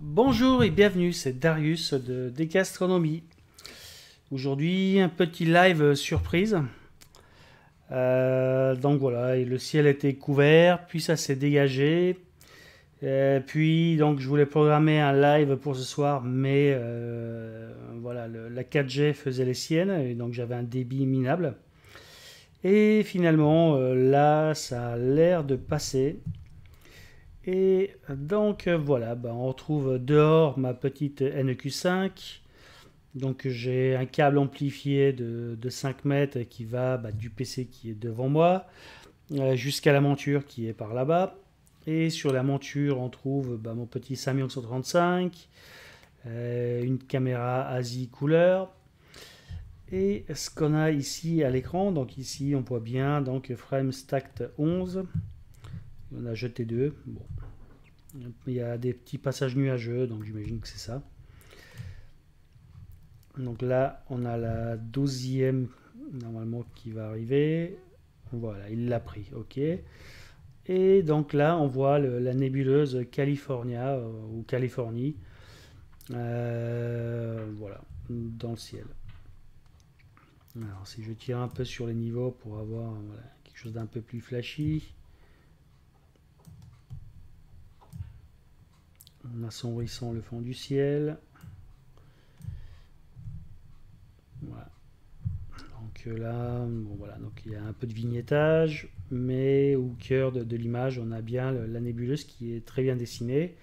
Bonjour et bienvenue, c'est Darius de Décastronomie. Aujourd'hui, un petit live surprise. Donc voilà, et le ciel était couvert, puis ça s'est dégagé. Et puis, donc, je voulais programmer un live pour ce soir, mais voilà, la 4G faisait les siennes, et donc j'avais un débit minable. Et finalement, là, ça a l'air de passer. Et donc voilà, on retrouve dehors ma petite NEQ5. Donc j'ai un câble amplifié de 5 mètres qui va du PC qui est devant moi jusqu'à la monture qui est par là-bas. Et sur la monture, on trouve mon petit Samyang 135, une caméra ASI couleur. Et ce qu'on a ici à l'écran, donc ici on voit bien donc frame stacked 11. On a jeté deux. Bon. Il y a des petits passages nuageux, donc j'imagine que c'est ça. Donc là, on a la 12e normalement qui va arriver. Voilà, il l'a pris, ok. Et donc là, on voit la nébuleuse California ou Californie, voilà, dans le ciel. Alors si je tire un peu sur les niveaux pour avoir quelque chose d'un peu plus flashy. En assombrissant le fond du ciel. Voilà. Donc là, voilà, donc il y a un peu de vignettage, mais au cœur de l'image, on a bien la nébuleuse qui est très bien dessinée.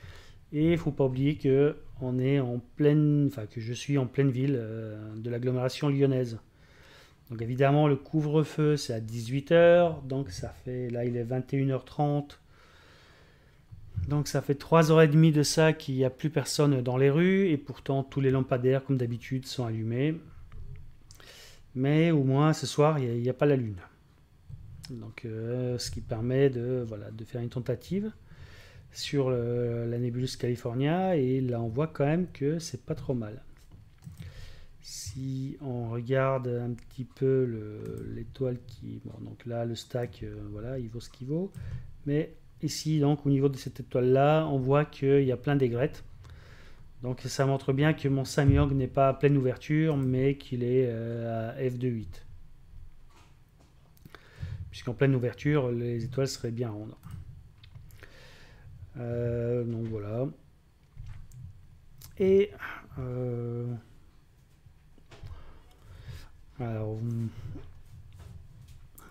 Et il ne faut pas oublier que on est en pleine, que je suis en pleine ville de l'agglomération lyonnaise. Donc évidemment, le couvre-feu, c'est à 18 h, donc ça fait, là il est 21 h 30. Donc ça fait 3 h 30 de ça qu'il n'y a plus personne dans les rues, et pourtant tous les lampadaires comme d'habitude sont allumés. Mais au moins ce soir il n'y a pas la lune. Donc ce qui permet de faire une tentative sur la nébuleuse California, et là on voit quand même que c'est pas trop mal. Si on regarde un petit peu l'étoile qui... Bon, donc là le stack, voilà, il vaut ce qu'il vaut, mais... Ici, donc, au niveau de cette étoile-là, on voit qu'il y a plein d'aigrettes. Donc, ça montre bien que mon Samyang n'est pas à pleine ouverture, mais qu'il est à f2.8. Puisqu'en pleine ouverture, les étoiles seraient bien rondes. Donc, voilà. Et... alors,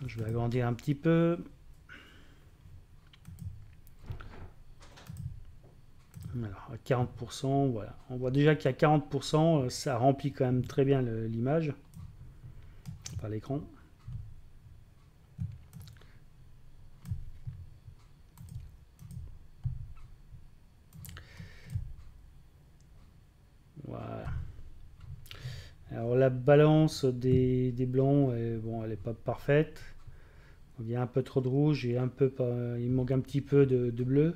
je vais agrandir un petit peu. Alors, à 40%, voilà. On voit déjà qu'à 40%, ça remplit quand même très bien l'image, par l'écran. Voilà. Alors, la balance des blancs, elle n'est pas parfaite. Il y a un peu trop de rouge et un peu, il manque un petit peu de bleu.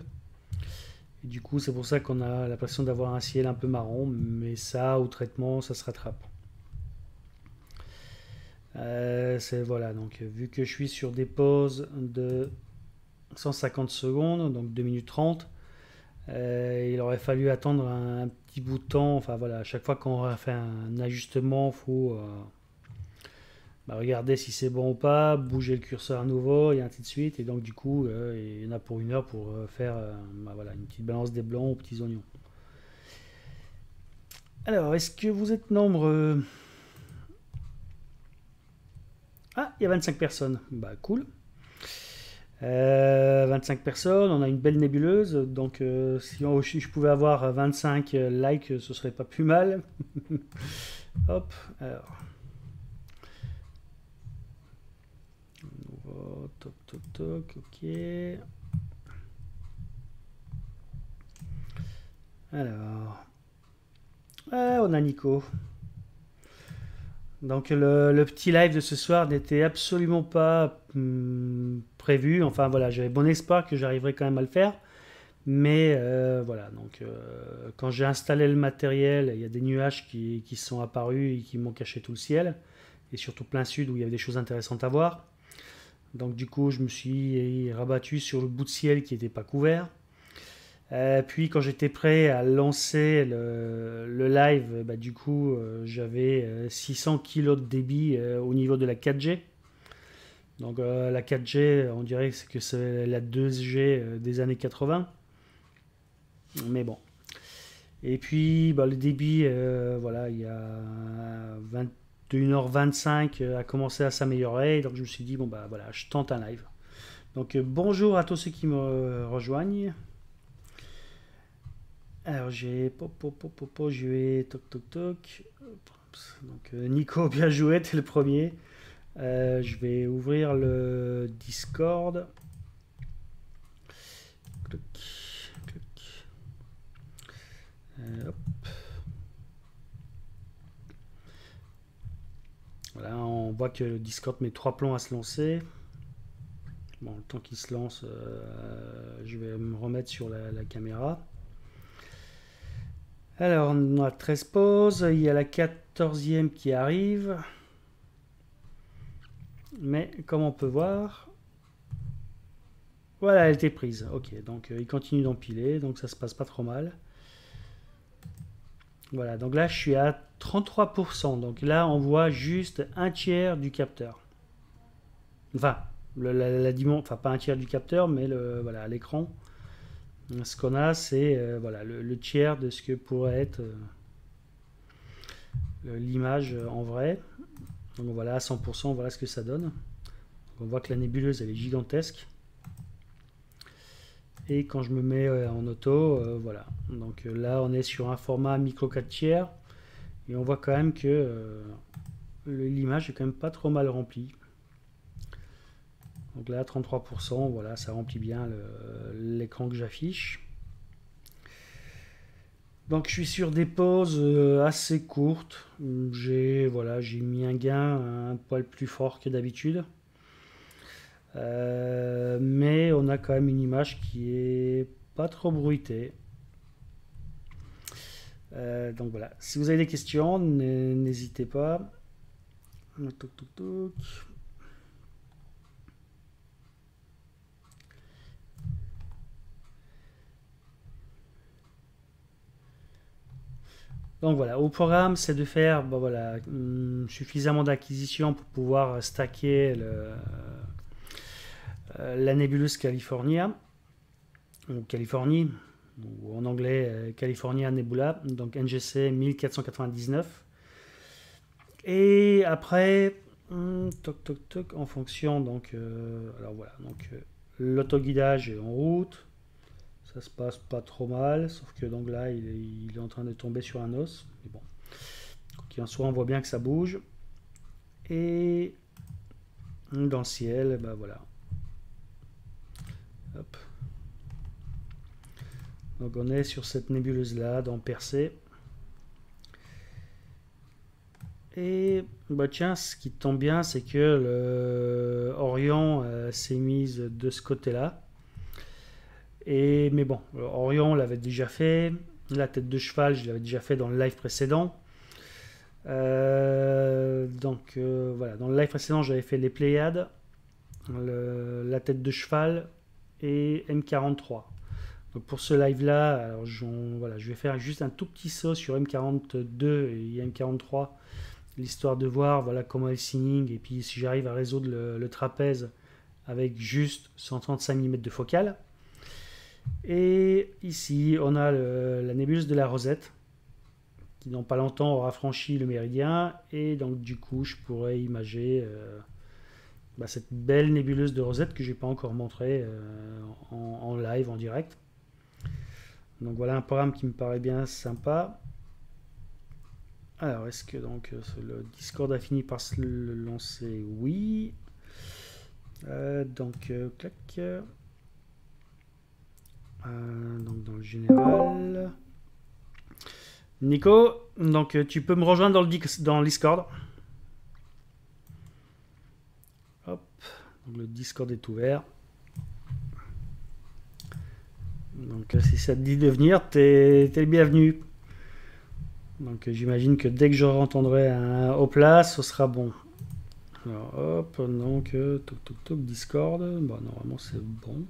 Du coup, c'est pour ça qu'on a l'impression d'avoir un ciel un peu marron, mais ça, au traitement, ça se rattrape. Voilà, donc vu que je suis sur des pauses de 150 secondes, donc 2 minutes 30, il aurait fallu attendre un petit bout de temps. Enfin voilà, à chaque fois qu'on fait un ajustement, il faut regarder si c'est bon ou pas, bouger le curseur à nouveau, et ainsi de suite. Et donc du coup, il y en a pour 1 heure pour faire voilà, une petite balance des blancs aux petits oignons. Alors, est-ce que vous êtes nombreux? Ah, il y a 25 personnes. Bah, cool. 25 personnes, on a une belle nébuleuse, donc si je pouvais avoir 25 likes, ce serait pas plus mal. Hop, alors. Oh, toc, toc, toc, ok. Alors, on a Nico. Donc le petit live de ce soir n'était absolument pas prévu. Enfin voilà, j'avais bon espoir que j'arriverais quand même à le faire. Mais voilà, donc quand j'ai installé le matériel, il y a des nuages qui sont apparus et qui m'ont caché tout le ciel. Et surtout plein sud où il y avait des choses intéressantes à voir. Donc du coup, je me suis rabattu sur le bout de ciel qui n'était pas couvert. Puis quand j'étais prêt à lancer le live, bah, du coup j'avais 600 kilos de débit au niveau de la 4G. Donc la 4G, on dirait que c'est la 2G des années 80. Mais bon. Et puis bah, le débit, voilà, il y a 21h25 a commencé à s'améliorer. Donc je me suis dit, bon bah voilà, je tente un live. Donc bonjour à tous ceux qui me rejoignent. Alors j'ai je vais toc toc toc. Donc Nico, bien joué, t'es le premier. Je vais ouvrir le Discord. Cloc, cloc. Hop. Voilà, on voit que le Discord met 3 plombs à se lancer. Bon, le temps qu'il se lance, je vais me remettre sur la caméra. Alors, on a 13 pauses, il y a la 14e qui arrive. Mais, comme on peut voir, voilà, elle était prise. Ok, donc il continue d'empiler, donc ça se passe pas trop mal. Voilà, donc là, je suis à 33%. Donc là, on voit juste un tiers du capteur. Enfin, enfin pas un tiers du capteur, mais voilà, à l'écran. Ce qu'on a, c'est voilà, le tiers de ce que pourrait être l'image en vrai. Donc voilà, à 100%, voilà ce que ça donne. Donc, on voit que la nébuleuse, elle est gigantesque. Et quand je me mets en auto, voilà. Donc là, on est sur un format micro 4 tiers. Et on voit quand même que l'image est quand même pas trop mal remplie. Donc là, 33%, voilà, ça remplit bien l'écran que j'affiche. Donc je suis sur des pauses assez courtes. J'ai voilà, j'ai mis un gain un poil plus fort que d'habitude. Mais on a quand même une image qui est pas trop bruitée. Donc voilà, si vous avez des questions, n'hésitez pas. Toc, toc, toc. Donc voilà, au programme, c'est de faire ben voilà, suffisamment d'acquisitions pour pouvoir stacker la nébuleuse California, ou Californie, ou en anglais California Nebula, donc NGC 1499. Et après, toc toc toc, en fonction, donc, alors voilà, donc l'autoguidage est en route. Ça se passe pas trop mal, sauf que donc là il est en train de tomber sur un os. Mais bon, quoi qu'il en soit, on voit bien que ça bouge. Et dans le ciel, bah voilà. Hop. Donc on est sur cette nébuleuse là, dans Percée. Et bah tiens, ce qui tombe bien, c'est que le Orion s'est mise de ce côté-là. Et, mais bon, Orion l'avait déjà fait, la tête de cheval, je l'avais déjà fait dans le live précédent. Donc voilà, dans le live précédent, j'avais fait les Pléiades, la tête de cheval et M43. Donc pour ce live-là, voilà, je vais faire juste un tout petit saut sur M42 et M43, l'histoire de voir voilà, comment est le signing, et puis si j'arrive à résoudre le trapèze avec juste 135 mm de focale. Et ici, on a la nébuleuse de la Rosette, qui dans pas longtemps aura franchi le méridien, et donc du coup, je pourrais imager bah, cette belle nébuleuse de Rosette que j'ai pas encore montrée en live, en direct. Donc voilà un programme qui me paraît bien sympa. Alors, est-ce que donc le Discord a fini par se le lancer? Oui. Clac. Donc dans le général, Nico, donc tu peux me rejoindre dans le Discord. Hop, donc le Discord est ouvert. Donc si ça te dit de venir, t'es le bienvenu. Donc j'imagine que dès que je entendrai un haut plat, ce sera bon. Alors hop, donc toc toc toc Discord, bon normalement c'est bon.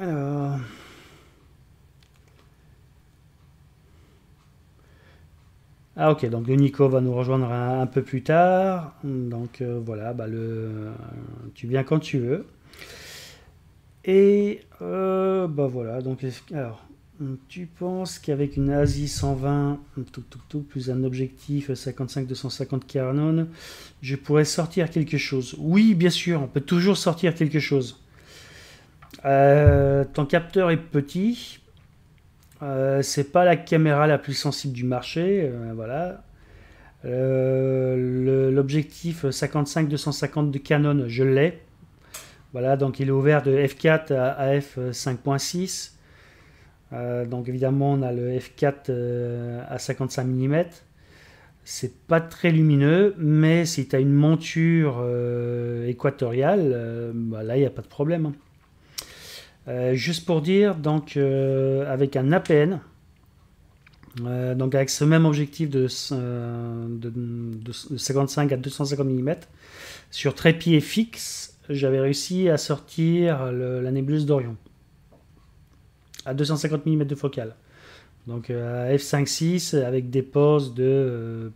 Alors, ah ok, donc Nico va nous rejoindre un peu plus tard. Donc voilà, bah, tu viens quand tu veux. Et bah voilà, donc alors, tu penses qu'avec une ASI 120 plus un objectif 55-250 Canon, je pourrais sortir quelque chose? Oui, bien sûr, on peut toujours sortir quelque chose. Ton capteur est petit, c'est pas la caméra la plus sensible du marché, voilà. L'objectif 55-250 de Canon, je l'ai, voilà, donc il est ouvert de f4 à f5.6, donc évidemment on a le f4 à 55 mm, c'est pas très lumineux, mais si tu as une monture équatoriale, bah là il n'y a pas de problème, hein. Juste pour dire, donc avec un APN, donc avec ce même objectif de 55 à 250 mm, sur trépied fixe, j'avais réussi à sortir la nébuleuse d'Orion à 250 mm de focale. Donc à f5.6 avec des poses de...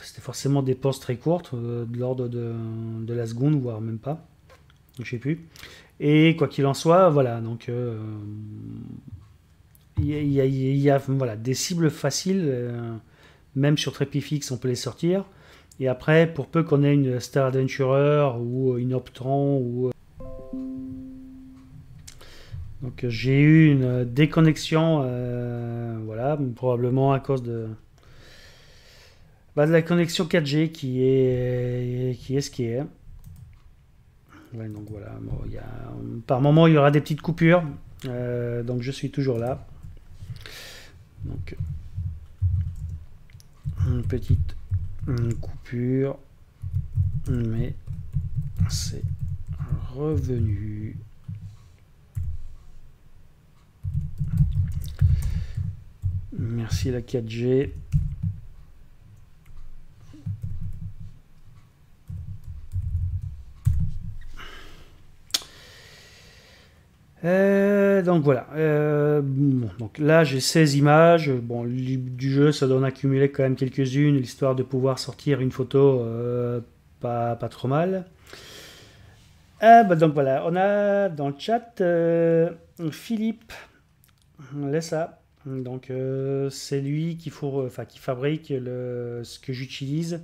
c'était forcément des poses très courtes, de l'ordre de la seconde, voire même pas. Je sais plus. Et quoi qu'il en soit, voilà, donc il y a voilà, des cibles faciles, même sur trépied fixe, on peut les sortir. Et après, pour peu qu'on ait une Star Adventurer ou une Optron, ou... Donc j'ai eu une déconnexion, voilà, probablement à cause de la connexion 4G qui est ce qui est. Ouais, donc voilà, bon, par moment il y aura des petites coupures, donc je suis toujours là. Donc une petite coupure, mais c'est revenu. Merci la 4G. Donc voilà, bon, donc là j'ai 16 images, bon, du jeu ça donne accumuler quand même quelques-unes, l'histoire de pouvoir sortir une photo pas trop mal. Donc voilà, on a dans le chat Philippe, laisse ça, donc c'est lui qui fabrique ce que j'utilise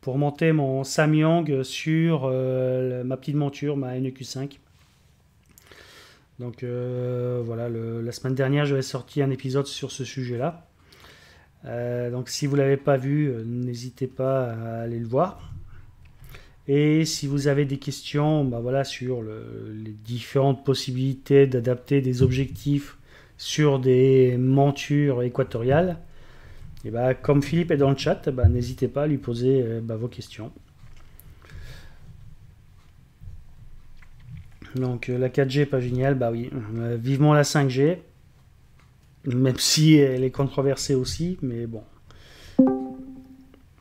pour monter mon Samyang sur ma petite monture, ma NEQ5. Donc voilà, la semaine dernière, j'avais sorti un épisode sur ce sujet-là. Donc si vous ne l'avez pas vu, n'hésitez pas à aller le voir. Et si vous avez des questions, bah voilà, sur les différentes possibilités d'adapter des objectifs sur des montures équatoriales, et bah, comme Philippe est dans le chat, bah, n'hésitez pas à lui poser vos questions. Donc la 4G pas géniale, bah oui, vivement la 5G, même si elle est controversée aussi, mais bon.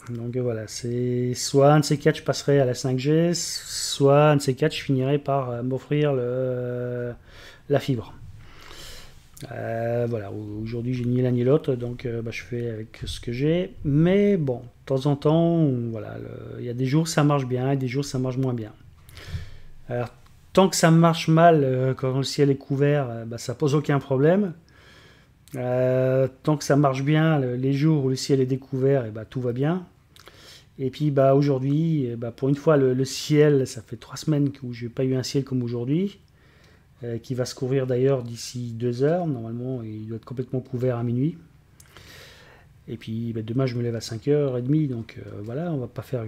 Donc voilà, c'est soit un de ces quatre je passerai à la 5G, soit un de ces quatre je finirai par m'offrir la fibre. Voilà, aujourd'hui j'ai ni l'un ni l'autre, donc je fais avec ce que j'ai, mais bon, de temps en temps, voilà, il y a des jours ça marche bien et des jours ça marche moins bien. Alors, tant que ça marche mal, quand le ciel est couvert, bah, ça pose aucun problème. Tant que ça marche bien, les jours où le ciel est découvert, et bah, tout va bien. Et puis bah, aujourd'hui, bah, pour une fois, le ciel, ça fait 3 semaines que je n'ai pas eu un ciel comme aujourd'hui, qui va se couvrir d'ailleurs d'ici 2 heures. Normalement, il doit être complètement couvert à minuit. Et puis bah, demain, je me lève à 5h30, donc voilà, on va pas faire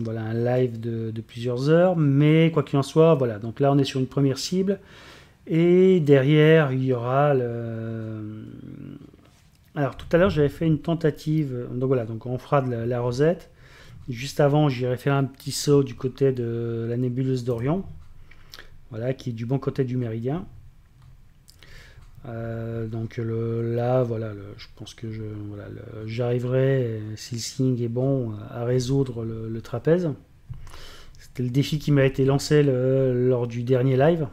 voilà, un live de plusieurs heures. Mais quoi qu'il en soit, voilà, donc là, on est sur une première cible. Et derrière, il y aura le... Alors, tout à l'heure, j'avais fait une tentative. Donc voilà, donc on fera de la Rosette. Juste avant, j'irai faire un petit saut du côté de la nébuleuse d'Orion. Voilà, qui est du bon côté du méridien. Donc là, voilà, je pense que j'arriverai, si le signe est bon, à résoudre le trapèze. C'était le défi qui m'a été lancé lors du dernier live.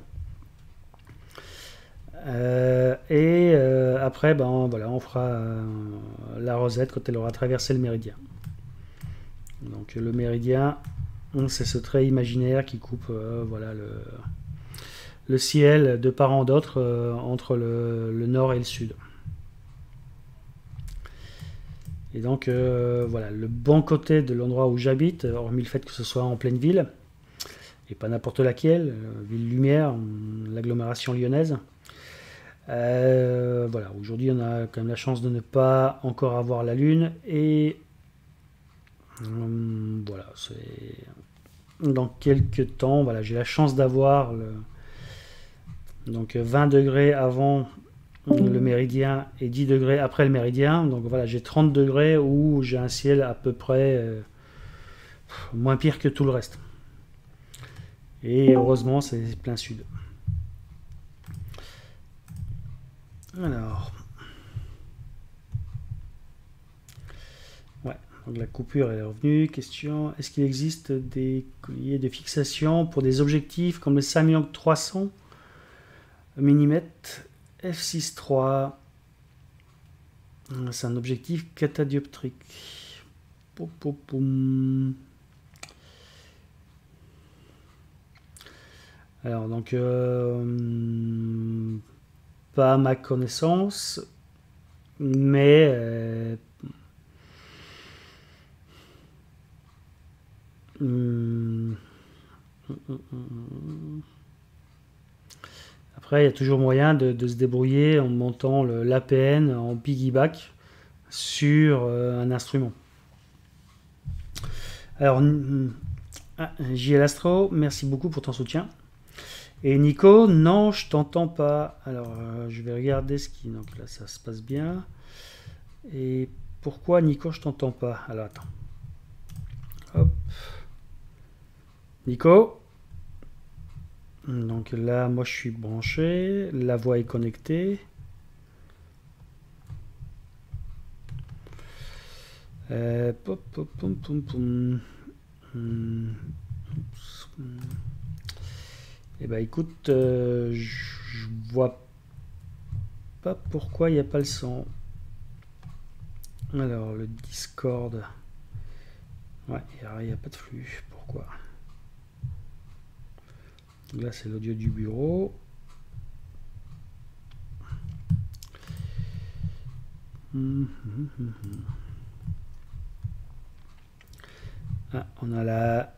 Après, ben, voilà, on fera la Rosette quand elle aura traversé le méridien. Donc le méridien, c'est ce trait imaginaire qui coupe voilà, le ciel de part en d'autre entre le nord et le sud. Et donc voilà, le bon côté de l'endroit où j'habite, hormis le fait que ce soit en pleine ville, et pas n'importe laquelle, ville lumière, l'agglomération lyonnaise. Voilà, aujourd'hui on a quand même la chance de ne pas encore avoir la lune et voilà, c'est dans quelques temps, voilà, j'ai la chance d'avoir donc 20 degrés avant le méridien et 10 degrés après le méridien, donc voilà, j'ai 30 degrés où j'ai un ciel à peu près moins pire que tout le reste, et heureusement c'est plein sud. Alors, ouais, donc la coupure est revenue. Question, est-ce qu'il existe des colliers de fixation pour des objectifs comme le Samyang 300 mm f6.3? C'est un objectif catadioptrique. Pou, pou, pou. Alors, donc... pas à ma connaissance, mais après il y a toujours moyen de se débrouiller en montant l'APN en piggyback sur un instrument. Alors JL Astro, merci beaucoup pour ton soutien. Et Nico, non, je t'entends pas. Alors, je vais regarder ce qui... Donc là, ça se passe bien. Et pourquoi, Nico, je t'entends pas? Alors, attends. Hop. Nico. Donc là, moi, je suis branché. La voix est connectée. Pop, pop, pom, pom, pom. Oups. Eh ben, écoute, je vois pas pourquoi il n'y a pas le son. Alors, le Discord. Ouais, il n'y a pas de flux. Pourquoi? Donc là, c'est l'audio du bureau. Ah, on a la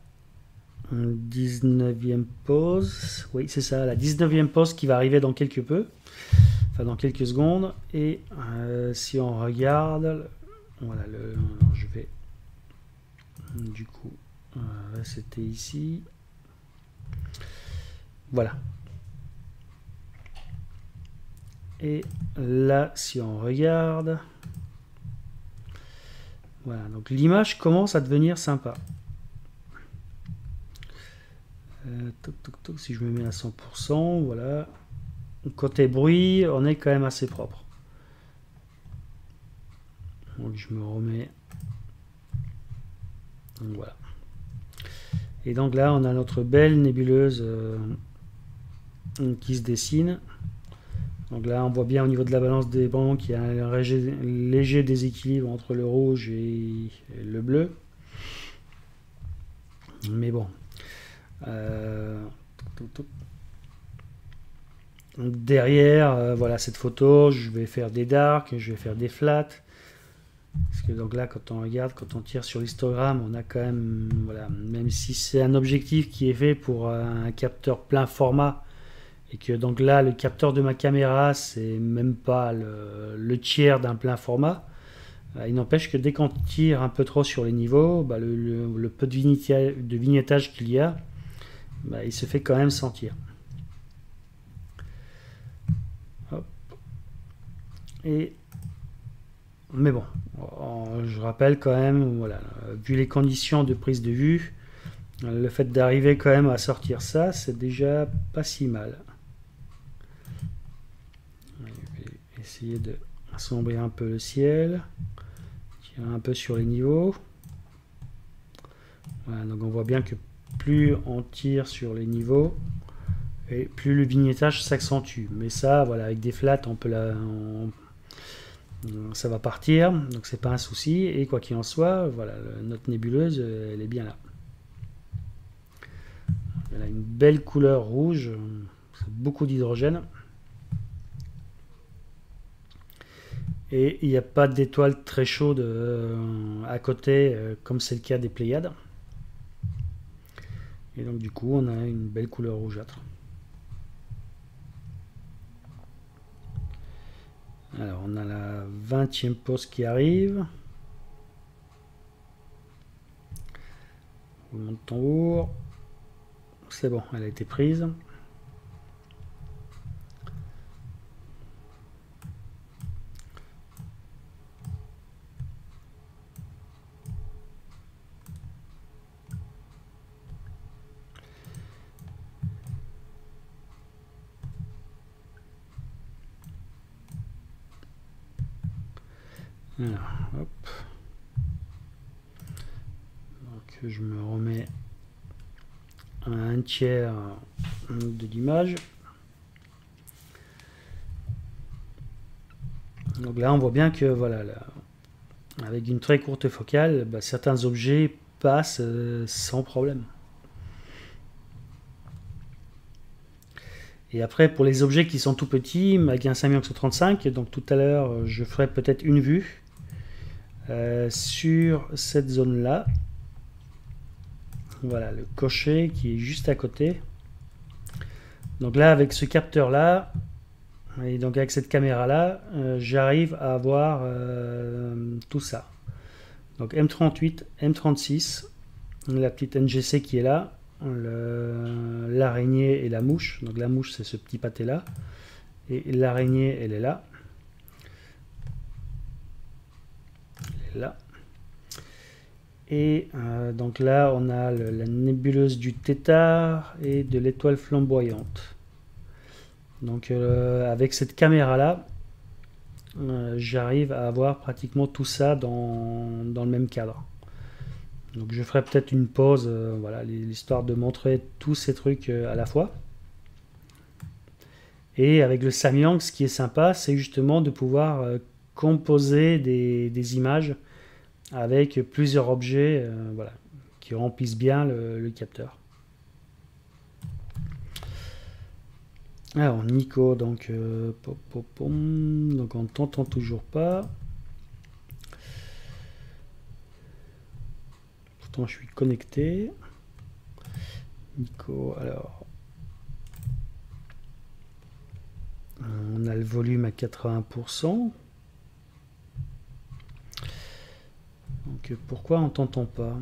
19e pause, oui c'est ça, la 19e pause qui va arriver dans dans quelques secondes, et si on regarde, voilà, alors je vais, du coup, c'était ici, voilà, et là, si on regarde, voilà, donc l'image commence à devenir sympa. Toc, toc, toc, si je me mets à 100%, voilà. Côté bruit, on est quand même assez propre. Donc je me remets. Donc voilà. Et donc là, on a notre belle nébuleuse qui se dessine. Donc là, on voit bien au niveau de la balance des bancs qu'il y a un léger déséquilibre entre le rouge et le bleu. Mais bon. derrière, voilà cette photo, je vais faire des darks, je vais faire des flats. Parce que donc là, quand on regarde, quand on tire sur l'histogramme, on a quand même, voilà, même si c'est un objectif qui est fait pour un capteur plein format, et que donc là, le capteur de ma caméra, c'est même pas le tiers d'un plein format. Il n'empêche que dès qu'on tire un peu trop sur les niveaux, bah le peu de vignettage qu'il y a, bah il se fait quand même sentir. Hop. Et mais bon, je rappelle quand même, voilà, vu les conditions de prise de vue, le fait d'arriver quand même à sortir ça, c'est déjà pas si mal. Je vais essayer de assombrir un peu le ciel, tirer un peu sur les niveaux. Voilà, donc on voit bien que plus on tire sur les niveaux, et plus le vignettage s'accentue. Mais ça, voilà, avec des flats, on peut la... ça va partir, donc c'est pas un souci, et quoi qu'il en soit, voilà, notre nébuleuse, elle est bien là. Elle a une belle couleur rouge, beaucoup d'hydrogène, et il n'y a pas d'étoiles très chaudes à côté, comme c'est le cas des Pléiades, et donc du coup on a une belle couleur rougeâtre. Alors, on a la 20e pause qui arrive. Roulement de tambour. C'est bon, elle a été prise. Alors, hop. Donc, je me remets à un tiers de l'image. Donc là, on voit bien que, voilà, là, avec une très courte focale, bah, certains objets passent sans problème. Et après, pour les objets qui sont tout petits, avec un Samyang 135, donc tout à l'heure, je ferai peut-être une vue. Sur cette zone là, voilà le Cocher qui est juste à côté. Donc là, avec ce capteur là et donc avec cette caméra là, j'arrive à avoir tout ça. Donc M38, M36, la petite NGC qui est là, l'araignée et la mouche. Donc la mouche, c'est ce petit pâté là, et l'araignée, elle est là. Là. Et donc là, on a la nébuleuse du Tétard et de l'étoile flamboyante. Donc avec cette caméra là, j'arrive à avoir pratiquement tout ça dans le même cadre. Donc je ferai peut-être une pause, voilà, l'histoire de montrer tous ces trucs à la fois. Et avec le Samyang, ce qui est sympa, c'est justement de pouvoir composer des images avec plusieurs objets, voilà, qui remplissent bien le capteur. Alors Nico, donc, donc on t'entend toujours pas. Pourtant je suis connecté. Nico, alors on a le volume à 80%. Donc pourquoi on t'entend pas?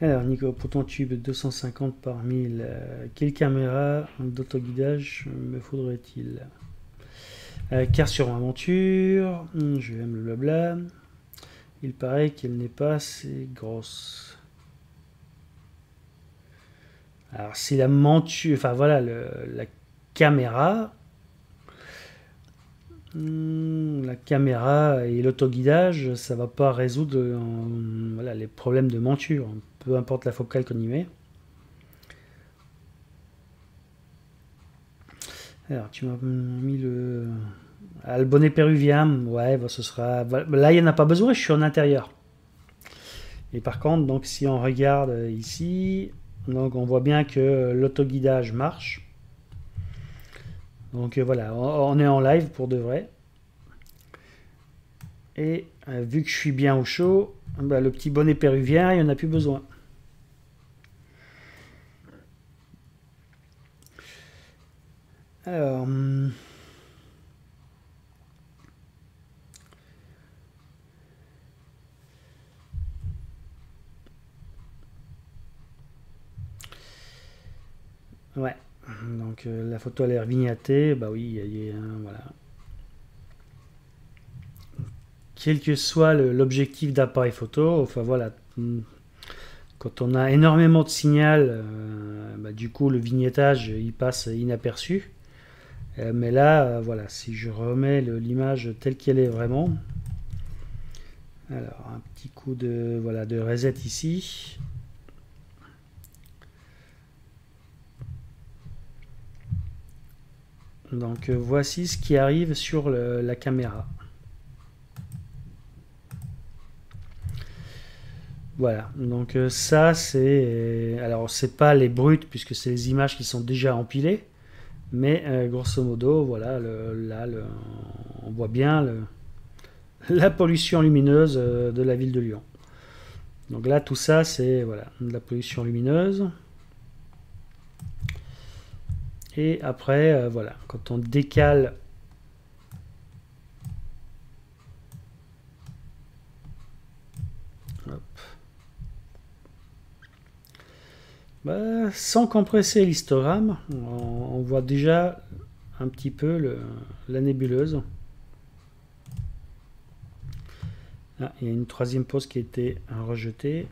Alors Nico, pour ton tube 250 par 1000, quelle caméra d'autoguidage me faudrait-il? Car sur aventure, je aime le blabla, il paraît qu'elle n'est pas assez grosse. Alors si la monture, enfin voilà, la caméra, et l'autoguidage, ça va pas résoudre voilà, les problèmes de monture, peu importe la focale qu'on y met. Alors tu m'as mis le Albonnet péruvien, ouais, bah, ce sera... Là, il n'y en a pas besoin, je suis en intérieur. Et par contre, donc, si on regarde ici, donc, on voit bien que l'autoguidage marche. Donc voilà, on est en live pour de vrai. Et vu que je suis bien au chaud, bah, le petit bonnet péruvien, il n'y en a plus besoin. Alors... Ouais, donc la photo a l'air vignettée, bah oui, voilà. Quel que soit l'objectif d'appareil photo, enfin voilà, quand on a énormément de signal, bah, du coup le vignettage il passe inaperçu. Mais là, voilà, si je remets l'image telle qu'elle est vraiment, alors un petit coup de, voilà, de reset ici. Donc voici ce qui arrive sur la caméra. Voilà, donc ça c'est... Alors c'est pas les brutes puisque c'est les images qui sont déjà empilées, mais grosso modo, voilà, on voit bien la pollution lumineuse de la ville de Lyon. Donc là tout ça c'est voilà, de la pollution lumineuse. Et après, voilà, quand on décale hop. Bah, sans compresser l'histogramme, on voit déjà un petit peu la nébuleuse. Ah, il y a une troisième pause qui a été rejetée.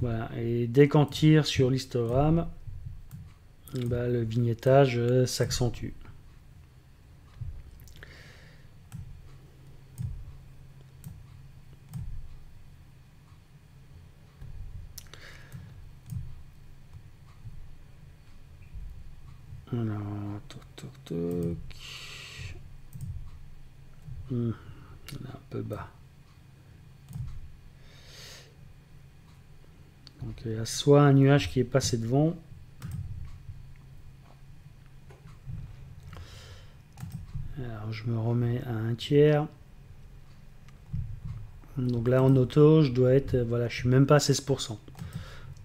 Voilà, et dès qu'on tire sur l'histogramme, bah, le vignettage s'accentue. Alors, toc, toc, toc. On est un peu bas. Donc il y a soit un nuage qui est passé devant. Alors je me remets à un tiers. Donc là en auto, je dois être, voilà, je suis même pas à 16%.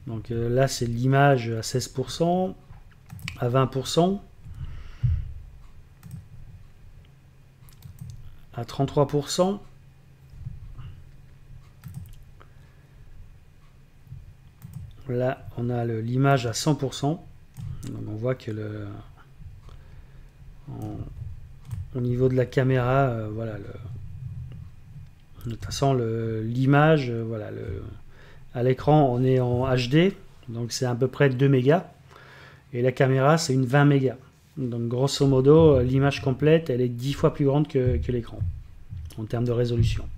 Donc là c'est l'image à 16%, à 20%, à 33%. Là, on a l'image à 100%. Donc on voit que au niveau de la caméra, voilà, de toute façon, l'image, voilà, à l'écran, on est en HD, donc c'est à peu près 2 mégas. Et la caméra, c'est une 20 mégas. Donc grosso modo, l'image complète, elle est 10 fois plus grande que l'écran, en termes de résolution.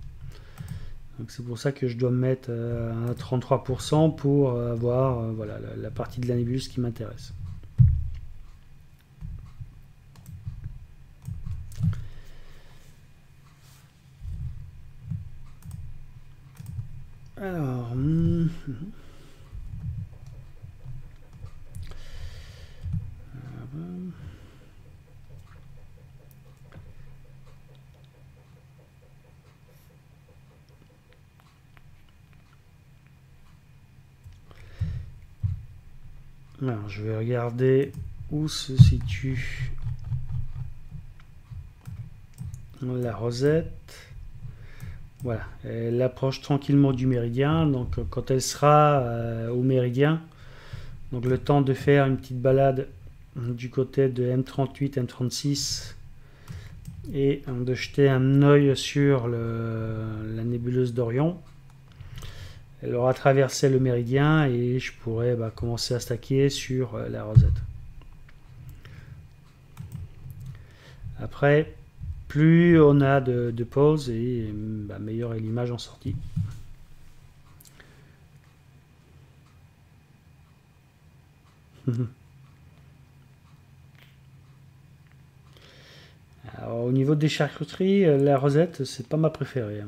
C'est pour ça que je dois me mettre à 33% pour avoir voilà, la partie de la nébuleuse qui m'intéresse. Alors... Alors, je vais regarder où se situe la Rosette. Voilà, elle approche tranquillement du méridien. Donc, quand elle sera au méridien, donc le temps de faire une petite balade du côté de M38, M36 et de jeter un œil sur la nébuleuse d'Orion. Elle aura traversé le méridien et je pourrais bah, commencer à stacker sur la Rosette. Après, plus on a de pauses et bah, meilleure est l'image en sortie. des charcuteries, la Rosette, c'est pas ma préférée.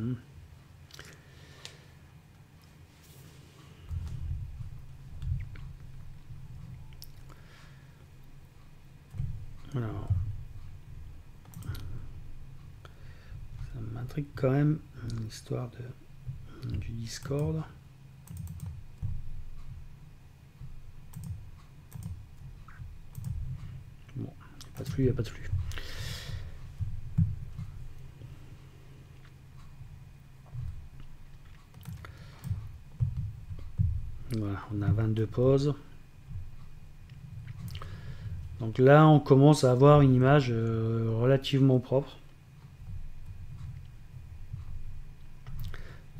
Alors, ça m'intrigue quand même, l'histoire du Discord. Bon, il n'y a pas de flux, il n'y a pas de flux. Voilà, on a 22 pauses. Donc là, on commence à avoir une image relativement propre.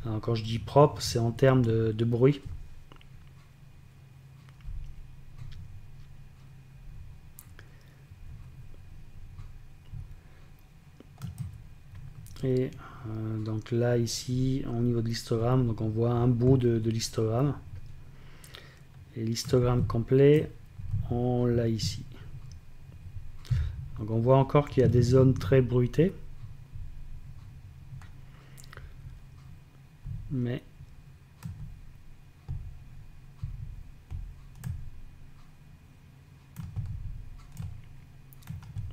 Alors, quand je dis propre, c'est en termes de bruit. Et donc là, ici, au niveau de l'histogramme, donc on voit un bout de l'histogramme. Et l'histogramme complet, on l'a ici. Donc on voit encore qu'il y a des zones très bruitées. Mais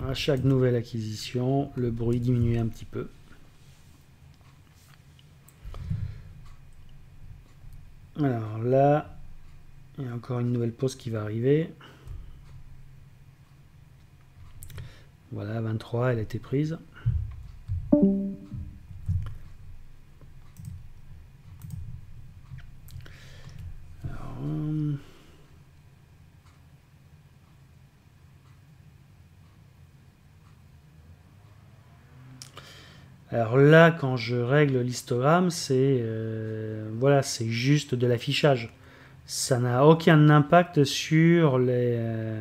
à chaque nouvelle acquisition, le bruit diminue un petit peu. Alors là, il y a encore une nouvelle pause qui va arriver. Voilà, 23, elle a été prise. Alors, là, quand je règle l'histogramme, c'est voilà, c'est juste de l'affichage. Ça n'a aucun impact sur les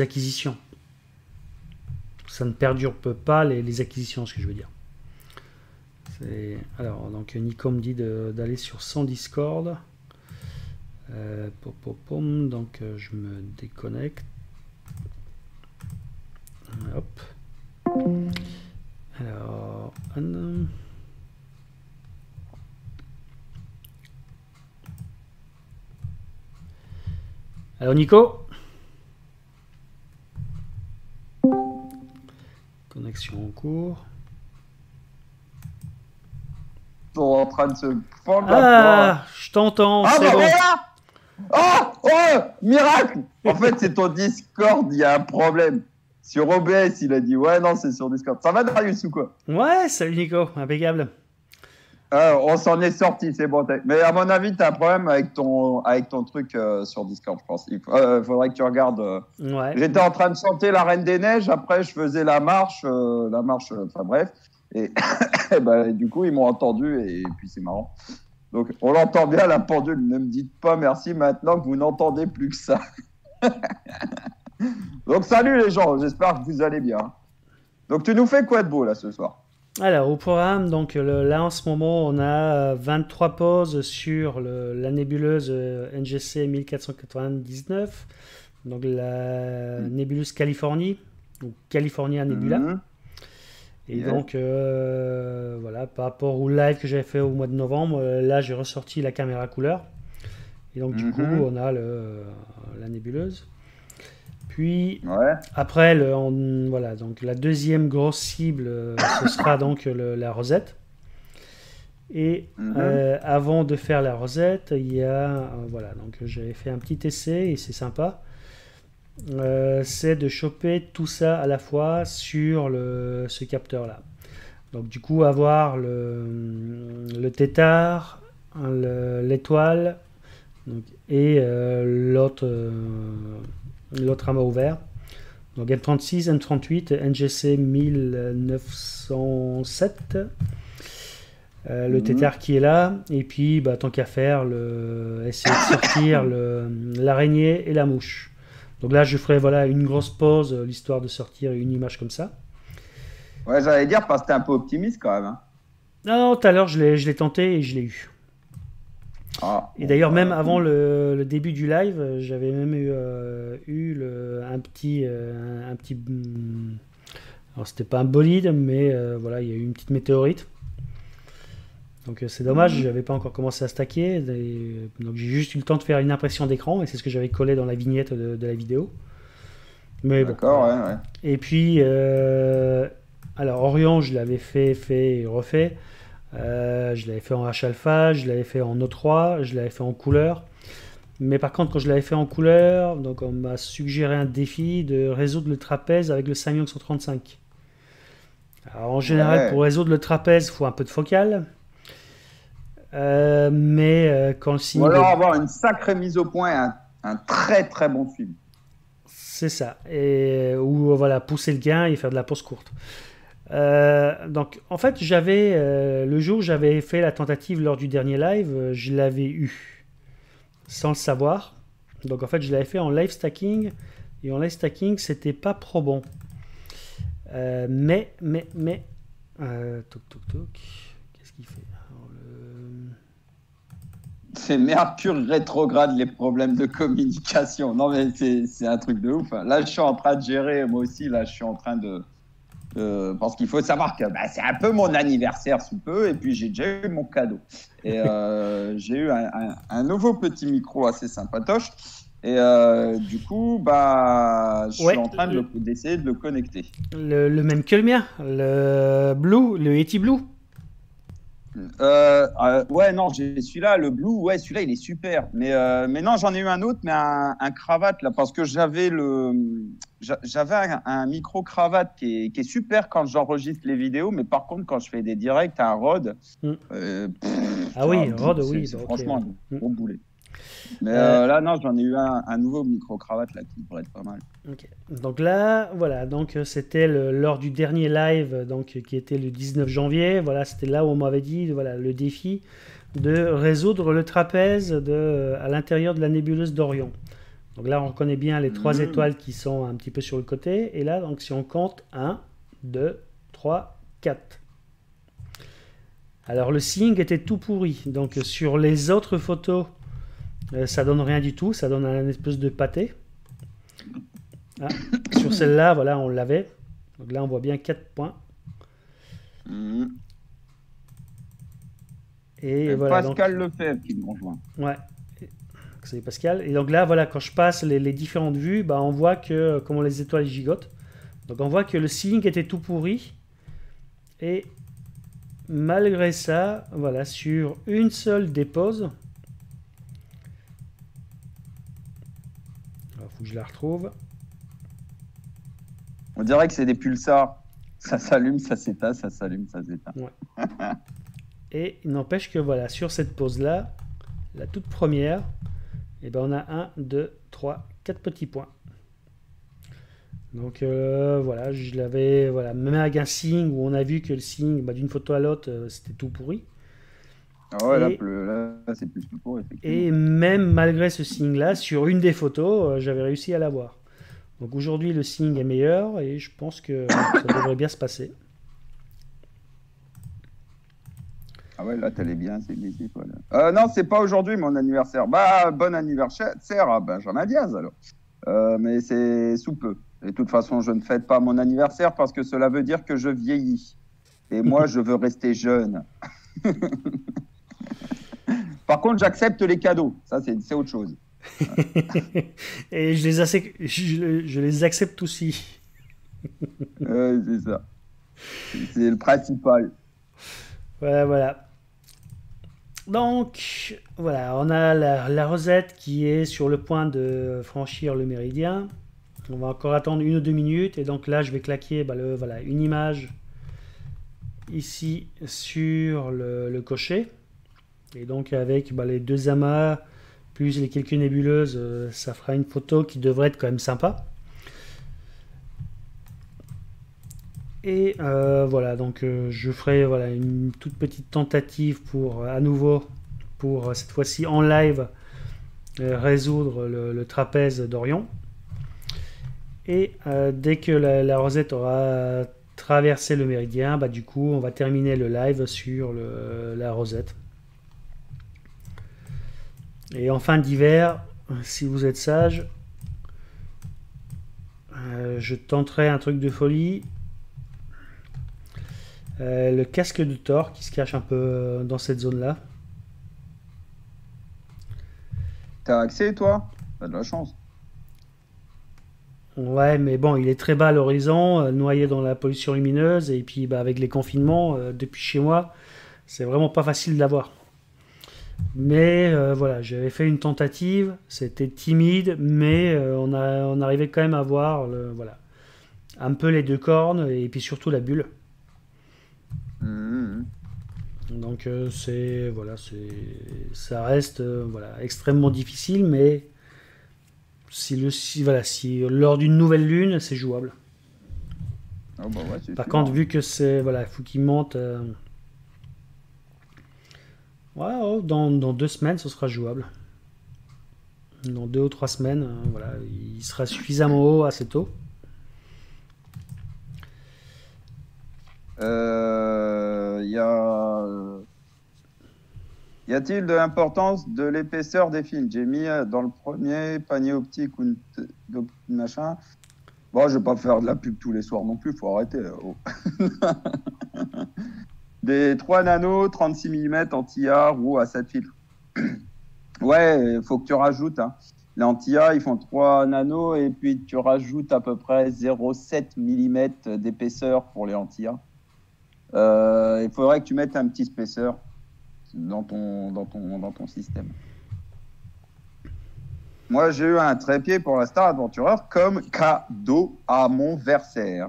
acquisitions. Ça ne perdure pas les acquisitions, ce que je veux dire. Alors, donc Nico me dit d'aller sur son Discord. Donc je me déconnecte. Hop. Alors, Nico, connexion en cours. Pour en train de se prendre la poire. Je t'entends. Ah, bah bon. Oh, miracle. En fait, c'est ton Discord, il y a un problème. Sur OBS, il a dit ouais, non, c'est sur Discord. Ça va, Darius, ou quoi? Ouais, salut Nico, impeccable. On s'en est sorti, c'est bon. Mais à mon avis, tu as un problème avec ton truc sur Discord, je pense. Il faudrait que tu regardes. Ouais. J'étais en train de chanter la Reine des Neiges, après je faisais la marche, enfin bref. Et, et ben, du coup, ils m'ont entendu et puis c'est marrant. Donc on l'entend bien, la pendule. Ne me dites pas merci maintenant que vous n'entendez plus que ça. Donc salut les gens, j'espère que vous allez bien. Donc tu nous fais quoi de beau là ce soir ? Alors, au programme, donc là en ce moment, on a 23 pauses sur la nébuleuse NGC 1499, donc la nébuleuse Californie, ou California Nebula. Et donc, voilà, par rapport au live que j'avais fait au mois de novembre, là j'ai ressorti la caméra couleur. Et donc, du coup, on a la nébuleuse. Puis après, voilà, donc la deuxième grosse cible, ce sera donc la Rosette. Et avant de faire la Rosette, il y a voilà, donc j'avais fait un petit essai et c'est sympa. C'est de choper tout ça à la fois sur ce capteur là. Donc du coup, avoir le tétard, l'étoile et l'autre amas ouvert. Donc M36, M38, NGC 1907, le tétard qui est là, et puis bah, tant qu'à faire, essayer de sortir l'araignée et la mouche. Donc là, je ferai voilà, une grosse pause, l'histoire de sortir une image comme ça. Ouais, j'allais dire parce que t'es un peu optimiste quand même. Hein. Non, tout à l'heure, je l'ai tenté et je l'ai eu. Ah, et d'ailleurs, même avant le début du live, j'avais même eu, un petit... Alors, c'était pas un bolide, mais voilà, il y a eu une petite météorite. Donc, c'est dommage, j'avais pas encore commencé à stacker. Donc, j'ai juste eu le temps de faire une impression d'écran, et c'est ce que j'avais collé dans la vignette de la vidéo. Mais d'accord, bon, ouais, ouais. Et puis, alors, Orion, je l'avais fait et refait. Je l'avais fait en H-alpha, je l'avais fait en O3, je l'avais fait en couleur. Mais par contre, quand je l'avais fait en couleur, donc on m'a suggéré un défi de résoudre le trapèze avec le Samyang 135. Alors, en général, ouais, pour résoudre le trapèze, il faut un peu de focale. Mais quand le signe... Ou alors avoir une sacrée mise au point, un très très bon film. C'est ça. Et, ou voilà, pousser le gain et faire de la pause courte. Donc en fait j'avais le jour où j'avais fait la tentative lors du dernier live, je l'avais eu sans le savoir. Donc en fait je l'avais fait en live stacking, et en live stacking c'était pas probant. Toc toc toc, qu'est-ce qu'il fait? C'est Mercure rétrograde, les problèmes de communication. Non mais c'est un truc de ouf. Là je suis en train de gérer moi aussi, là je suis en train de... parce qu'il faut savoir que bah, c'est un peu mon anniversaire sous peu, et puis j'ai déjà eu mon cadeau. Et j'ai eu un nouveau petit micro assez sympatoche, et du coup, bah, je suis en train d'essayer de le connecter. Le même que le mien, le Blue, le Yeti Blue. Ouais, non, j'ai celui-là, le Blue, ouais, celui-là, il est super. Mais non, j'en ai eu un autre, mais un cravate, là, parce que j'avais un micro-cravate qui est super quand j'enregistre les vidéos, mais par contre, quand je fais des directs à un Rode... ah oui, Rode, oui. Franchement, un gros boulet. Mais là, non, j'en ai eu un nouveau micro-cravate, là, qui pourrait être pas mal. Okay. Donc là, voilà, donc c'était lors du dernier live, donc, qui était le 19 janvier, voilà, c'était là où on m'avait dit, voilà, le défi de résoudre le trapèze à l'intérieur de la nébuleuse d'Orion. Donc là, on reconnaît bien les trois étoiles qui sont un petit peu sur le côté, et là, donc, si on compte, 1, 2, 3, 4. Alors, le signe était tout pourri, donc sur les autres photos... ça donne rien du tout, ça donne un espèce de pâté. Ah, sur celle-là, voilà, on l'avait. Donc là, on voit bien 4 points. Et voilà, Pascal donc... Lefebvre qui me rejoint. Ouais, c'est Pascal. Et donc là, voilà, quand je passe les différentes vues, bah, on voit que comment les étoiles gigotent. Donc on voit que le ceiling était tout pourri. Et malgré ça, voilà, sur une seule des poses, je la retrouve. On dirait que c'est des pulsars. Ça s'allume, ça s'éteint, ça s'allume, ça s'éteint. Ouais. Et il n'empêche que voilà, sur cette pose-là, la toute première, et ben on a 1, 2, 3, 4 petits points. Donc voilà, je l'avais, voilà, même avec un signe où on a vu que le signe, bah, d'une photo à l'autre, c'était tout pourri. Ah ouais, là c'est plus pour, effectivement. Et même malgré ce signe-là, sur une des photos, j'avais réussi à l'avoir. Donc aujourd'hui, le signe est meilleur et je pense que ça devrait bien se passer. Ah ouais, là, t'allais bien, c'est les étoiles. Non, c'est pas aujourd'hui mon anniversaire. Bah, bon anniversaire à Benjamin Diaz, alors. Mais c'est sous peu. Et de toute façon, je ne fête pas mon anniversaire parce que cela veut dire que je vieillis. Et moi, je veux rester jeune. Par contre, j'accepte les cadeaux. Ça, c'est autre chose. Et je les accepte aussi. C'est ça. C'est le principal. Voilà, voilà. Donc, voilà, on a la Rosette qui est sur le point de franchir le méridien. On va encore attendre 1 ou 2 minutes. Et donc là, je vais claquer voilà, une image ici sur le cocher. Et donc avec les 2 amas, plus les quelques nébuleuses, ça fera une photo qui devrait être quand même sympa. Et voilà, donc je ferai voilà, une toute petite tentative pour cette fois-ci en live, résoudre le trapèze d'Orion. Et dès que la Rosette aura traversé le méridien, bah, du coup on va terminer le live sur la Rosette. Et en fin d'hiver, si vous êtes sage, je tenterai un truc de folie. Le casque de Thor qui se cache un peu dans cette zone-là. T'as accès, toi? T'as de la chance. Ouais, mais bon, il est très bas à l'horizon, noyé dans la pollution lumineuse, et puis bah, avec les confinements, depuis chez moi, c'est vraiment pas facile de l'avoir. Mais voilà, j'avais fait une tentative, c'était timide, mais on arrivait quand même à voir le, voilà, un peu les deux cornes, et puis surtout la bulle. Mmh. Donc c'est voilà, ça reste voilà, extrêmement difficile, mais si lors d'une nouvelle lune, c'est jouable. Oh bah ouais, par contre, vu que c'est voilà, faut qu'il monte ouais, oh, dans 2 semaines, ce sera jouable. Dans 2 ou 3 semaines, voilà, il sera suffisamment haut assez tôt. Y a-t-il de l'importance de l'épaisseur des fils? J'ai mis dans le premier panier optique ou une machin. Bon, je vais pas faire de la pub tous les soirs non plus, faut arrêter. Oh. Des 3 nanos, 36 mm anti-A, roue à 7 fils. Ouais, faut que tu rajoutes. Hein. Les anti-A, ils font 3 nanos et puis tu rajoutes à peu près 0,7 mm d'épaisseur pour les anti-A. Il faudrait que tu mettes un petit spaceur dans ton système. Moi, j'ai eu un trépied pour la Star Adventurer comme cadeau à mon versaire.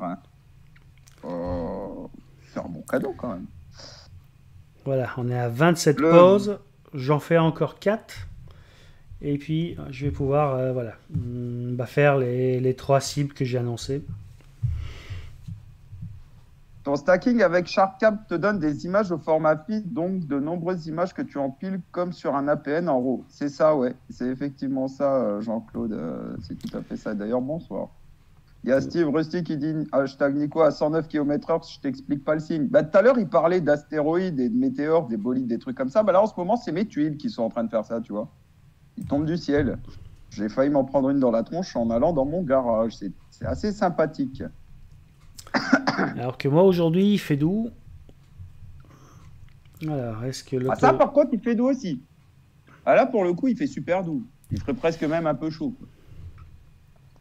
C'est un bon cadeau quand même. Voilà, on est à 27 pauses. J'en fais encore 4. Et puis, je vais pouvoir voilà, faire les 3 cibles que j'ai annoncées. Ton stacking avec SharpCap te donne des images au format PI, donc de nombreuses images que tu empiles comme sur un APN en RAW. C'est ça, ouais. C'est effectivement ça, Jean-Claude. C'est tout à fait ça. D'ailleurs, bonsoir. Il y a Steve Rusty qui dit hashtag Nico à 109 km/h, je t'explique pas le signe. Bah, tout à l'heure, il parlait d'astéroïdes et de météores, des bolides, des trucs comme ça. Bah, là, en ce moment, c'est mes tuiles qui sont en train de faire ça, tu vois. Ils tombent du ciel. J'ai failli m'en prendre une dans la tronche en allant dans mon garage. C'est assez sympathique. Alors que moi, aujourd'hui, il fait doux. Alors, est-ce que le... Ah, ça, par contre, il fait doux aussi. Ah, là, pour le coup, il fait super doux. Il ferait presque même un peu chaud. Quoi.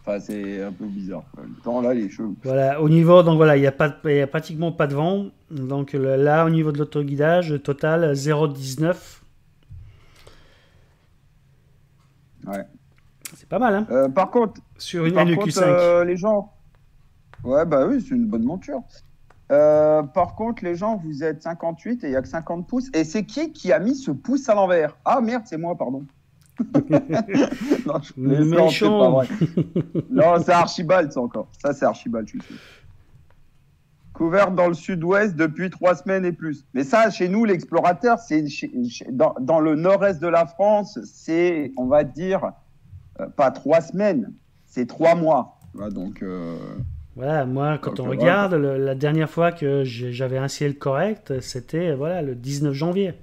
Enfin, c'est un peu bizarre. Quoi. Le temps, là, il est chaud. Voilà, au niveau... Donc, voilà, il n'y a pratiquement pas de vent. Donc, là, au niveau de l'autoguidage, total, 0,19. Ouais. C'est pas mal, hein. Par contre... Sur une NEQ5. Les gens... Ouais, bah oui, c'est une bonne monture. Par contre, les gens, vous êtes 58 et il n'y a que 50 pouces. Et c'est qui a mis ce pouce à l'envers? Ah merde, c'est moi, pardon. Non, c'est pas vrai. Non, c'est Archibald, ça encore. Ça, c'est Archibald, je suis. Couvert dans le sud-ouest depuis 3 semaines et plus. Mais ça, chez nous, l'explorateur, c'est dans le nord-est de la France, c'est, on va dire, pas 3 semaines, c'est 3 mois. Ouais, donc. Voilà, moi, quand on regarde, la dernière fois que j'avais un ciel correct, c'était voilà, le 19 janvier.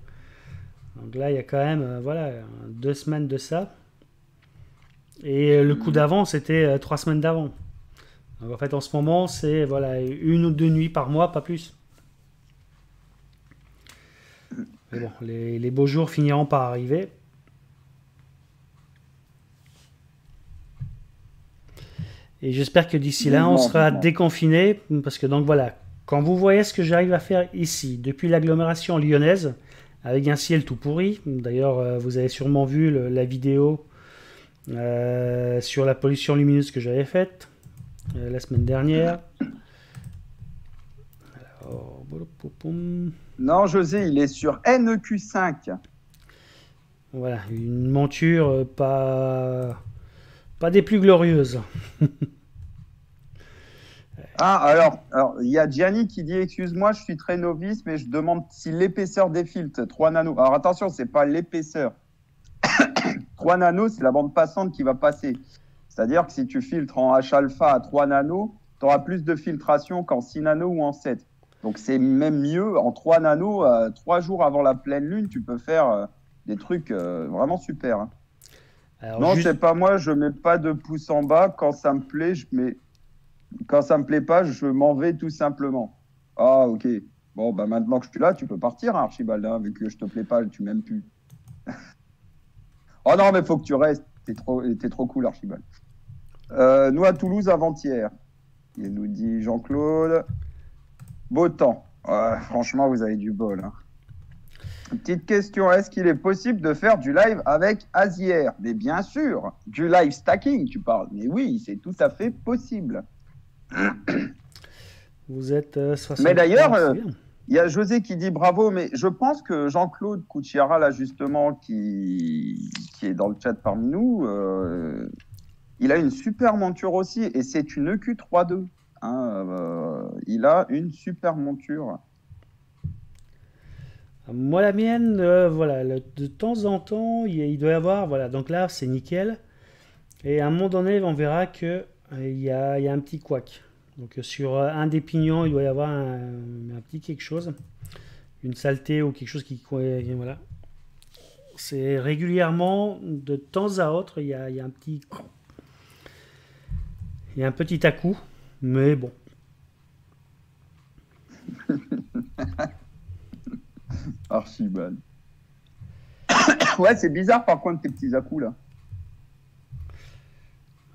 Donc là, il y a quand même voilà, 2 semaines de ça. Et le coup d'avant, c'était 3 semaines d'avant. Donc en fait, en ce moment, c'est voilà, 1 ou 2 nuits par mois, pas plus. Mais bon, les beaux jours finiront par arriver. Et j'espère que d'ici là, on sera déconfiné, parce que donc voilà, quand vous voyez ce que j'arrive à faire ici, depuis l'agglomération lyonnaise, avec un ciel tout pourri, d'ailleurs vous avez sûrement vu la vidéo sur la pollution lumineuse que j'avais faite la semaine dernière. Alors, non, José, il est sur NEQ5. Voilà, une monture pas des plus glorieuses. Ah, alors, il y a Gianni qui dit « Excuse-moi, je suis très novice, mais je demande si l'épaisseur des fils, 3 nanos... » Alors, attention, c'est pas l'épaisseur. 3 nanos, c'est la bande passante qui va passer. C'est-à-dire que si tu filtres en H-alpha à 3 nanos, tu auras plus de filtration qu'en 6 nanos ou en 7. Donc, c'est même mieux. En 3 nanos, 3 jours avant la pleine lune, tu peux faire des trucs vraiment super. Hein. Alors, non, juste... c'est pas moi, je mets pas de pouce en bas. Quand ça me plaît, je mets. Quand ça me plaît pas, je m'en vais tout simplement. Ah, ok. Bon, bah maintenant que je suis là, tu peux partir, hein, Archibald, hein, vu que je te plais pas, tu m'aimes plus. Oh non, mais faut que tu restes. T'es trop cool, Archibald. Nous, à Toulouse, avant-hier. Il nous dit Jean-Claude. Beau temps. Franchement, vous avez du bol. Hein. Petite question, est-ce qu'il est possible de faire du live avec Azière? Mais bien sûr, du live stacking, tu parles. Mais oui, c'est tout à fait possible. Vous êtes 60. Mais d'ailleurs, il y a José qui dit bravo, mais je pense que Jean-Claude Cucciara, là justement, qui est dans le chat parmi nous, il a une super monture aussi, et c'est une EQ32. Hein, il a une super monture. Moi, la mienne, voilà, de temps en temps, il doit y avoir, voilà, donc là, c'est nickel. Et à un moment donné, on verra qu'il y a un petit couac. Donc sur un des pignons, il doit y avoir un petit quelque chose, une saleté ou quelque chose qui... Voilà. C'est régulièrement, de temps à autre, il y a un petit... Il y a un petit à-coup, mais bon. Archibald. Ouais, c'est bizarre par contre tes petits à-coups là.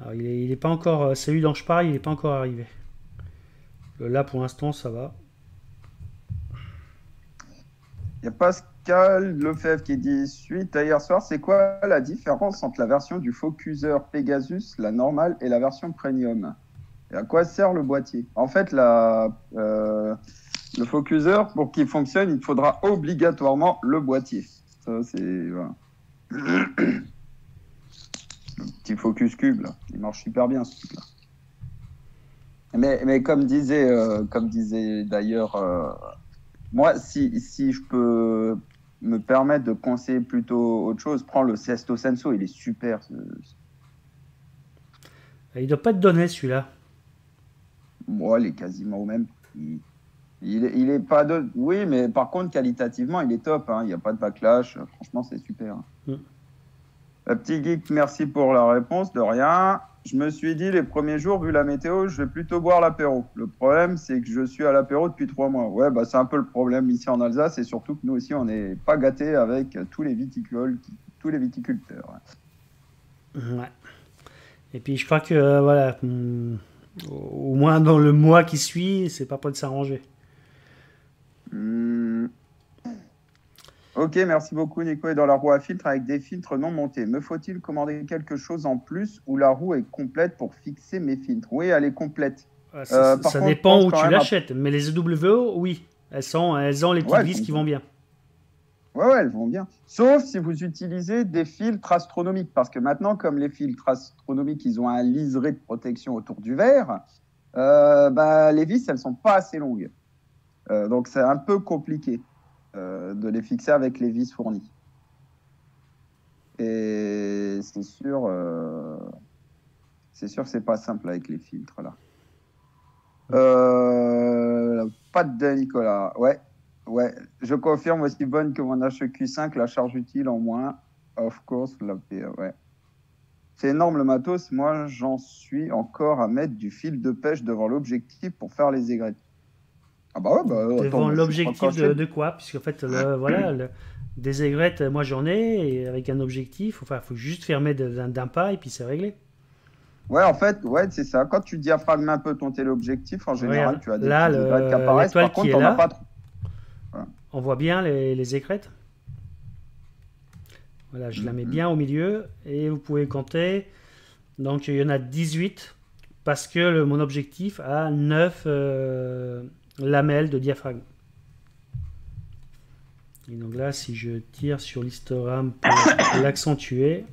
Alors, il est pas encore... Celui dont je parle, il n'est pas encore arrivé. Là, pour l'instant, ça va. Il y a Pascal Lefebvre qui dit « Suite à hier soir, c'est quoi la différence entre la version du Focuser Pegasus, la normale, et la version Premium ? Et à quoi sert le boîtier ?» En fait, le Focuser, pour qu'il fonctionne, il faudra obligatoirement le boîtier. Ça, c'est... Voilà. Le petit Focus Cube, là. Il marche super bien, ce truc-là. Mais comme disait d'ailleurs, moi, si je peux me permettre de conseiller plutôt autre chose, prends le Sesto Senso, il est super. Il ne doit pas te donner celui-là. Moi, il est quasiment au même. Il est pas de. Oui, mais par contre, qualitativement, il est top. Hein. Il n'y a pas de backlash. Franchement, c'est super. Petit geek, merci pour la réponse. De rien. Je me suis dit, les premiers jours, vu la météo, je vais plutôt boire l'apéro. Le problème, c'est que je suis à l'apéro depuis 3 mois. Ouais, bah, c'est un peu le problème ici en Alsace, et surtout que nous aussi, on n'est pas gâtés avec tous les viticulteurs. Ouais. Et puis, je crois que, voilà, au moins dans le mois qui suit, c'est pas prêt de s'arranger. Ok, merci beaucoup Nico. Et dans la roue à filtre avec des filtres non montés, me faut-il commander quelque chose en plus ou la roue est complète pour fixer mes filtres? Oui, elle est complète. Ça contre, dépend où tu l'achètes, mais les EWO, oui, elles ont les petites vis qui vont bien. Ouais, elles vont bien. Sauf si vous utilisez des filtres astronomiques, parce que maintenant, comme les filtres astronomiques, ils ont un liseré de protection autour du verre, bah, les vis, elles sont pas assez longues. Donc, c'est un peu compliqué de les fixer avec les vis fournies. Et c'est sûr que c'est pas simple avec les filtres, là. La patte de Nicolas. Ouais. Je confirme aussi bonne que mon HEQ5, la charge utile en moins. Of course, la PA, ouais. C'est énorme le matos. Moi, j'en suis encore à mettre du fil de pêche devant l'objectif pour faire les aigrettes. Ah bah ouais, devant l'objectif de quoi? Puisqu'en fait, voilà, des aigrettes, moi j'en ai, et avec un objectif, enfin, il faut juste fermer d'un pas et puis c'est réglé. Ouais, en fait, ouais, c'est ça. Quand tu diaphragmes un peu ton téléobjectif, en général, ouais, tu as des aigrettes qui apparaissent. Par contre, on n'a pas trop. Voilà. On voit bien les aigrettes. Voilà, je la mets bien au milieu et vous pouvez compter. Donc, il y en a 18 parce que mon objectif a 9. Lamelle de diaphragme. Et donc là, si je tire sur l'histogramme pour l'accentuer,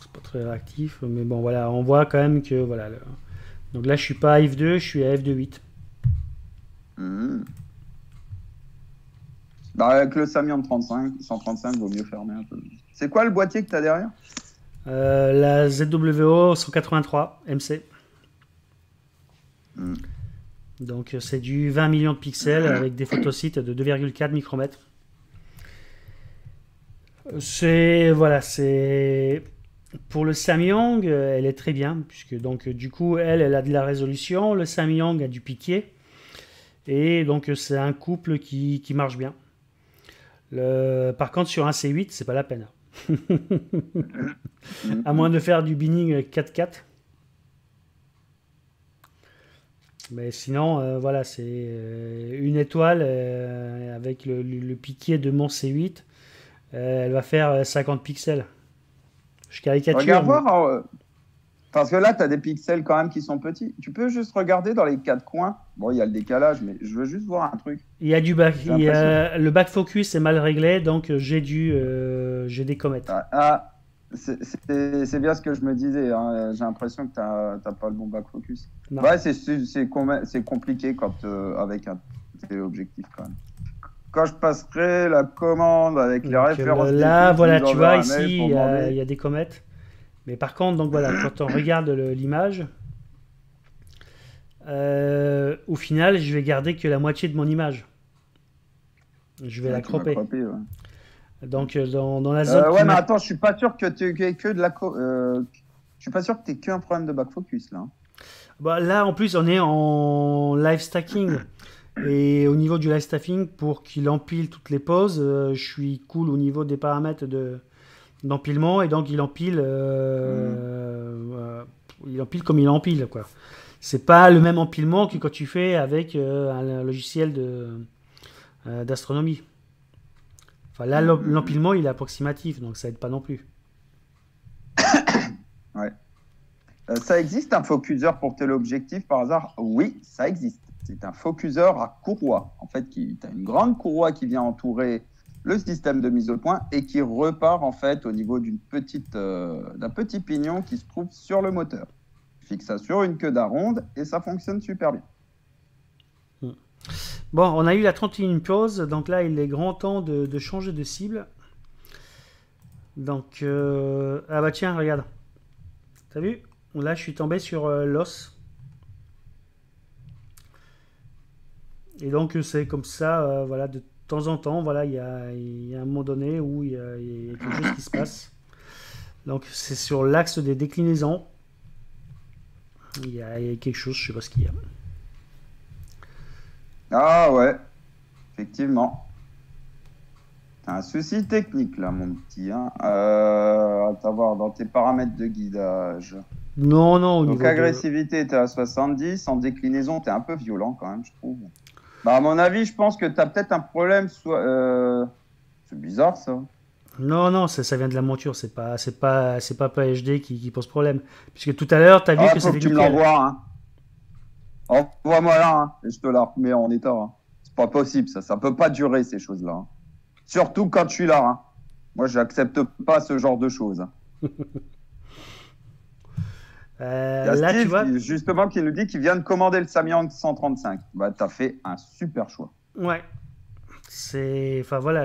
c'est pas très réactif, mais bon, voilà, on voit quand même que voilà. Donc là, je suis pas à F2, je suis à F2.8. Bah avec le Samyang 135, il vaut mieux fermer un peu. C'est quoi le boîtier que tu as derrière? La ZWO 183 MC. Mm. Donc c'est du 20 millions de pixels avec des photosites de 2,4 micromètres. C'est voilà, c'est pour le Samyang, elle est très bien puisque donc du coup elle a de la résolution, le Samyang a du piqué et donc c'est un couple qui marche bien. Par contre sur un C8 c'est pas la peine. À moins de faire du binning 4-4. Mais sinon, voilà, c'est une étoile avec le piqué de mon C8. Elle va faire 50 pixels. Je caricature. Regarde mais... voir, parce que là, tu as des pixels quand même qui sont petits. Tu peux juste regarder dans les quatre coins. Bon, il y a le décalage, mais je veux juste voir un truc. Il y a du back. Le back focus est mal réglé, donc j'ai des comètes. Ah, c'est bien ce que je me disais. Hein. J'ai l'impression que tu n'as pas le bon back focus. Non. Ouais, c'est compliqué quand, avec un téléobjectif quand même. Quand je passerai la commande avec les références... Là, voilà, tu vois, ici, il y a des comètes. Mais par contre, donc, voilà, quand on regarde l'image, au final, je vais garder que la moitié de mon image. Je vais la cropper. Ouais. Donc, dans la zone... ouais, mais attends, je suis pas sûr que tu aies que de la... je suis pas sûr que tu aies qu'un problème de back focus, là. Bah, là, en plus, on est en live stacking. Et au niveau du live stacking, pour qu'il empile toutes les poses, je suis cool au niveau des paramètres d'empilement. Et donc, il empile, il empile comme il empile. Ce n'est pas le même empilement que quand tu fais avec un logiciel d'astronomie. Enfin, là, l'empilement, il est approximatif, donc ça aide pas non plus. Ouais. Ça existe un focuser pour téléobjectif par hasard? Oui, ça existe. C'est un focuser à courroie. En fait, tu as une grande courroie qui vient entourer le système de mise au point et qui repart en fait au niveau d'un petit pignon qui se trouve sur le moteur. Tu fixes ça sur une queue d'aronde et ça fonctionne super bien. Bon, on a eu la 31e pause. Donc là, il est grand temps de changer de cible. Donc, ah bah tiens, regarde. T'as vu? Là, je suis tombé sur l'os. Et donc, c'est comme ça, voilà, de temps en temps, voilà, il y a un moment donné où il y a quelque chose qui se passe. Donc, c'est sur l'axe des déclinaisons. Il y a quelque chose, je ne sais pas ce qu'il y a. Ah ouais, effectivement. T'as un souci technique, là, mon petit. Hein. À t'avoir dans tes paramètres de guidage. Non, non. Donc, agressivité, t'es à 70. En déclinaison, t'es un peu violent, quand même, je trouve. Bah, à mon avis, je pense que tu as peut-être un problème. C'est bizarre, ça. Non, non, ça vient de la monture. C'est pas PhD qui pose problème. Puisque tout à l'heure, tu as vu que c'était nickel. Tu me l'envoies, hein. Envoie-moi là, hein. Et je te la remets en état. Hein. C'est pas possible, ça. Ça peut pas durer, ces choses-là. Hein. Surtout quand je suis là. Hein. Moi, j'accepte pas ce genre de choses. Hein. Il y a Steve, là, tu vois... justement, qui nous dit qu'il vient de commander le Samyang 135. Bah, t'as fait un super choix. Ouais. C'est... Enfin, voilà.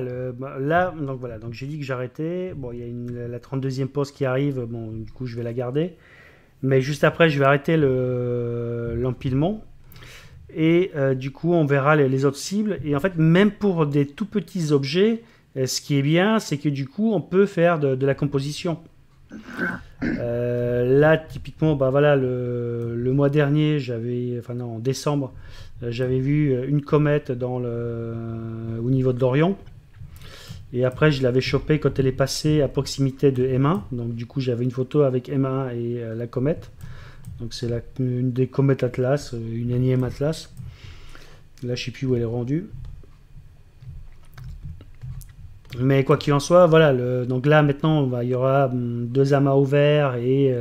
Là, donc, voilà. Donc, j'ai dit que j'arrêtais. Bon, il y a la 32e pause qui arrive. Bon, du coup, je vais la garder. Mais juste après, je vais arrêter l'empilement. Et du coup, on verra les autres cibles. Et en fait, même pour des tout petits objets, ce qui est bien, c'est que du coup, on peut faire de la composition. Là typiquement bah voilà le mois dernier j'avais enfin non en décembre j'avais vu une comète dans au niveau de l'Orion et après je l'avais chopée quand elle est passée à proximité de M1 donc du coup j'avais une photo avec M1 et la comète donc c'est une des comètes Atlas une énième Atlas là je sais plus où elle est rendue. Mais quoi qu'il en soit, voilà, donc là maintenant il y aura deux amas ouverts et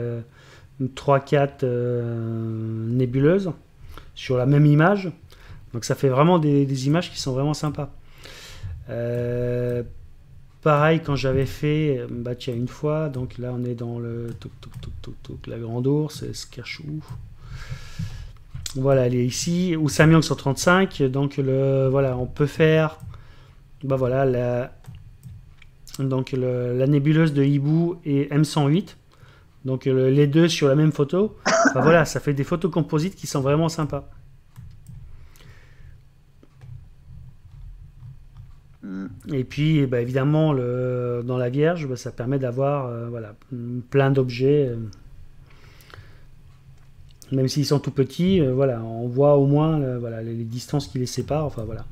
3-4 nébuleuses sur la même image. Donc ça fait vraiment des images qui sont vraiment sympas. Pareil quand j'avais fait, bah tiens une fois, donc là on est dans le la grande ours, c'est Skirchou. Voilà, elle est ici, ou Samyang 135, donc voilà, on peut faire. Bah voilà, la nébuleuse de Hibou et M108. Donc les deux sur la même photo, enfin, voilà, ça fait des photos composites qui sont vraiment sympas. Et puis eh ben, évidemment dans la Vierge, ben, ça permet d'avoir voilà, plein d'objets. Même s'ils sont tout petits, voilà, on voit au moins voilà, les distances qui les séparent. Enfin, voilà.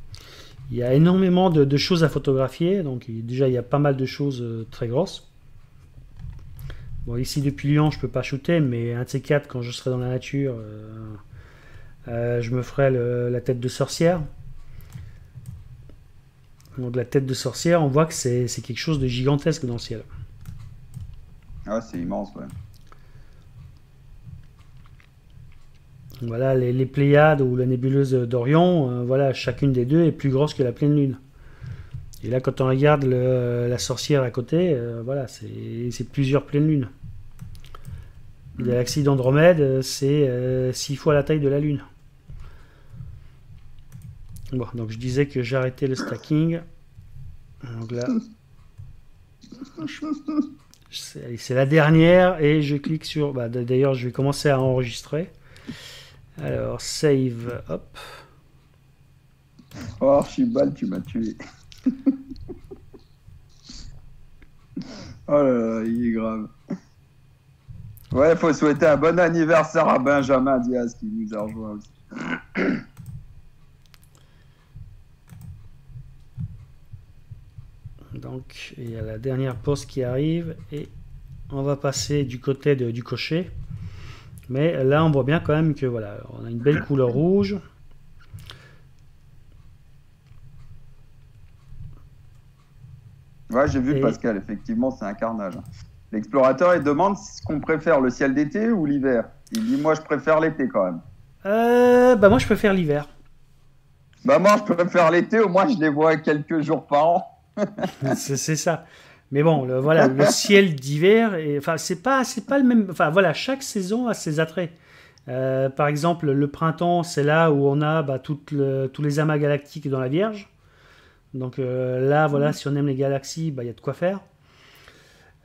Il y a énormément de choses à photographier. Donc déjà il y a pas mal de choses très grosses. Bon, ici depuis Lyon je peux pas shooter, mais un de ces quatre quand je serai dans la nature, je me ferai la tête de sorcière. Donc la tête de sorcière, on voit que c'est quelque chose de gigantesque dans le ciel. Ah, c'est immense, ouais. Voilà, les Pléiades ou la nébuleuse d'Orion, voilà, chacune des deux est plus grosse que la pleine lune. Et là, quand on regarde la sorcière à côté, voilà, c'est plusieurs pleines lunes. Mmh. La galaxie d'Andromède, c'est 6 fois la taille de la lune. Bon, donc je disais que j'arrêtais le stacking. Donc là, c'est la dernière et je clique sur... Bah, d'ailleurs, je vais commencer à enregistrer. Alors, save, hop. Oh, Archibald, tu m'as tué. Oh là là, il est grave. Ouais, il faut souhaiter un bon anniversaire à Benjamin Diaz qui nous a rejoint aussi. Donc, il y a la dernière pause qui arrive et on va passer du côté du cocher. Mais là, on voit bien quand même que voilà, on a une belle couleur rouge. Ouais, j'ai vu et... Pascal, effectivement, c'est un carnage. L'explorateur, il demande ce qu'on préfère, le ciel d'été ou l'hiver. Il dit, moi, je préfère l'été quand même. Bah, moi, je préfère l'hiver. Bah, moi, je préfère l'été, au moins, je les vois quelques jours par an. C'est ça. Mais bon, voilà, le ciel d'hiver, enfin, c'est pas le même. Enfin, voilà, chaque saison a ses attraits. Par exemple, le printemps, c'est là où on a bah, tous les amas galactiques dans la Vierge. Donc là, voilà, si on aime les galaxies, bah, y a de quoi faire.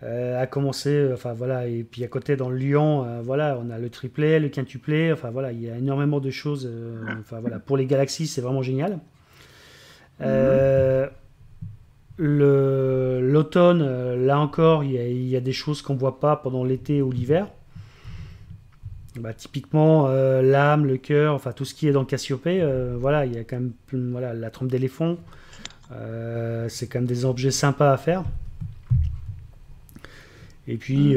À commencer, enfin voilà, et puis à côté dans Lyon, voilà, on a le triplet, le quintuplet, enfin voilà, il y a énormément de choses. Enfin voilà, pour les galaxies, c'est vraiment génial. L'automne, là encore, il y a des choses qu'on voit pas pendant l'été ou l'hiver. Bah, typiquement l'âme, le cœur, enfin tout ce qui est dans Cassiopée, voilà, il y a quand même voilà, la trompe d'éléphant. C'est quand même des objets sympas à faire. Et puis,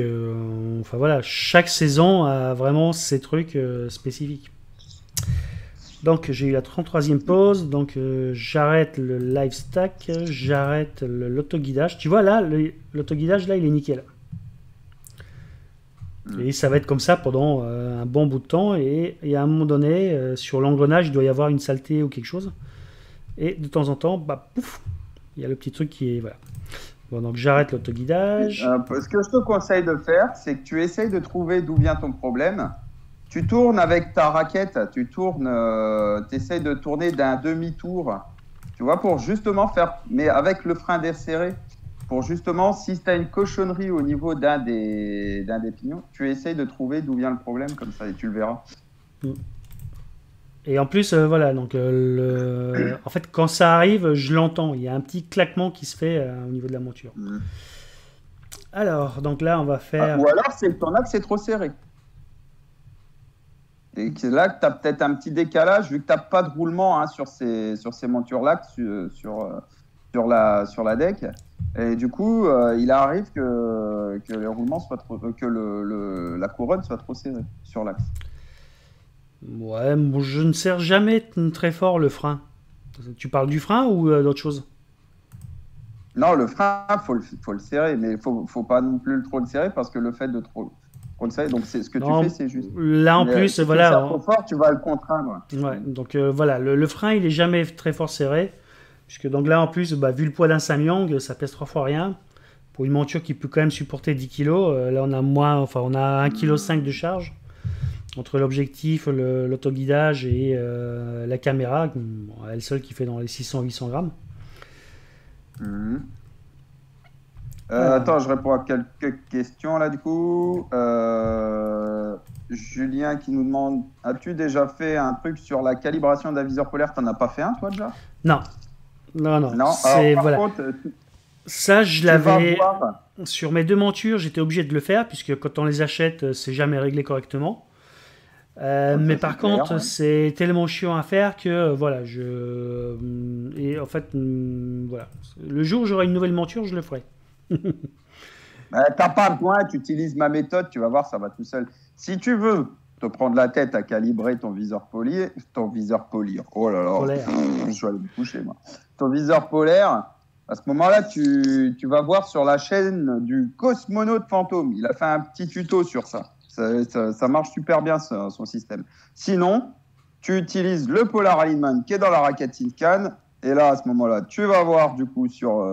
enfin voilà, chaque saison a vraiment ses trucs spécifiques. Donc j'ai eu la 33e pause, donc j'arrête le live stack, j'arrête l'autoguidage. Tu vois là, l'autoguidage là, il est nickel. Et ça va être comme ça pendant un bon bout de temps. Et à un moment donné, sur l'engrenage, il doit y avoir une saleté ou quelque chose. Et de temps en temps, bah, pouf, il y a le petit truc qui est... Voilà. Bon, donc j'arrête l'autoguidage. Ce que je te conseille de faire, c'est que tu essayes de trouver d'où vient ton problème. Tu tournes avec ta raquette, tu tournes, essayes de tourner d'un demi-tour, tu vois, pour justement faire... Mais avec le frein desserré, pour justement, si tu as une cochonnerie au niveau d'un des pignons, tu essayes de trouver d'où vient le problème, comme ça, et tu le verras. Mm. Et en plus, voilà, donc, en fait, quand ça arrive, je l'entends. Il y a un petit claquement qui se fait au niveau de la monture. Mmh. Alors, donc là, on va faire... Ah, ou alors, c'est le tournage, c'est trop serré. Et là, tu as peut-être un petit décalage, vu que tu n'as pas de roulement hein, sur ces montures-là, sur la deck. Et du coup, il arrive que les roulements soient trop, que la couronne soit trop serrée sur l'axe. Ouais, bon, je ne serre jamais très fort le frein. Tu parles du frein ou d'autre chose? Non, le frein, faut le serrer, mais faut pas non plus trop le serrer parce que le fait de trop le serrer, donc c'est ce que non, tu fais, c'est juste. Là en mais, plus, si voilà. Tu trop fort, tu vas le contraindre. Ouais, donc voilà, le frein, il est jamais très fort serré, puisque donc là en plus, bah, vu le poids d'un Samyang, ça pèse 3 fois rien. Pour une monture qui peut quand même supporter 10 kg, là on a moins, enfin on a 1,5 kg de charge. Entre l'objectif, l'autoguidage et la caméra, elle seule qui fait dans les 600-800 grammes. Mmh. Attends, je réponds à quelques questions là du coup. Julien qui nous demande, as-tu déjà fait un truc sur la calibration d'aviseur polaire? T'en as pas fait un toi déjà? Non. Non, non. Non, alors, par contre, ça, je l'avais sur mes deux montures, j'étais obligé de le faire puisque quand on les achète, c'est jamais réglé correctement. Mais par contre, ouais, c'est tellement chiant à faire que voilà, je et en fait voilà, le jour où j'aurai une nouvelle monture, je le ferai. T'as pas besoin, tu utilises ma méthode, tu vas voir, ça va tout seul. Si tu veux te prendre la tête à calibrer ton viseur polaire, oh là là, je vais aller me coucher moi. Ton viseur polaire. À ce moment-là, tu vas voir sur la chaîne du cosmonaute fantôme. Il a fait un petit tuto sur ça. Ça marche super bien, son système. Sinon, tu utilises le Polar Alignment qui est dans la raquette Sincan. Et là, à ce moment-là, tu vas voir du coup sur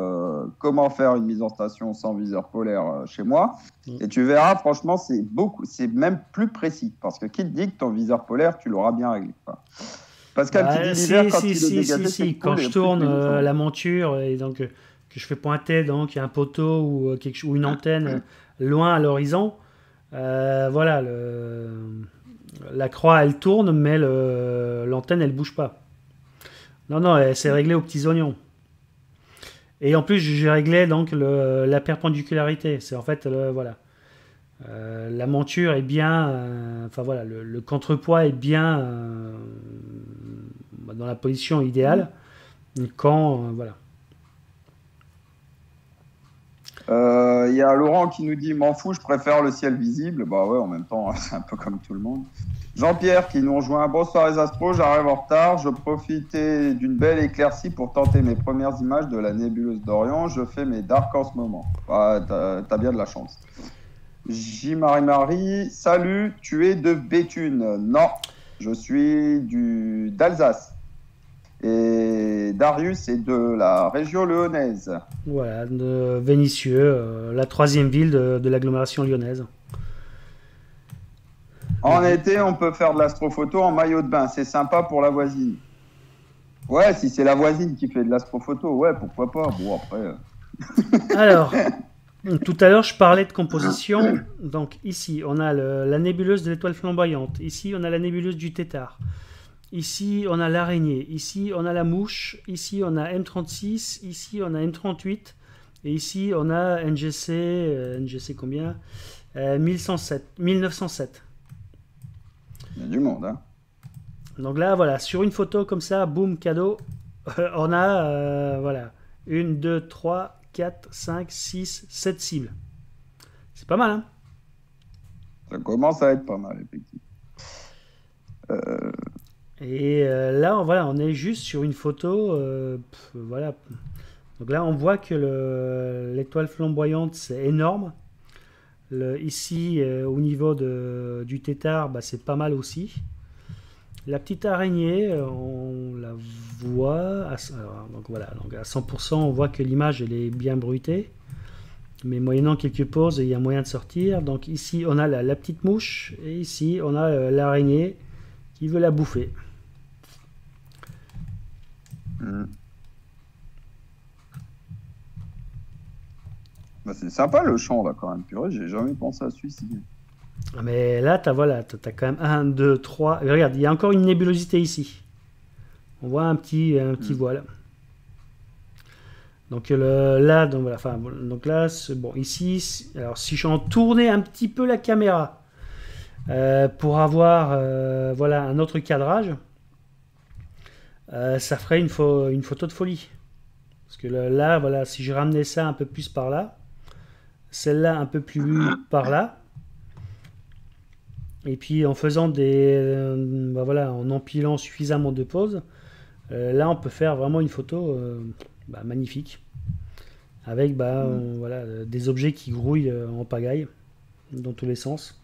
comment faire une mise en station sans viseur polaire chez moi. Et tu verras, franchement, c'est même plus précis. Parce que qui te dit que ton viseur polaire, tu l'auras bien réglé. Enfin, Pascal, bah, si, quand je tourne la monture et donc que je fais pointer donc un poteau ou quelque ou une antenne loin à l'horizon, voilà, la croix elle tourne mais l'antenne elle bouge pas. Non non, c'est réglé aux petits oignons. Et en plus j'ai réglé donc la perpendicularité. C'est en fait voilà, la monture est bien, enfin voilà, le contrepoids est bien. Dans la position idéale quand voilà. Il y a Laurent qui nous dit m'en fous, je préfère le ciel visible. Bah ouais, en même temps c'est un peu comme tout le monde. Jean-Pierre qui nous rejoint, bonsoir les astros, j'arrive en retard, je profitais d'une belle éclaircie pour tenter mes premières images de la nébuleuse d'Orion, je fais mes darks en ce moment. Bah, t'as bien de la chance. J. Marie, salut, tu es de Béthune? Non, je suis d'Alsace. Et Darius est de la région lyonnaise. Voilà, de Vénissieux, la troisième ville de l'agglomération lyonnaise. En été, on peut faire de l'astrophoto en maillot de bain. C'est sympa pour la voisine. Ouais, si c'est la voisine qui fait de l'astrophoto, ouais, pourquoi pas. Bon, après... Alors, tout à l'heure, je parlais de composition. Donc ici, on a la nébuleuse de l'étoile flamboyante. Ici, on a la nébuleuse du Tétard. Ici, on a l'araignée. Ici, on a la mouche. Ici, on a M36. Ici, on a M38. Et ici, on a NGC... NGC combien? 1907. Il y a du monde, hein? Donc là, voilà, sur une photo comme ça, boum, cadeau, on a, voilà, 1, 2, 3, 4, 5, 6, 7 cibles. C'est pas mal, hein? Ça commence à être pas mal, effectivement. Et là, voilà, on est juste sur une photo. Voilà. Donc là, on voit que l'étoile flamboyante, c'est énorme. Ici, au niveau du tétard, bah, c'est pas mal aussi. La petite araignée, on la voit. Donc voilà, donc à 100%, on voit que l'image, elle est bien bruitée. Mais moyennant quelques pauses, il y a moyen de sortir. Donc ici, on a la petite mouche. Et ici, on a l'araignée qui veut la bouffer. Bah c'est sympa le champ là quand même, purée, j'ai jamais pensé à celui-ci. Mais là, voilà, t'as quand même 1, 2, 3, regarde, il y a encore une nébulosité ici. On voit un petit voile. Donc là, donc, voilà, enfin, donc là bon, ici, alors si j'en tournais un petit peu la caméra, pour avoir voilà, un autre cadrage, ça ferait une photo de folie. Parce que là, voilà, si je ramenais ça un peu plus par là, celle-là un peu plus par là, et puis en faisant bah voilà, en empilant suffisamment de poses, là on peut faire vraiment une photo bah, magnifique, avec bah, voilà, des objets qui grouillent en pagaille dans tous les sens.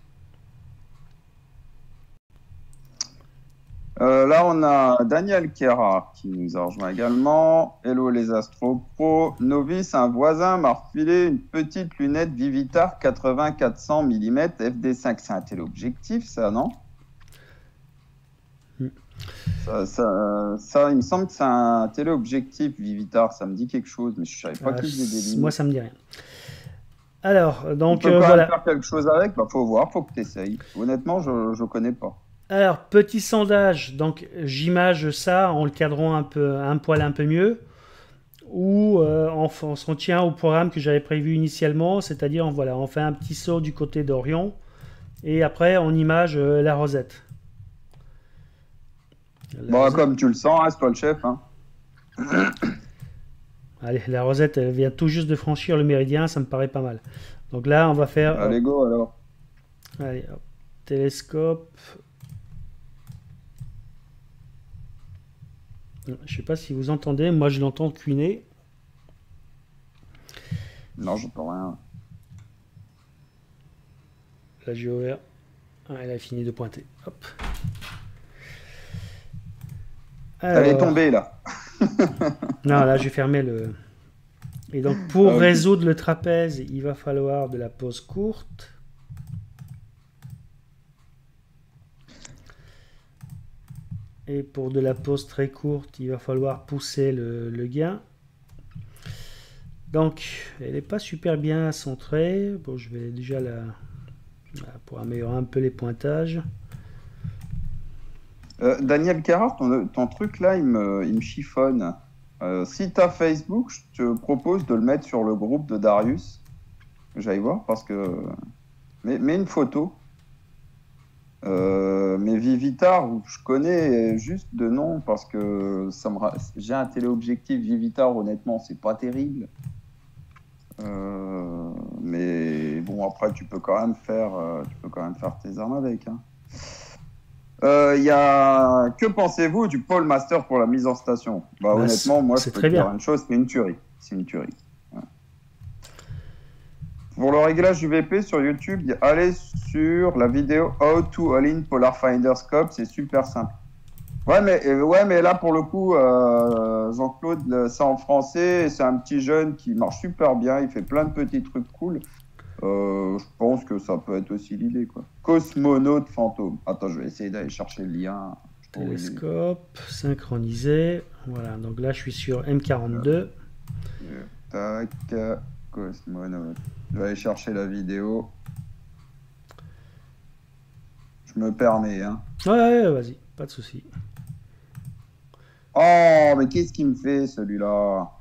Là, on a Daniel Kera qui nous a rejoint également. Hello les astropros. Novice, un voisin m'a refilé une petite lunette Vivitar 80-400 mm FD5. C'est un tel objectif, ça, non? Ça, il me semble que c'est un téléobjectif Vivitar. Ça me dit quelque chose, mais je ne savais pas que c'était des lunettes. Moi, ça me dit rien. Alors, donc, voilà. Faire quelque chose avec, bah, faut voir, faut que tu essayes. Honnêtement, je connais pas. Alors, petit sondage, donc j'image ça en le cadrant un peu, un poil un peu mieux, où on s'en tient au programme que j'avais prévu initialement, c'est-à-dire voilà, on fait un petit saut du côté d'Orion, et après on image la Rosette. Bon, comme tu le sens, hein, c'est toi le chef. Hein. Allez, la Rosette vient tout juste de franchir le méridien, ça me paraît pas mal. Donc là, on va faire... Allez, go alors. Allez, hop. Télescope... Je sais pas si vous entendez, moi je l'entends cuiner. Non, j'entends rien. Là j'ai ouvert. Ah, elle a fini de pointer. Hop. Alors... Elle est tombée là. Non, là j'ai fermé le. Et donc pour résoudre le trapèze, il va falloir de la pause courte. Et pour de la pause très courte, il va falloir pousser le gain. Donc, elle n'est pas super bien centrée. Bon, je vais déjà pour améliorer un peu les pointages. Daniel Carrard, ton truc là, il me chiffonne. Si tu as Facebook, je te propose de le mettre sur le groupe de Darius. J'aille voir parce que... Mets une photo. Mais Vivitar, je connais juste de nom parce que j'ai un téléobjectif Vivitar, honnêtement, c'est pas terrible. Mais bon, après, tu peux quand même faire tes armes avec. Hein. Que pensez-vous du pôle master pour la mise en station? Bah, honnêtement, moi, je peux dire une chose, c'est une tuerie. C'est une tuerie. Pour le réglage du VP sur YouTube, allez sur la vidéo How to All in Polar Finder Scope, c'est super simple. Ouais, mais là, pour le coup, Jean-Claude, c'est en français, c'est un petit jeune qui marche super bien, il fait plein de petits trucs cool. Je pense que ça peut être aussi l'idée, quoi. Cosmonaute fantôme. Attends, je vais essayer d'aller chercher le lien. Télescope, synchronisé. Voilà, donc là, je suis sur M42. Tac, cosmonaute. Je vais aller chercher la vidéo. Je me permets, hein. Ouais, vas-y, pas de souci. Oh, mais qu'est-ce qu'il me fait, celui-là?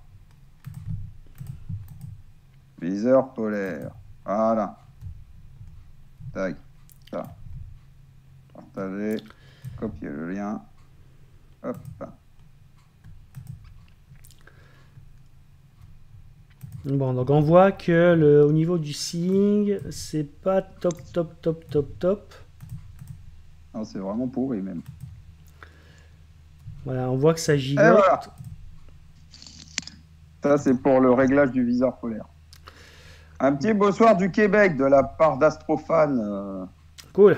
Viseur polaire. Voilà. Tac. Ça. Partager. Copier le lien. Hop. Bon, donc on voit que au niveau du signe, c'est pas top. Non, c'est vraiment pourri même. Voilà, on voit que ça gigote. Et voilà. Ça, c'est pour le réglage du viseur polaire. Un petit beau soir du Québec de la part d'Astrofan. Cool.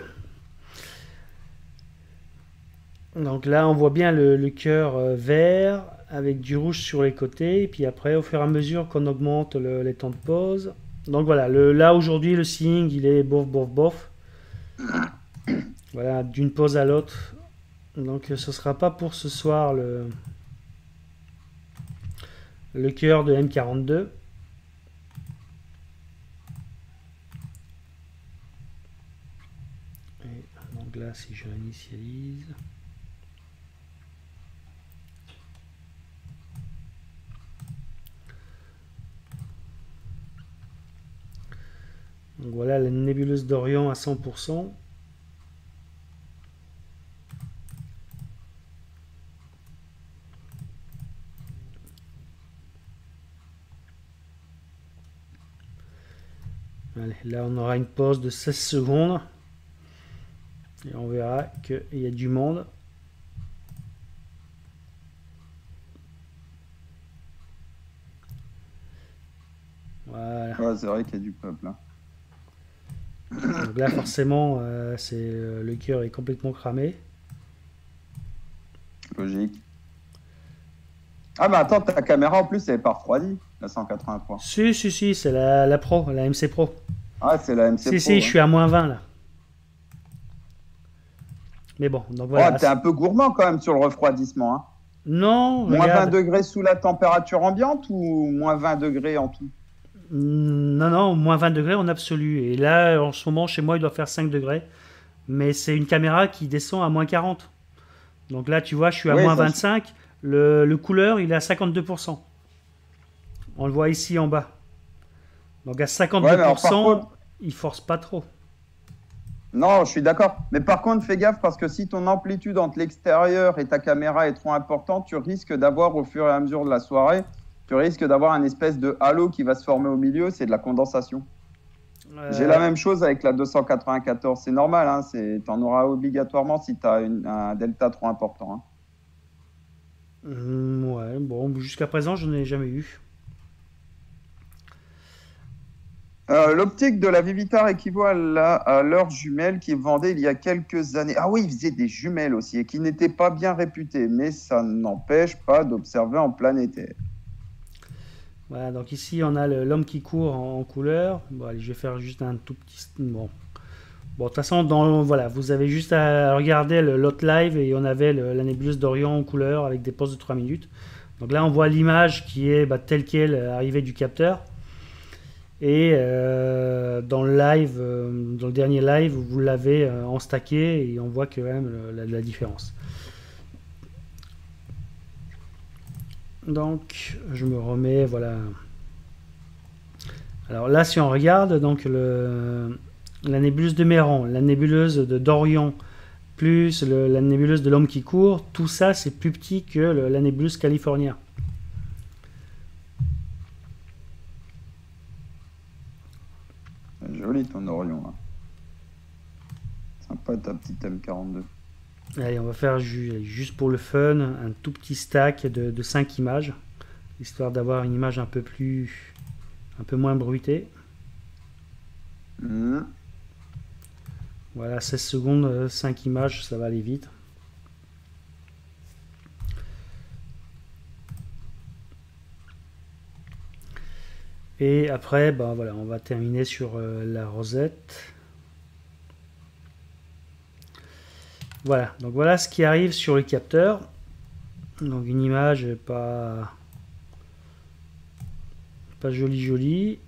Donc là, on voit bien le cœur vert, avec du rouge sur les côtés, et puis après, au fur et à mesure qu'on augmente les temps de pause. Donc voilà, là aujourd'hui, le signe, il est bof. Voilà, d'une pause à l'autre. Donc ce sera pas pour ce soir le cœur de M42. Et donc là, si je réinitialise... Donc voilà la nébuleuse d'Orion à 100%. Allez, là on aura une pause de 16 secondes. Et on verra qu'il y a du monde. Voilà. Ouais, c'est vrai qu'il y a du peuple, hein. Donc là, forcément, le cœur est complètement cramé. Logique. Ah, mais attends, ta caméra en plus, elle n'est pas refroidie, la 180 points. Si, c'est la Pro, la MC Pro. Ah, c'est la MC Pro. Si, ouais. Je suis à -20 là. Mais bon, donc voilà. Oh, t'es un peu gourmand quand même sur le refroidissement. Hein. Non, -20 degrés sous la température ambiante ou -20 degrés en tout? Non, non, moins 20 degrés en absolu. Et là, en ce moment, chez moi, il doit faire 5 degrés. Mais c'est une caméra qui descend à moins 40. Donc là, tu vois, je suis à moins 25. Le couleur, il est à 52%. On le voit ici en bas. Donc à 52%, il force pas trop. Non, je suis d'accord. Mais par contre, fais gaffe parce que si ton amplitude entre l'extérieur et ta caméra est trop importante, tu risques d'avoir au fur et à mesure de la soirée, tu risques d'avoir un espèce de halo qui va se former au milieu. C'est de la condensation. J'ai la même chose avec la 294. C'est normal, hein, tu en auras obligatoirement si tu as un delta trop important. Hein. Ouais, bon, jusqu'à présent, je n'en ai jamais eu. L'optique de la Vivitar équivaut à leur jumelle qu'ils vendaient il y a quelques années. Ah oui, ils faisaient des jumelles aussi et qui n'étaient pas bien réputées, mais ça n'empêche pas d'observer en planétaire. Voilà, donc ici on a l'homme qui court en couleur. Bon, allez, je vais faire juste un tout petit... Bon, de toute façon, voilà, vous avez juste à regarder l'autre live et on avait la nébuleuse d'Orion en couleur avec des pauses de 3 minutes. Donc là, on voit l'image qui est telle qu'elle, arrivée du capteur. Et dans le live, dans le dernier live, vous l'avez en stacké et on voit quand même la différence. Donc, je me remets, voilà. Alors là, si on regarde, donc la nébuleuse de Méran, la nébuleuse d'Orion, plus la nébuleuse de l'homme qui court, tout ça, c'est plus petit que la nébuleuse californienne. Joli ton Orion, hein. Sympa ta petite M42. Allez, on va faire juste pour le fun un tout petit stack de 5 images, histoire d'avoir une image un peu moins bruitée. Mmh. Voilà, 16 secondes, 5 images, ça va aller vite. Et après, voilà, on va terminer sur la Rosette. Voilà, donc voilà ce qui arrive sur le capteur. Donc une image pas jolie.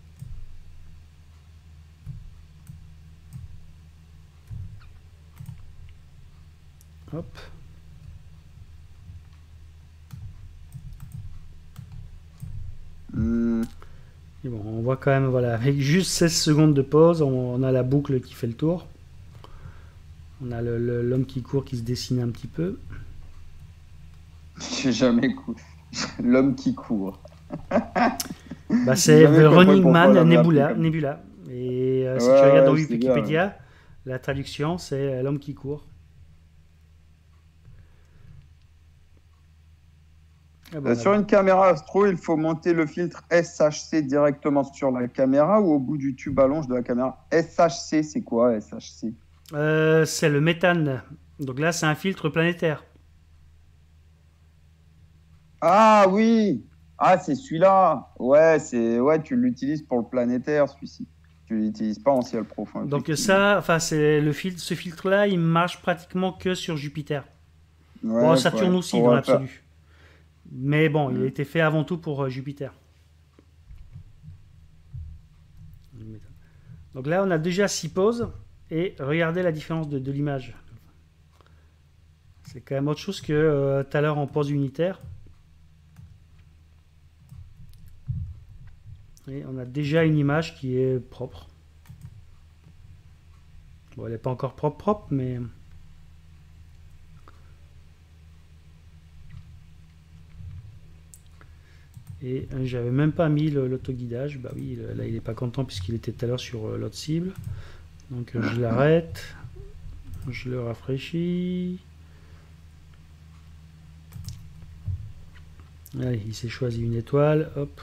Hop. Et bon, on voit quand même, voilà, avec juste 16 secondes de pause, on a la boucle qui fait le tour. On a l'homme qui court qui se dessine un petit peu. J'ai jamais couru. L'homme qui court. C'est The Running Man Nebula. Et si tu regardes dans Wikipédia, la traduction c'est l'homme qui court. Ah bon, sur une caméra astro, il faut monter le filtre SHC directement sur la caméra ou au bout du tube à longe de la caméra. SHC, c'est quoi SHC? C'est le méthane. Donc là, c'est un filtre planétaire. Ah oui. Ah, c'est celui-là. Ouais, tu l'utilises pour le planétaire, celui-ci. Tu l'utilises pas en ciel profond. Donc ça, enfin, c'est le filtre. Ce filtre-là, il marche pratiquement que sur Jupiter. Ouais, bon, Saturne aussi, dans l'absolu. Mais bon, il a été fait avant tout pour Jupiter. Donc là, on a déjà 6 pauses. Et regardez la différence de l'image. C'est quand même autre chose que tout à l'heure en pause unitaire. Et on a déjà une image qui est propre. Bon, elle n'est pas encore propre, mais... Et j'avais même pas mis l'autoguidage. Bah oui, là, il n'est pas content puisqu'il était tout à l'heure sur l'autre cible. Donc je l'arrête, je le rafraîchis. Allez, il s'est choisi une étoile, hop.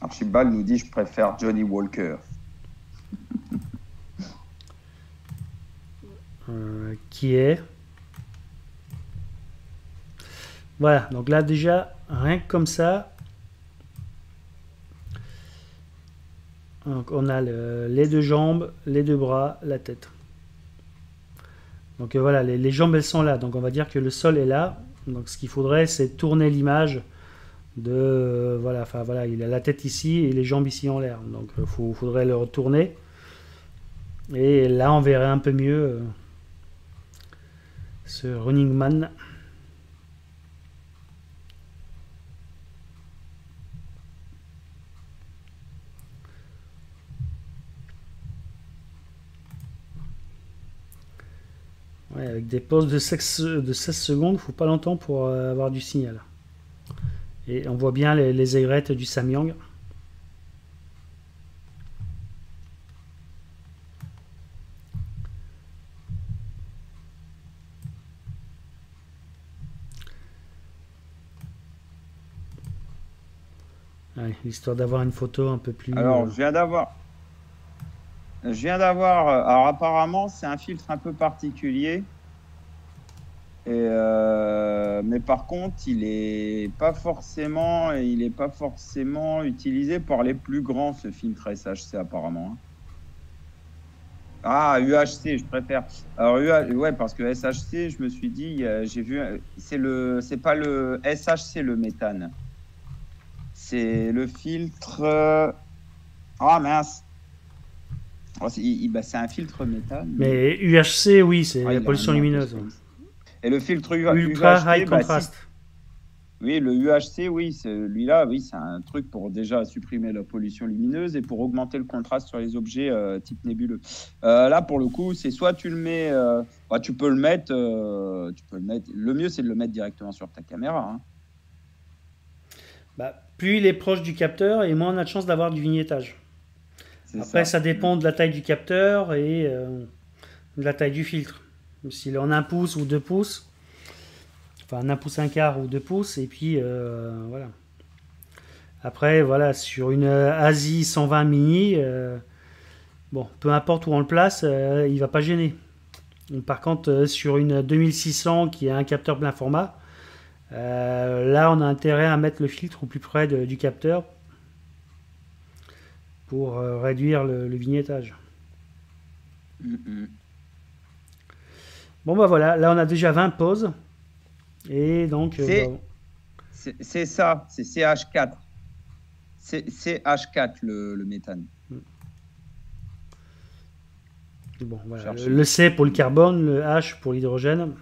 Archibald nous dit je préfère Johnny Walker. Qui est... Voilà, donc là déjà, rien que comme ça. Donc on a les deux jambes, les deux bras, la tête. Donc voilà, les jambes elles sont là. Donc on va dire que le sol est là. Donc ce qu'il faudrait c'est tourner l'image Voilà, enfin voilà, il a la tête ici et les jambes ici en l'air. Donc il faudrait le retourner. Et là, on verrait un peu mieux ce Running Man. Ouais, avec des pauses de 16 secondes, il ne faut pas longtemps pour avoir du signal. Et on voit bien les aigrettes du Samyang. Ouais, histoire d'avoir une photo un peu plus... Alors, je viens d'avoir... Alors, apparemment, c'est un filtre un peu particulier. Et mais par contre, il est pas forcément utilisé par les plus grands, ce filtre SHC, apparemment. Ah, UHC, je préfère. Alors, ouais, parce que SHC, je me suis dit... j'ai vu... C'est pas le SHC, le méthane. C'est le filtre... Ah, mince. C'est un filtre méthane. Mais UHC, oui, c'est la pollution lumineuse. Et le filtre Ultra UHC, High Contrast. Oui, le UHC, oui, celui-là, oui, c'est un truc pour déjà supprimer la pollution lumineuse et pour augmenter le contraste sur les objets type nébuleux. Là, pour le coup, c'est soit tu le mets... tu peux le mettre... Le mieux, c'est de le mettre directement sur ta caméra. Hein. Bah, plus il est proche du capteur et moins on a de chance d'avoir du vignettage. Après, ça dépend de la taille du capteur et de la taille du filtre. S'il est en 1 pouce ou 2 pouces, enfin 1 pouce, 1 quart ou 2 pouces, et puis voilà. Après, voilà, sur une ASI 120 mini, bon, peu importe où on le place, il ne va pas gêner. Donc, par contre, sur une 2600 qui a un capteur plein format, là, on a intérêt à mettre le filtre au plus près du capteur pour réduire le vignettage. Bon, bah voilà, là on a déjà 20 pauses. Et donc... c'est ça, c'est CH4. C'est CH4 le méthane. Bon, voilà, le C pour le carbone, le H pour l'hydrogène.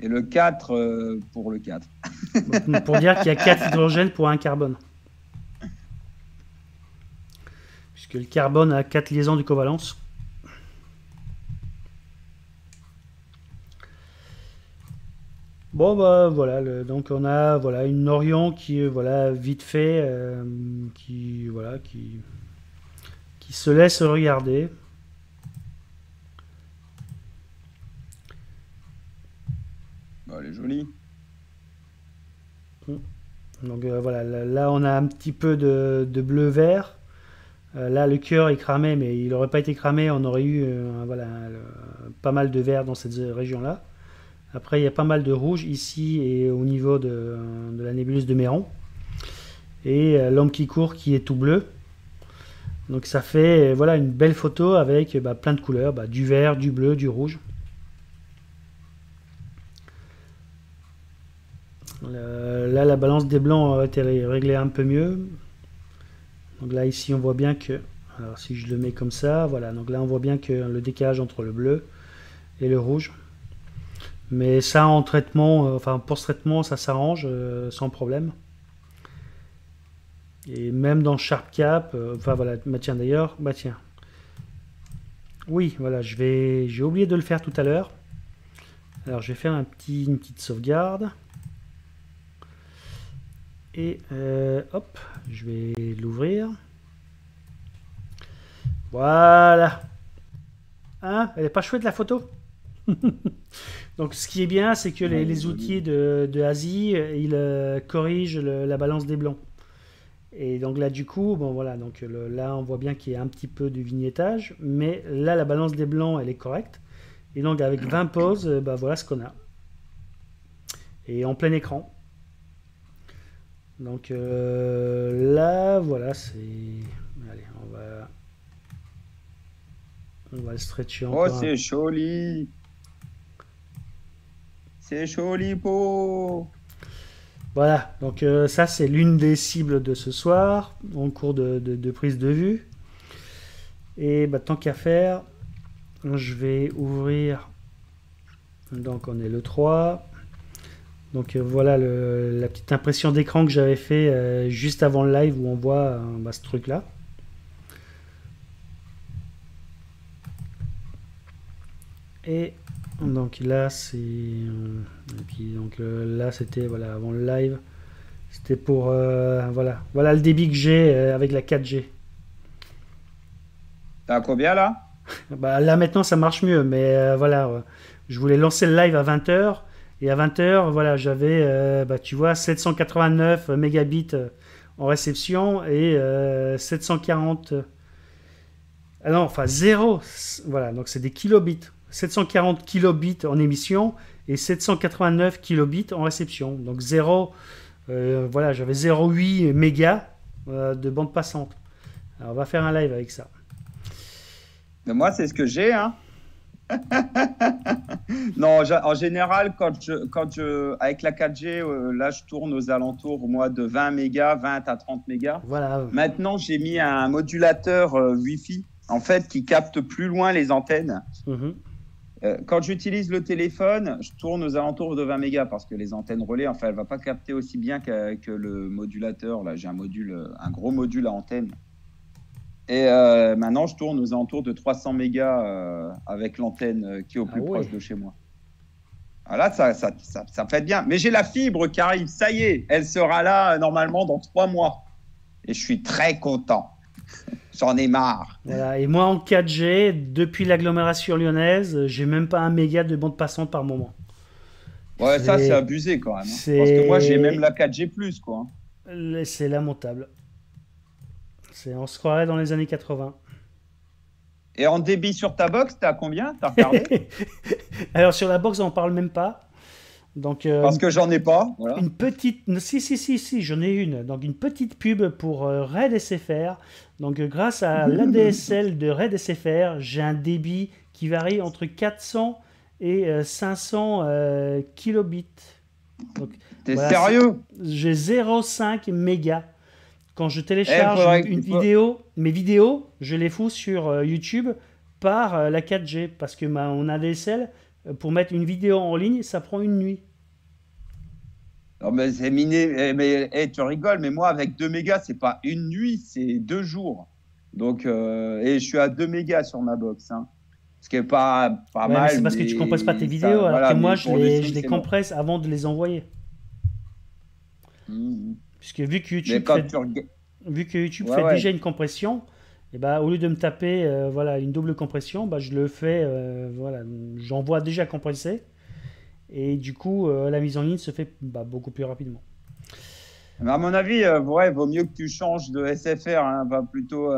Et le 4 pour le 4. Pour dire qu'il y a 4 hydrogènes pour un carbone. Puisque le carbone a 4 liaisons de covalence. Bon, bah voilà. Donc on a voilà, une Orion qui, voilà, vite fait, qui se laisse regarder. Elle est jolie. Donc voilà, là on a un petit peu de bleu vert. Là le cœur est cramé, mais il n'aurait pas été cramé, on aurait eu voilà, pas mal de vert dans cette région-là. Après il y a pas mal de rouge ici et au niveau de la nébuleuse de Méron. Et l'homme qui court qui est tout bleu. Donc ça fait voilà, une belle photo avec bah, plein de couleurs, bah, du vert, du bleu, du rouge. Là, la balance des blancs a été réglée un peu mieux. Donc là, ici, on voit bien que... Alors, si je le mets comme ça, voilà. Donc là, on voit bien que le décalage entre le bleu et le rouge. Mais ça, en traitement... Enfin, pour ce traitement, ça s'arrange sans problème. Et même dans SharpCap... Enfin, voilà. Bah, tiens, d'ailleurs... Bah, tiens. Oui, voilà. J'ai oublié de le faire tout à l'heure. Alors, je vais faire une petite sauvegarde. Et hop, je vais l'ouvrir. Voilà. Hein, elle n'est pas chouette la photo. Donc ce qui est bien, c'est que les outils de ASI, ils corrigent la balance des blancs. Et donc là du coup, bon voilà, donc là on voit bien qu'il y a un petit peu de vignettage, mais là la balance des blancs, elle est correcte. Et donc avec 20 pauses, bah voilà ce qu'on a. Et en plein écran. Donc là, voilà, c'est... Allez, on va le stretcher encore. Oh, c'est joli. C'est joli, po. Voilà, donc ça c'est l'une des cibles de ce soir, en cours de prise de vue. Et bah, tant qu'à faire, je vais ouvrir, donc on est le 3. Donc voilà la petite impression d'écran que j'avais fait juste avant le live où on voit bah, ce truc là. Et donc là c'est là c'était voilà avant le live, c'était pour voilà le débit que j'ai avec la 4G. T'as combien là? Bah, là maintenant ça marche mieux, mais voilà, je voulais lancer le live à 20h et à 20h voilà j'avais bah, tu vois 789 mégabits en réception et 740 ah non enfin 0 voilà donc c'est des kilobits. 740 kilobits en émission et 789 kilobits en réception. Donc 0, voilà, j'avais 0,8 mégas de bande passante. Alors on va faire un live avec ça. Mais moi, c'est ce que j'ai. Hein. Non, en général, avec la 4G, là, je tourne aux alentours moi, de 20 mégas, 20 à 30 mégas. Voilà. Maintenant, j'ai mis un modulateur Wi-Fi, en fait, qui capte plus loin les antennes. Mmh. Quand j'utilise le téléphone, je tourne aux alentours de 20 mégas parce que les antennes relais, enfin, elle ne va pas capter aussi bien que le modulateur. Là, j'ai un gros module à antenne. Et maintenant, je tourne aux alentours de 300 mégas avec l'antenne qui est au plus proche de chez moi. Voilà, ça fait bien. Mais j'ai la fibre qui arrive, ça y est. Elle sera là normalement dans 3 mois. Et je suis très content. J'en ai marre. Voilà, et moi en 4G, depuis l'agglomération lyonnaise, j'ai même pas un méga de bande passante par moment. Ouais, ça c'est abusé quand même. Parce que moi j'ai même la 4G+, quoi. C'est lamentable. On se croirait dans les années 80. Et en débit sur ta box, t'as combien? T'as regardé? Alors sur la box, on parle même pas. Donc, parce que j'en ai pas. Voilà. Une petite, si, j'en ai une. Donc une petite pub pour Red SFR. Donc grâce à l'ADSL de Red SFR, j'ai un débit qui varie entre 400 et 500 kilobits. T'es voilà, sérieux? J'ai 0,5 mégas. Quand je télécharge une vidéo, mes vidéos, je les fous sur YouTube par la 4G parce que on a ADSL. Pour mettre une vidéo en ligne, ça prend une nuit. Non, mais c'est miné. Mais, hey, tu rigoles, mais moi, avec 2 mégas, c'est pas une nuit, c'est 2 jours. Donc, et je suis à 2 mégas sur ma box. Hein. Ce qui n'est pas ouais, mal. C'est parce que tu ne compresses pas tes vidéos, alors voilà, que moi, je les compresse avant de les envoyer. Mmh. Puisque vu que YouTube fait déjà une compression. Et bah, au lieu de me taper voilà, une double compression, bah, je le fais, voilà, j'envoie déjà compressé. Et du coup, la mise en ligne se fait bah, beaucoup plus rapidement. À mon avis, vaut mieux que tu changes de SFR. Hein, bah, plutôt,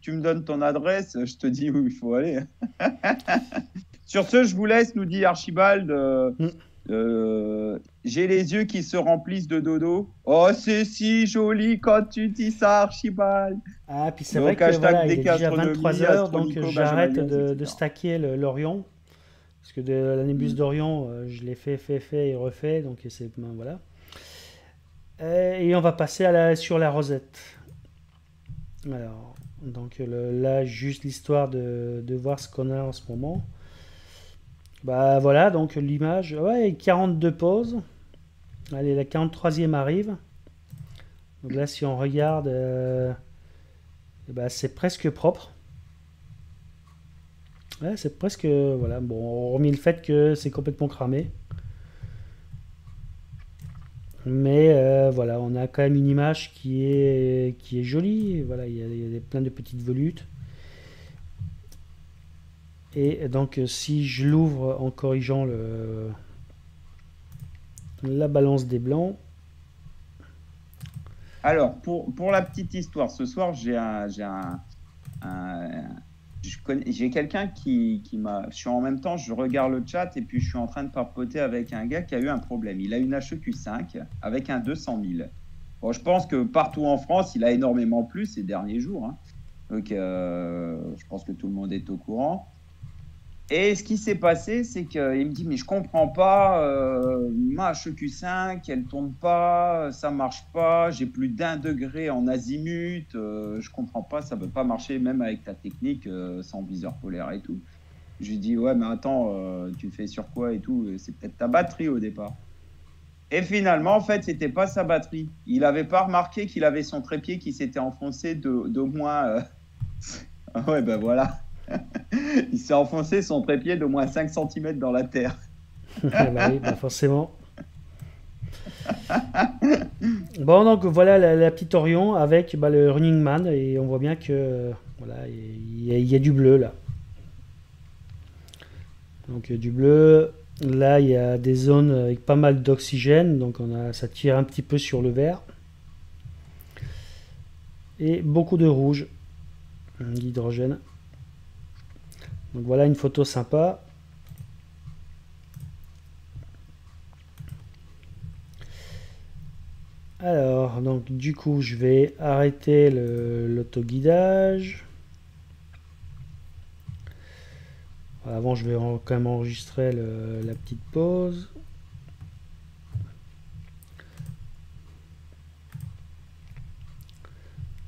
tu me donnes ton adresse, je te dis où il faut aller. Sur ce, je vous laisse, nous dit Archibald. J'ai les yeux qui se remplissent de dodo. Oh, c'est si joli quand tu dis ça, Archibald. Ah, puis c'est vrai que voilà, il est déjà 23h, donc j'arrête de stacker l'Orion. Parce que de la nébus d'Orion, je l'ai fait et refait. Donc c'est voilà. Et on va passer sur la Rosette. Alors, donc là, juste l'histoire de voir ce qu'on a en ce moment. Bah voilà, donc l'image, ouais, 42 poses. Allez, la 43e arrive. Donc là, si on regarde, bah, c'est presque propre. Ouais, c'est presque, voilà, bon, hormis le fait que c'est complètement cramé. Mais voilà, on a quand même une image qui est jolie. Voilà, il y a plein de petites volutes. Et donc, si je l'ouvre en corrigeant la balance des blancs. Alors, pour la petite histoire, ce soir, j'ai quelqu'un qui m'a... Je suis en même temps, je regarde le chat et puis je suis en train de papoter avec un gars qui a eu un problème. Il a une HEQ5 avec un 200 000. Bon, je pense que partout en France, il a énormément plu ces derniers jours. Hein. Donc, je pense que tout le monde est au courant. Et ce qui s'est passé, c'est qu'il me dit, mais je comprends pas, ma HEQ5, elle tourne pas, ça marche pas, j'ai plus d'un degré en azimut, je comprends pas, ça ne peut pas marcher même avec ta technique sans viseur polaire et tout. Je lui dis, ouais, mais attends, tu fais sur quoi et tout, c'est peut-être ta batterie au départ. Et finalement, en fait, c'était pas sa batterie. Il n'avait pas remarqué qu'il avait son trépied qui s'était enfoncé d'au moins... ouais, ben voilà. Il s'est enfoncé son trépied d'au moins 5 cm dans la terre. Bah oui, bah forcément. Bon, donc voilà la petite Orion avec le Running Man, et on voit bien que voilà, il y a du bleu là. Donc du bleu, là il y a des zones avec pas mal d'oxygène, donc ça tire un petit peu sur le vert. Et beaucoup de rouge, d'hydrogène. Donc voilà une photo sympa. Alors, donc du coup, je vais arrêter l'autoguidage. Avant, je vais quand même enregistrer la petite pause.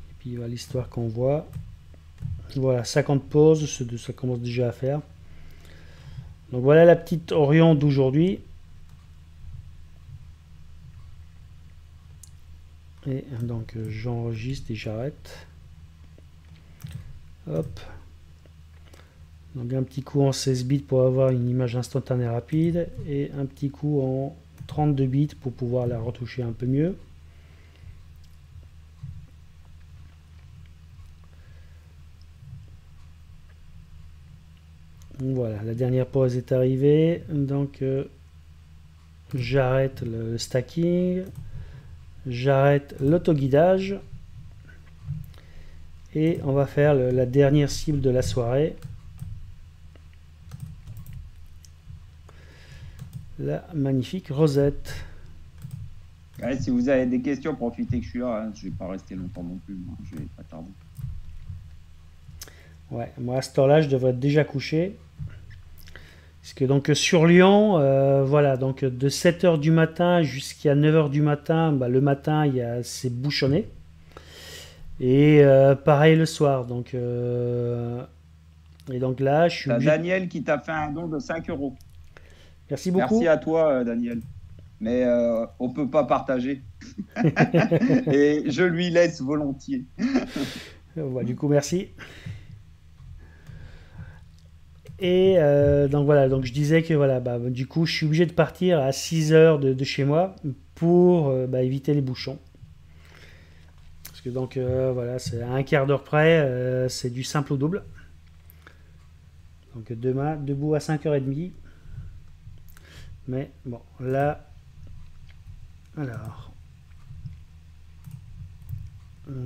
Et puis, voilà l'histoire qu'on voit. Voilà, 50 pauses, ça commence déjà à faire. Donc voilà la petite Orion d'aujourd'hui. Et donc j'enregistre et j'arrête. Hop. Donc un petit coup en 16 bits pour avoir une image instantanée rapide. Et un petit coup en 32 bits pour pouvoir la retoucher un peu mieux. Voilà, la dernière pause est arrivée, donc j'arrête le stacking, j'arrête l'autoguidage et on va faire la dernière cible de la soirée, la magnifique Rosette. Allez, si vous avez des questions, profitez que je suis là, hein. Je vais pas rester longtemps non plus, moi. Je vais pas tarder. Ouais, moi à ce temps-là, je devrais être déjà couché. Parce que donc sur Lyon, voilà, donc de 7h du matin jusqu'à 9h du matin, le matin, c'est bouchonné. Et pareil le soir. Donc, et donc là, je suis... T'as Daniel qui t'a fait un don de 5 €. Merci beaucoup. Merci à toi, Daniel. Mais on ne peut pas partager. Et je lui laisse volontiers. Ouais, du coup, merci. Et donc voilà, donc je disais que voilà, du coup je suis obligé de partir à 6h de chez moi pour éviter les bouchons. Parce que donc voilà, c'est à un quart d'heure près, c'est du simple au double. Donc demain, debout à 5h30. Mais bon, là, alors,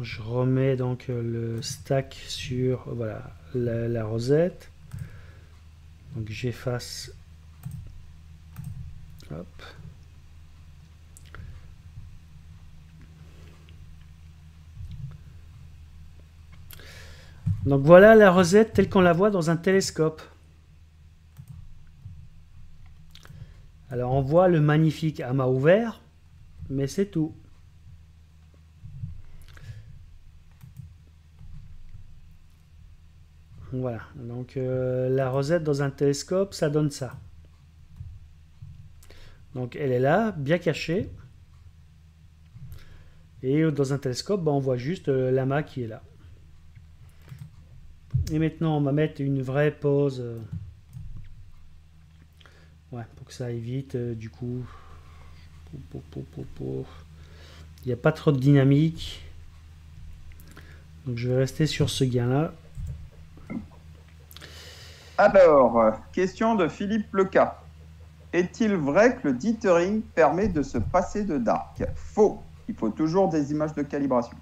je remets donc le stack sur voilà, la Rosette. Donc j'efface, hop, donc voilà la Rosette telle qu'on la voit dans un télescope. Alors on voit le magnifique amas ouvert, mais c'est tout. Voilà, donc la Rosette dans un télescope, ça donne ça. Donc elle est là, bien cachée. Et dans un télescope, on voit juste l'amas qui est là. Et maintenant, on va mettre une vraie pause. Ouais, pour que ça aille vite, du coup. Il n'y a pas trop de dynamique. Donc je vais rester sur ce gain-là. Alors, question de Philippe Leca. Est-il vrai que le dithering permet de se passer de dark? Faux. Il faut toujours des images de calibration.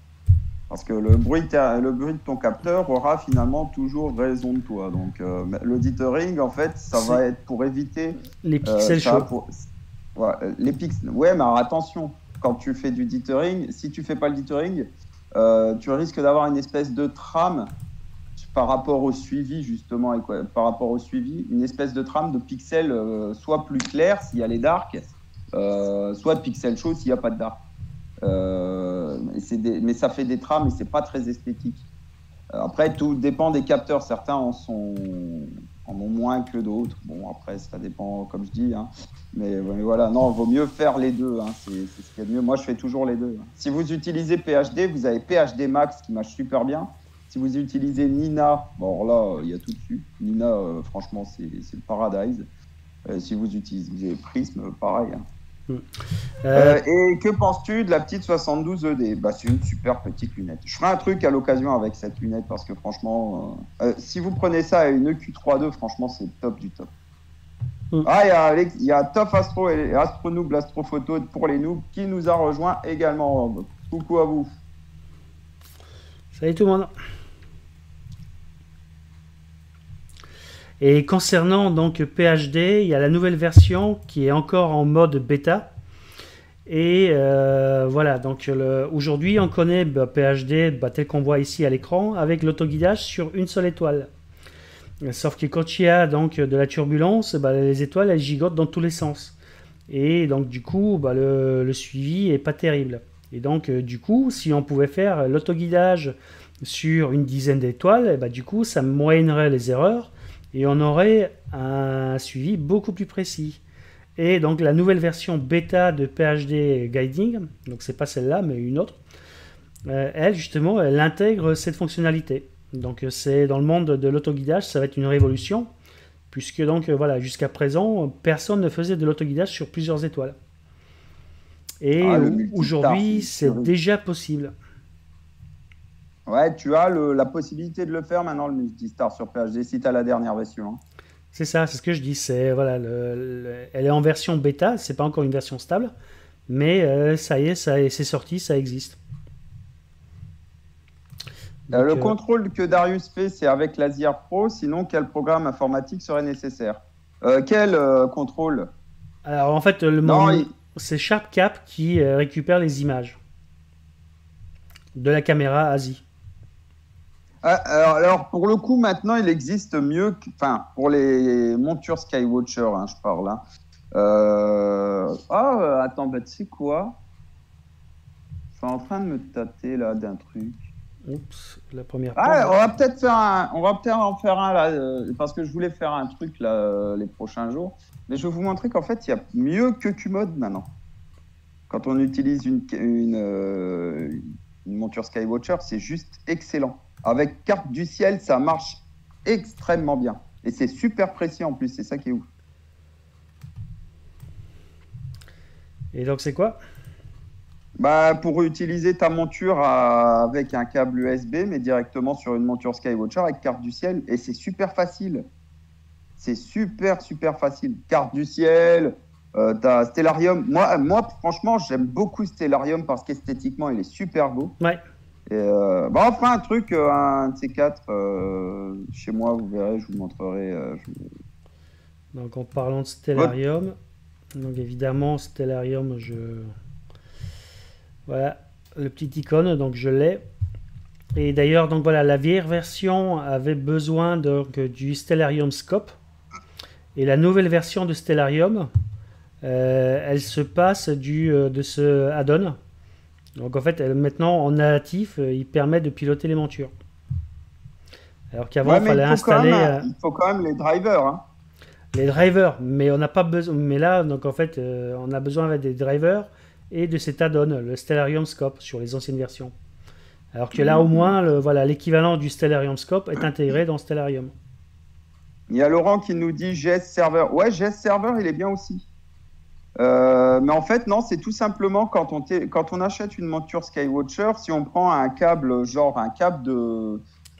Parce que le bruit de ton capteur aura finalement toujours raison de toi. Donc, le dithering, en fait, ça va être pour éviter... Les pixels chauds. Pour... Ouais, ouais, mais alors attention, quand tu fais du dithering, si tu fais pas le dithering, tu risques d'avoir une espèce de trame par rapport au suivi, justement, une espèce de trame de pixels soit plus clair s'il y a les darks, soit de pixels chauds s'il n'y a pas de dark. Mais ça fait des trames et c'est pas très esthétique. Après, tout dépend des capteurs. Certains en ont moins que d'autres. Bon, après, ça dépend, comme je dis. Hein. Mais voilà, non, vaut mieux faire les deux. Hein. C'est ce qu'il y a de mieux. Moi, je fais toujours les deux. Si vous utilisez PhD, vous avez PhD Max qui marche super bien. Si vous utilisez Nina, bon, là, il y a tout dessus. Nina, franchement, c'est le paradise. Si vous utilisez Prism, pareil. Hein. Et que penses-tu de la petite 72 ED? Bah, c'est une super petite lunette. Je ferai un truc à l'occasion avec cette lunette parce que franchement, si vous prenez ça à une EQ32, franchement, c'est top du top. Ah, il y a Tof Astro et Astronoob, l'astrophoto pour les noobs qui nous a rejoint également. Coucou à vous. Salut tout le monde. Et concernant donc PhD, il y a la nouvelle version qui est encore en mode bêta. Et voilà, donc aujourd'hui on connaît PhD tel qu'on voit ici à l'écran avec l'autoguidage sur une seule étoile. Sauf que quand il y a donc de la turbulence, les étoiles elles gigotent dans tous les sens. Et donc du coup, le suivi n'est pas terrible. Et donc du coup, si on pouvait faire l'autoguidage sur une dizaine d'étoiles, du coup ça moyennerait les erreurs. Et on aurait un suivi beaucoup plus précis. Et donc la nouvelle version bêta de PhD Guiding, donc c'est pas celle-là mais une autre, elle justement, elle intègre cette fonctionnalité. Donc c'est dans le monde de l'autoguidage, ça va être une révolution, puisque donc voilà, jusqu'à présent, personne ne faisait de l'autoguidage sur plusieurs étoiles. Et aujourd'hui, c'est déjà possible. Ouais, tu as la possibilité de le faire maintenant, le multistar sur PhD, si tu as la dernière version. Hein. C'est ça, c'est ce que je dis. Voilà, elle est en version bêta, c'est pas encore une version stable, mais ça y est, c'est sorti, ça existe. Donc, le contrôle que Darius fait, c'est avec l'Azir Pro, sinon quel programme informatique serait nécessaire? Quel contrôle? Alors en fait, c'est SharpCap qui récupère les images de la caméra ASI. Alors, pour le coup, maintenant, il existe mieux, enfin, pour les montures Skywatcher, hein, je parle. Hein. Attends, tu sais quoi? Je suis en train de me tâter, là, d'un truc. Oups, la première page. Ah, on va peut-être en faire un, là, parce que je voulais faire un truc, là, les prochains jours. Mais je vais vous montrer qu'en fait, il y a mieux que QMode, maintenant. Quand on utilise une monture Skywatcher, c'est juste excellent. Avec carte du ciel, ça marche extrêmement bien. Et c'est super précis en plus, c'est ça qui est ouf. Et donc c'est quoi? Pour utiliser ta monture avec un câble USB, mais directement sur une monture Skywatcher avec carte du ciel. Et c'est super facile. C'est super, super facile. Carte du ciel, t'as Stellarium. Moi, franchement, j'aime beaucoup Stellarium parce qu'esthétiquement, il est super beau. Ouais. On fera un truc, un C4 chez moi, vous verrez, je vous montrerai. Donc en parlant de Stellarium, donc évidemment Stellarium, voilà le petit icône, donc je l'ai. Et d'ailleurs, donc voilà, la vieille version avait besoin du Stellarium Scope, et la nouvelle version de Stellarium, elle se passe de ce add-on. Donc en fait, maintenant, en natif, il permet de piloter les montures. Alors qu'avant, il fallait installer... il faut quand même les drivers. Hein. Les drivers, mais on n'a pas besoin... Mais là, donc en fait, on a besoin des drivers et de cet add-on, le Stellarium Scope, sur les anciennes versions. Alors que là, au moins, l'équivalent du Stellarium Scope est intégré dans Stellarium. Il y a Laurent qui nous dit GS Server. Ouais, GS Server, il est bien aussi. Mais en fait, non, c'est tout simplement quand on achète une monture Skywatcher, si on prend un câble, genre un câble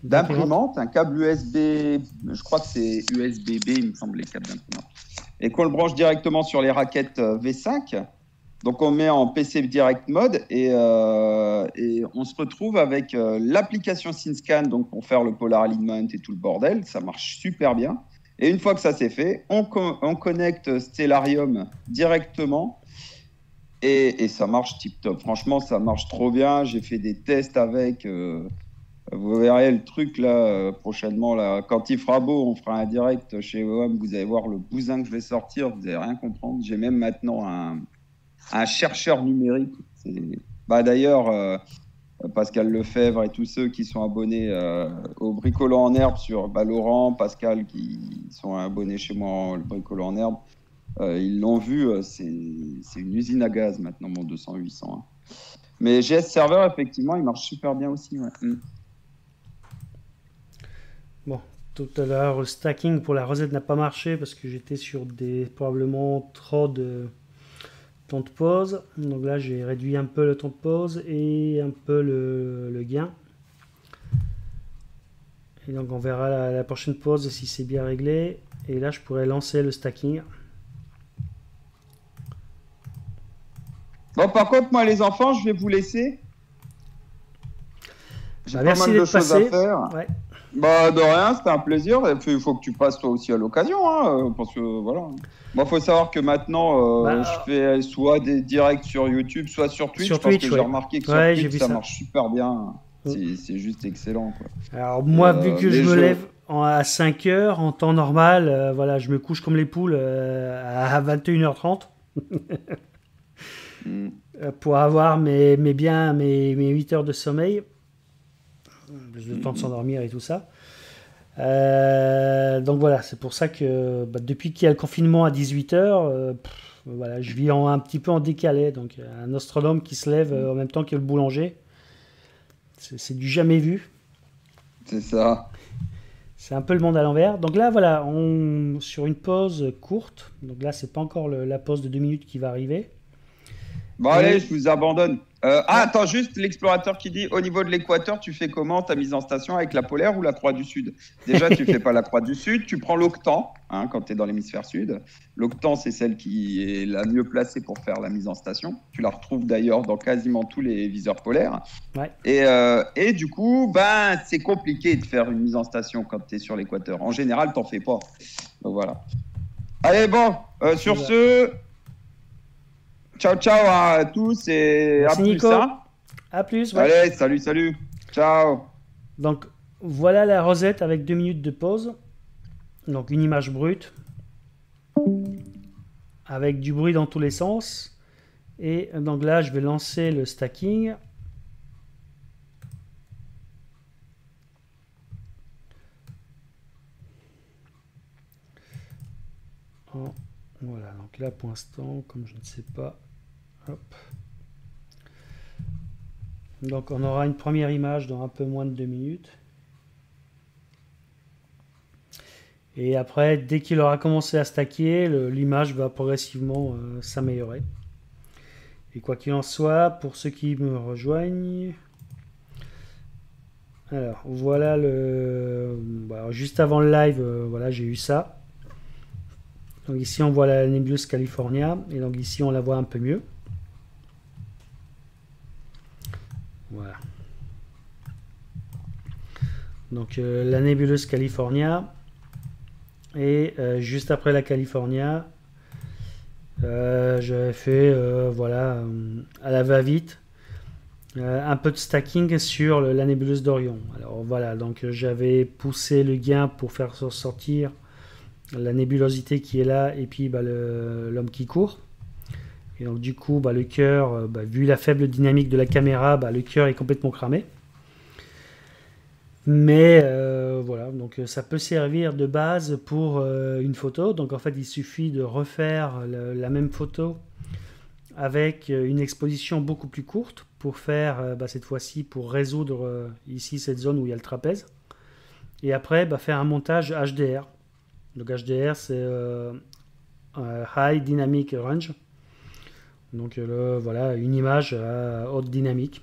d'imprimante, un câble USB, je crois que c'est USB-B, il me semble, les câbles d'imprimante, et qu'on le branche directement sur les raquettes V5, donc on met en PC Direct Mode et on se retrouve avec l'application SynScan, donc pour faire le Polar Alignment et tout le bordel, ça marche super bien. Et une fois que ça c'est fait, on connecte Stellarium directement et ça marche tip top. Franchement, ça marche trop bien. J'ai fait des tests avec. Vous verrez le truc là prochainement. Là, quand il fera beau, on fera un direct chez OM. Vous allez voir le bousin que je vais sortir. Vous n'allez rien comprendre. J'ai même maintenant un chercheur numérique. Bah, d'ailleurs, Pascal Lefebvre et tous ceux qui sont abonnés au Bricolot en Herbe sur bah, Laurent, Pascal qui sont abonnés chez moi, le Bricolot en Herbe, ils l'ont vu. C'est une usine à gaz maintenant, mon 200-800. Hein. Mais GS Server, effectivement, il marche super bien aussi. Ouais. Mm. Bon, tout à l'heure, le stacking pour la Rosette n'a pas marché parce que j'étais sur des probablement trop de temps de pause. Donc là, j'ai réduit un peu le temps de pause et un peu le gain. Et donc, on verra la prochaine pause si c'est bien réglé. Et là, je pourrais lancer le stacking. Bon, par contre, moi, les enfants, je vais vous laisser. J'ai pas mal de choses à faire. Ouais. Bah, de rien, c'était un plaisir. Il faut que tu passes toi aussi à l'occasion, hein, parce que voilà. Bon, faut savoir que maintenant, je fais soit des directs sur YouTube, soit sur Twitch. Sur Twitch, parce que ouais. J'ai remarqué que sur Twitch, ça marche super bien. C'est juste excellent, quoi. Alors moi, vu que je me lève à 5h en temps normal, voilà, je me couche comme les poules à 21h30 pour avoir mes 8 heures de sommeil. Plus de temps de s'endormir et tout ça. Donc voilà, c'est pour ça que bah, depuis qu'il y a le confinement à 18h, voilà, je vis un petit peu en décalé. Donc un astronome qui se lève en même temps que le boulanger, c'est du jamais vu. C'est ça. C'est un peu le monde à l'envers. Donc là, voilà, sur une pause courte. Donc là, c'est pas encore la pause de 2 minutes qui va arriver. Bon, allez, je vous abandonne. Attends, juste l'explorateur qui dit au niveau de l'équateur, tu fais comment ta mise en station avec la polaire ou la croix du sud? Déjà, tu fais pas la croix du sud, tu prends l'octan hein, quand tu es dans l'hémisphère sud. L'octan, c'est celle qui est la mieux placée pour faire la mise en station. Tu la retrouves d'ailleurs dans quasiment tous les viseurs polaires. Ouais. Et du coup, ben, c'est compliqué de faire une mise en station quand tu es sur l'équateur. En général, t'en fais pas. Donc, voilà. Allez, bon, sur ce. Ciao, ciao à tous et merci à plus. Nico. Hein à plus. Ouais. Allez, salut, salut. Ciao. Donc, voilà la Rosette avec 2 minutes de pause. Donc, une image brute. Avec du bruit dans tous les sens. Et donc là, je vais lancer le stacking. Oh. Voilà, donc là pour l'instant, comme je ne sais pas, hop. Donc on aura une première image dans un peu moins de 2 minutes. Et après, dès qu'il aura commencé à stacker, l'image va progressivement s'améliorer. Et quoi qu'il en soit, pour ceux qui me rejoignent, alors voilà alors, juste avant le live, voilà, j'ai eu ça. Donc ici, on voit la nébuleuse California, et donc ici, on la voit un peu mieux. Voilà. Donc la nébuleuse California, et juste après la California, j'avais fait, voilà, à la va-vite, un peu de stacking sur la nébuleuse d'Orion. Alors voilà, donc j'avais poussé le gain pour faire sortir la nébulosité qui est là et puis bah, l'homme qui court, et donc du coup bah, le cœur, bah, vu la faible dynamique de la caméra, bah, le cœur est complètement cramé, mais voilà, donc ça peut servir de base pour une photo. Donc en fait, il suffit de refaire la même photo avec une exposition beaucoup plus courte pour faire bah, cette fois-ci pour résoudre ici cette zone où il y a le trapèze, et après bah, faire un montage HDR. Donc HDR, c'est High Dynamic Range. Donc voilà, une image à haute dynamique.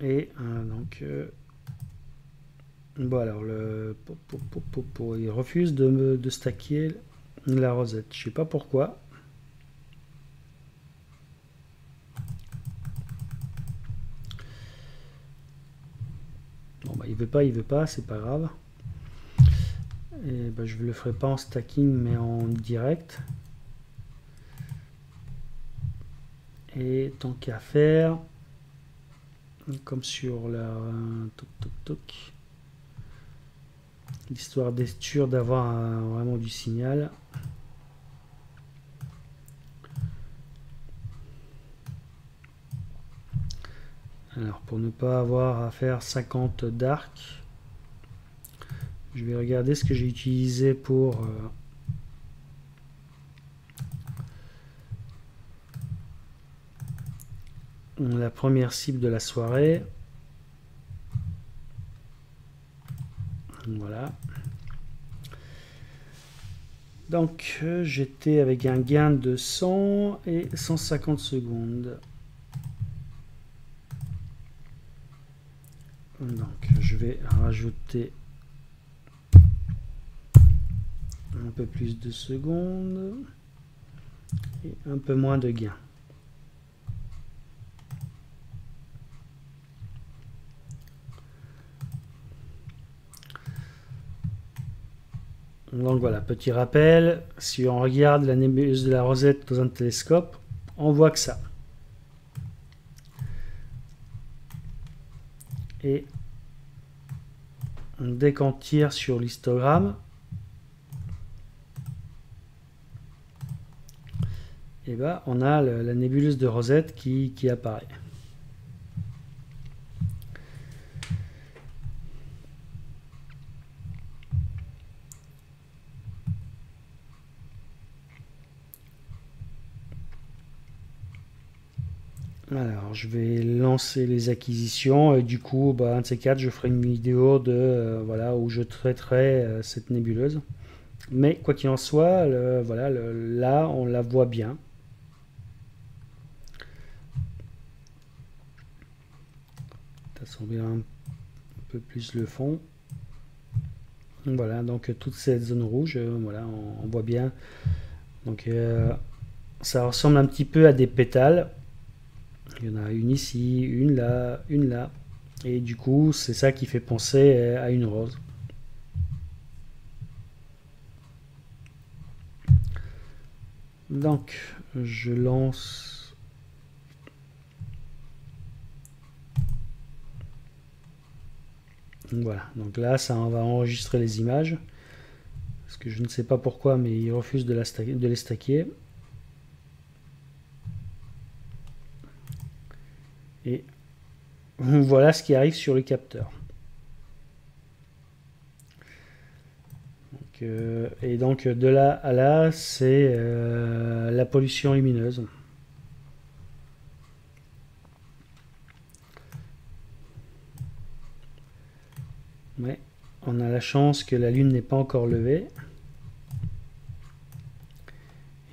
Et donc, bon alors, il refuse de stacker la Rosette. Je ne sais pas pourquoi. Il veut pas, c'est pas grave. Et ben, je le ferai pas en stacking, mais en direct. Et tant qu'à faire, comme sur la l'histoire d'être sûr d'avoir vraiment du signal. Alors pour ne pas avoir à faire 50 d'arc, je vais regarder ce que j'ai utilisé pour la première cible de la soirée. Voilà. Donc j'étais avec un gain de 100 et 150 secondes. Donc je vais rajouter un peu plus de secondes et un peu moins de gain. Donc voilà, petit rappel, si on regarde la nébuleuse de la Rosette dans un télescope, on voit que ça. Et dès qu'on tire sur l'histogramme, eh ben, on a la nébuleuse de Rosette qui apparaît. Alors, je vais lancer les acquisitions et du coup, bah, un de ces quatre, je ferai une vidéo de, voilà, où je traiterai cette nébuleuse. Mais quoi qu'il en soit, voilà, là, on la voit bien. T'assombrir un peu plus le fond. Voilà, donc toute cette zone rouge, voilà, on voit bien. Donc, ça ressemble un petit peu à des pétales. Il y en a une ici, une là, et du coup, c'est ça qui fait penser à une rose. Donc, je lance. Voilà, donc là, ça on va enregistrer les images, parce que je ne sais pas pourquoi, mais il refuse de les stacker. Et voilà ce qui arrive sur le capteur. Donc, et donc de là à là, c'est la pollution lumineuse. Mais on a la chance que la Lune n'est pas encore levée.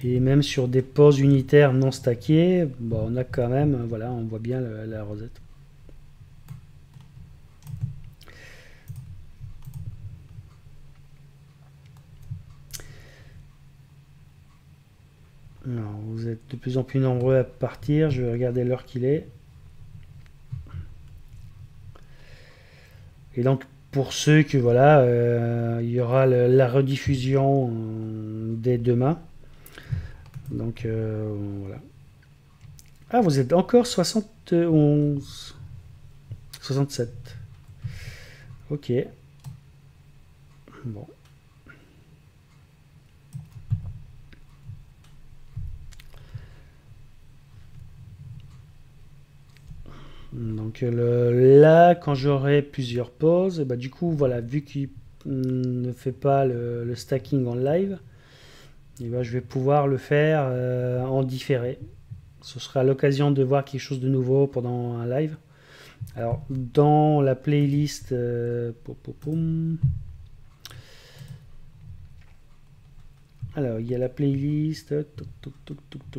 Et même sur des poses unitaires non stackées, bon, on a quand même, voilà, on voit bien la Rosette. Alors, vous êtes de plus en plus nombreux à partir, je vais regarder l'heure qu'il est. Et donc, pour ceux que, voilà, il y aura la rediffusion dès demain. Donc voilà. Ah, vous êtes encore 71. 67. Ok. Bon. Donc là, quand j'aurai plusieurs pauses, bah, du coup, voilà, vu qu'il ne fait pas le stacking en live, eh bien, je vais pouvoir le faire en différé. Ce sera l'occasion de voir quelque chose de nouveau pendant un live. Alors, dans la playlist... Alors, il y a la playlist...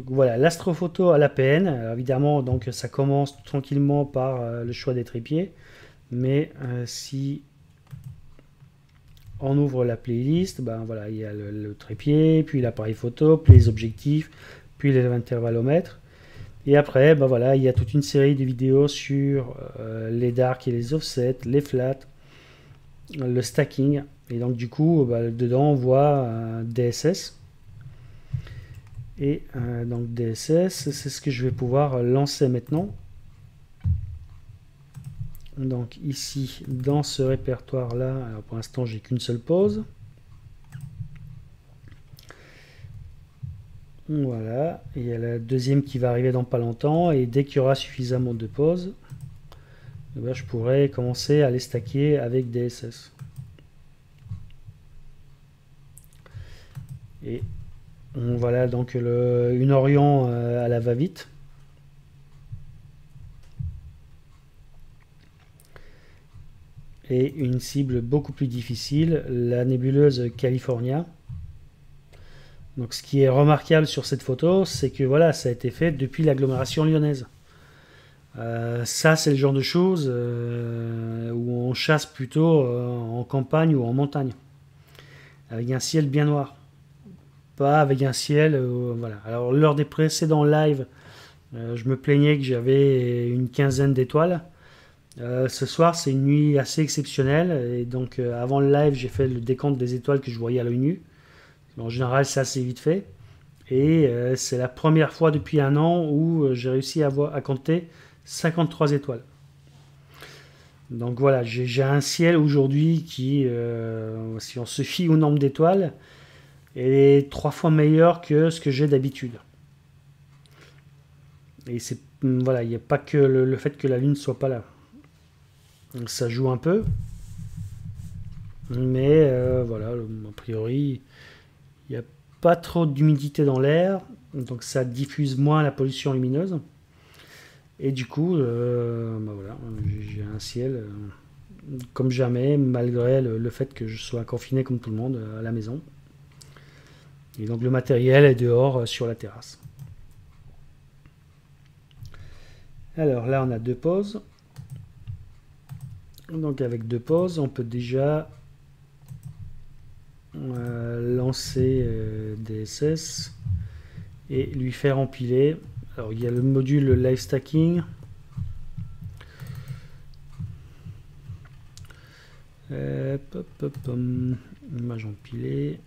Voilà, l'astrophoto à l'APN. Alors, évidemment, donc, ça commence tranquillement par le choix des trépieds. Mais si... on ouvre la playlist, ben voilà, il y a le trépied, puis l'appareil photo, puis les objectifs, puis l'intervalomètre. Et après, ben voilà, il y a toute une série de vidéos sur les darks et les offsets, les flats, le stacking. Et donc du coup, ben, dedans, on voit DSS. Et donc DSS, c'est ce que je vais pouvoir lancer maintenant. donc ici dans ce répertoire là, alors pour l'instant j'ai qu'une seule pause, voilà, et il y a la deuxième qui va arriver dans pas longtemps, et dès qu'il y aura suffisamment de pauses, eh bien, je pourrais commencer à les stacker avec DSS. Et voilà donc une Orion à la va-vite. Et une cible beaucoup plus difficile, la nébuleuse California. Donc ce qui est remarquable sur cette photo, c'est que voilà, ça a été fait depuis l'agglomération lyonnaise. Ça c'est le genre de choses où on chasse plutôt en campagne ou en montagne, avec un ciel bien noir. Pas avec un ciel, voilà. Alors lors des précédents lives, je me plaignais que j'avais une quinzaine d'étoiles. Ce soir, c'est une nuit assez exceptionnelle, et donc avant le live, j'ai fait le décompte des étoiles que je voyais à l'œil nu. En général, c'est assez vite fait, et c'est la première fois depuis un an où j'ai réussi à compter 53 étoiles. Donc voilà, j'ai un ciel aujourd'hui qui, si on se fie au nombre d'étoiles, est 3 fois meilleur que ce que j'ai d'habitude. Et c'est voilà, il n'y a pas que le fait que la Lune ne soit pas là. Donc ça joue un peu, mais voilà, a priori, il n'y a pas trop d'humidité dans l'air, donc ça diffuse moins la pollution lumineuse. Et du coup, bah voilà, j'ai un ciel comme jamais, malgré le fait que je sois confiné comme tout le monde à la maison. Et donc le matériel est dehors sur la terrasse. Alors là, on a 2 pauses. Donc avec 2 pauses, on peut déjà lancer DSS et lui faire empiler. Alors il y a le module live stacking. Image empilée.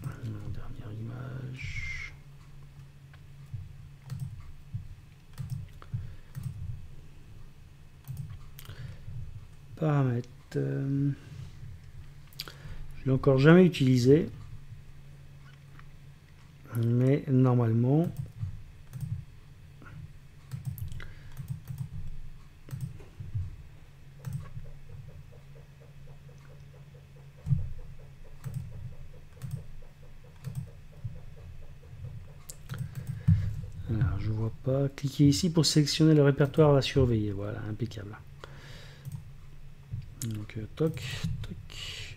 Dernière image. Paramètres. Je l'ai encore jamais utilisé, mais normalement alors, je vois pas, cliquez ici pour sélectionner le répertoire à surveiller, voilà, impeccable. Donc, toc, toc,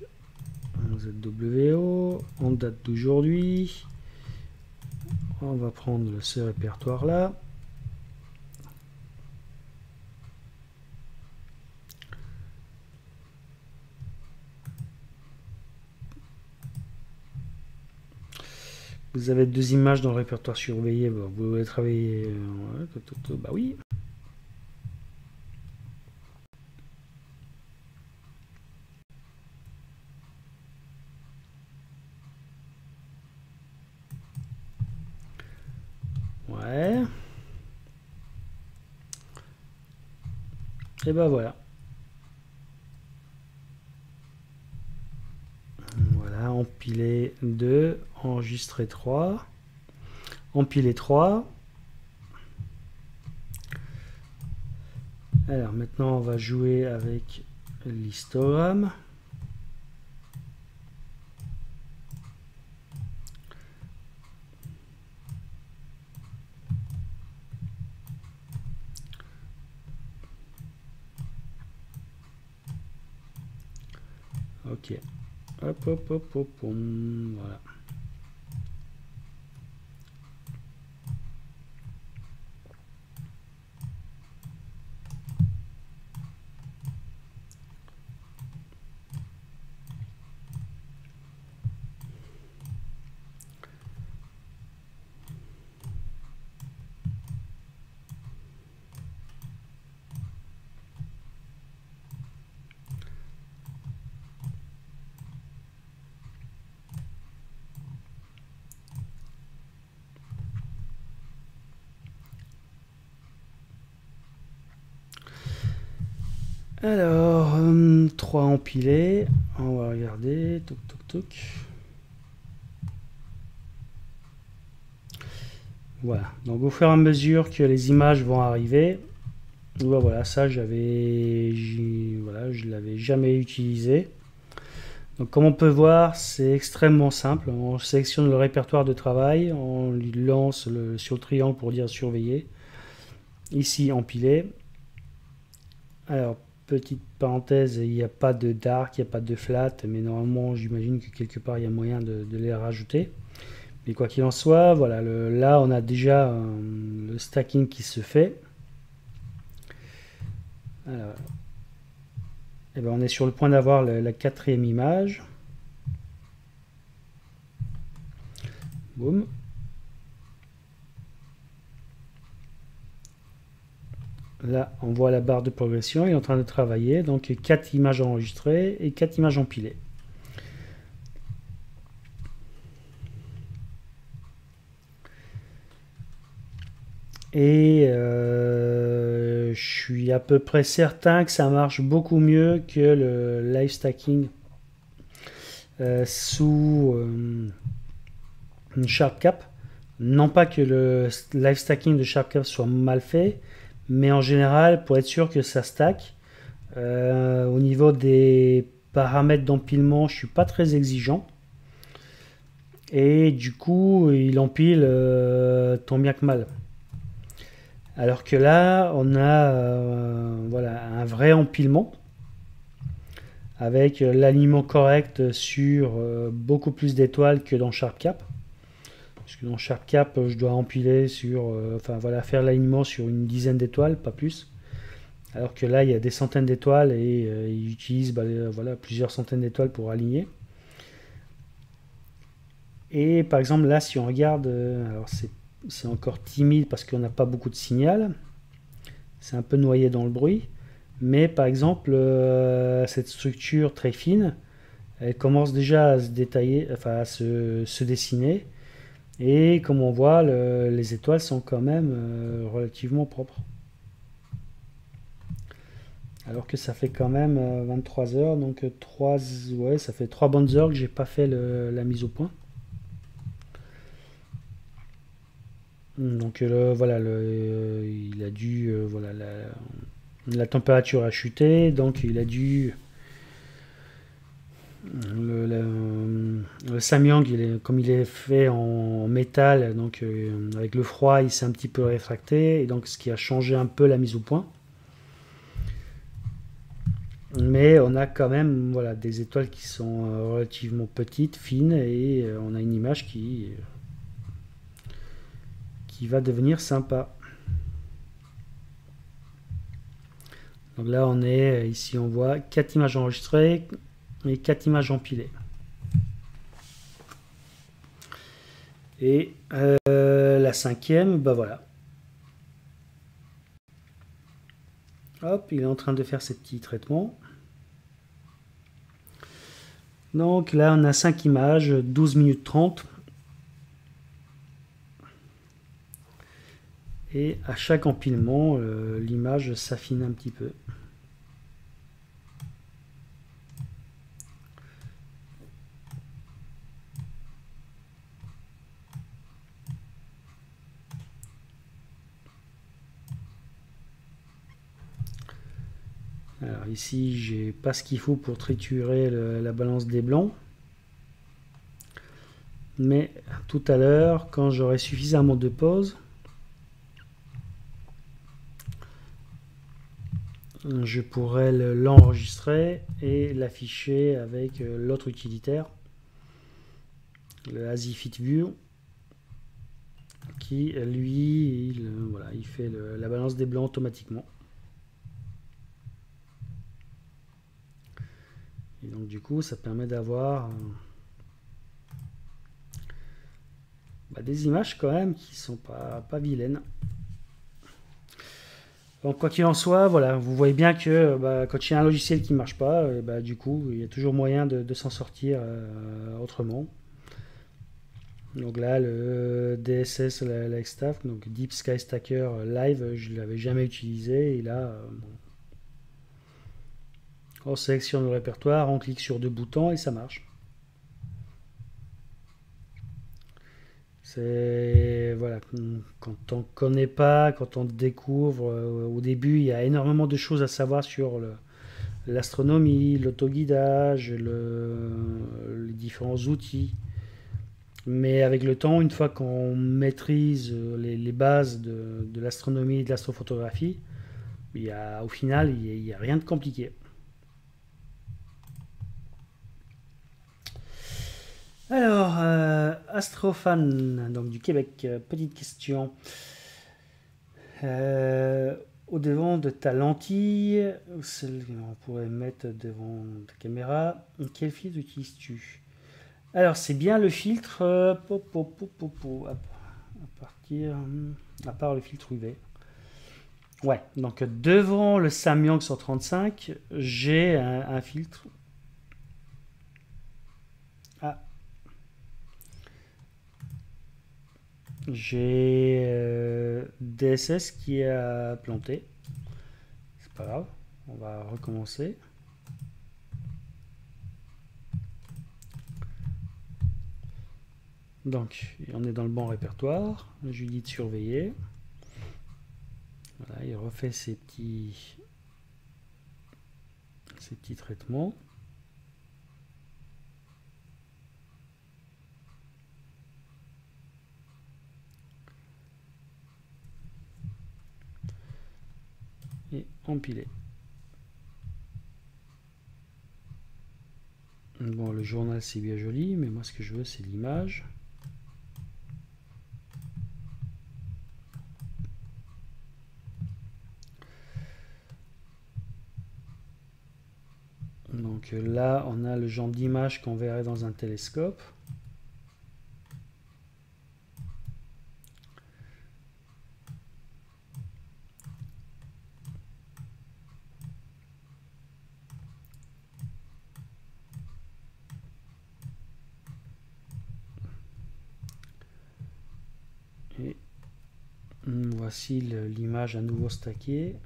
ZWO, en date d'aujourd'hui, on va prendre ce répertoire-là. Vous avez 2 images dans le répertoire surveillé, vous voulez travailler, bah oui. Et ben voilà. Voilà, empiler 2, enregistrer 3, empiler 3. Alors maintenant, on va jouer avec l'histogramme. Ok, hop, hop, hop, hop, voilà. Alors, 3 empilés. On va regarder. Toc, toc, toc. Voilà. Donc, au fur et à mesure que les images vont arriver, voilà, ça, je l'avais jamais utilisé. Donc, comme on peut voir, c'est extrêmement simple. On sélectionne le répertoire de travail, on lance sur le triangle pour dire surveiller. Ici, empiler. Alors, petite parenthèse, il n'y a pas de dark, il n'y a pas de flat, mais normalement, j'imagine que quelque part, il y a moyen de les rajouter. Mais quoi qu'il en soit, voilà, là, on a déjà le stacking qui se fait. Alors, eh bien, on est sur le point d'avoir la 4e image. Boum. Là, on voit la barre de progression. Il est en train de travailler. Donc, 4 images enregistrées et 4 images empilées. Et je suis à peu près certain que ça marche beaucoup mieux que le live stacking sous SharpCap. Non pas que le live stacking de SharpCap soit mal fait, mais en général, pour être sûr que ça stack, au niveau des paramètres d'empilement, je ne suis pas très exigeant. Et du coup, il empile tant bien que mal. Alors que là, on a voilà, un vrai empilement avec l'alignement correct sur beaucoup plus d'étoiles que dans SharpCap. Parce que dans SharpCap, je dois empiler sur, enfin voilà, faire l'alignement sur une dizaine d'étoiles, pas plus. Alors que là, il y a des centaines d'étoiles et ils utilisent voilà, plusieurs centaines d'étoiles pour aligner. Et par exemple, là, si on regarde, alors c'est encore timide parce qu'on n'a pas beaucoup de signal, c'est un peu noyé dans le bruit, mais par exemple cette structure très fine, elle commence déjà à se détailler, enfin à se dessiner, et comme on voit les étoiles sont quand même relativement propres, alors que ça fait quand même 23 heures, donc 3, ouais, ça fait 3 bonnes heures que j'ai pas fait la mise au point. Donc voilà, il a dû, voilà, la température a chuté, donc il a dû, le Samyang, comme il est fait en métal, donc avec le froid, il s'est un petit peu réfracté, et donc ce qui a changé un peu la mise au point. Mais on a quand même, voilà, des étoiles qui sont relativement petites, fines, et on a une image qui va devenir sympa. Donc là on est ici, on voit 4 images enregistrées et 4 images empilées. Et la 5e, bah voilà, hop, il est en train de faire ses petits traitements. Donc là on a 5 images, 12 minutes 30. Et à chaque empilement, l'image s'affine un petit peu. Alors ici, j'ai pas ce qu'il faut pour triturer la balance des blancs. Mais tout à l'heure, quand j'aurai suffisamment de pauses, je pourrais l'enregistrer et l'afficher avec l'autre utilitaire, le AsiFitView, qui lui, voilà, il fait la balance des blancs automatiquement. Et donc du coup, ça permet d'avoir des images quand même qui sont pas vilaines. Donc quoi qu'il en soit, voilà, vous voyez bien que quand il y a un logiciel qui ne marche pas, du coup, il y a toujours moyen de s'en sortir autrement. Donc là, le DSS Live Stack, donc Deep Sky Stacker Live, je ne l'avais jamais utilisé. Et là, On sélectionne le répertoire, on clique sur deux boutons et ça marche. Voilà, quand on ne connaît pas, quand on découvre, au début, il y a énormément de choses à savoir sur l'astronomie, l'autoguidage, les différents outils. Mais avec le temps, une fois qu'on maîtrise les bases de l'astronomie et de l'astrophotographie, au final, il n'y a rien de compliqué. Alors, Astrofan, donc du Québec, petite question. Au devant de ta lentille, celle qu'on pourrait mettre devant ta caméra, quel filtre utilises-tu? Alors, c'est bien le filtre, à part le filtre UV. Ouais, donc devant le Samyang 135, j'ai un filtre. J'ai DSS qui a planté. C'est pas grave, on va recommencer. Donc, on est dans le bon répertoire. Je lui dis de surveiller. Voilà, il refait ses petits traitements. Et empiler. Bon, le journal c'est bien joli, mais moi ce que je veux c'est l'image. Donc là on a le genre d'image qu'on verrait dans un télescope. Voici l'image à nouveau stackée.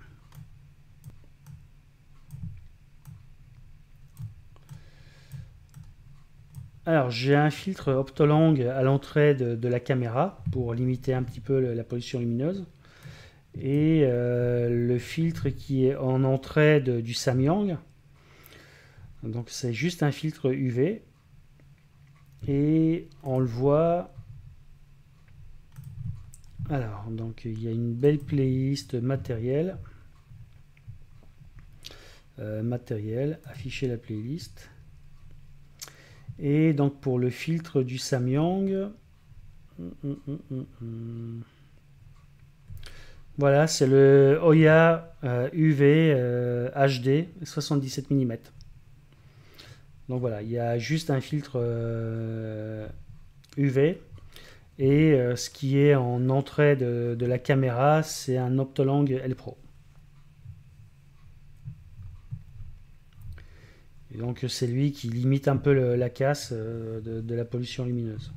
Alors j'ai un filtre optolang à l'entrée de la caméra pour limiter un petit peu la pollution lumineuse, et le filtre qui est en entrée du Samyang, donc c'est juste un filtre UV et on le voit. Alors, donc il y a une belle playlist matériel. Afficher la playlist. Et donc pour le filtre du Samyang, voilà, c'est le Oya UV HD 77 mm. Donc voilà, il y a juste un filtre UV. Et ce qui est en entrée de la caméra, c'est un Optolang L Pro. Et donc c'est lui qui limite un peu la casse de la pollution lumineuse.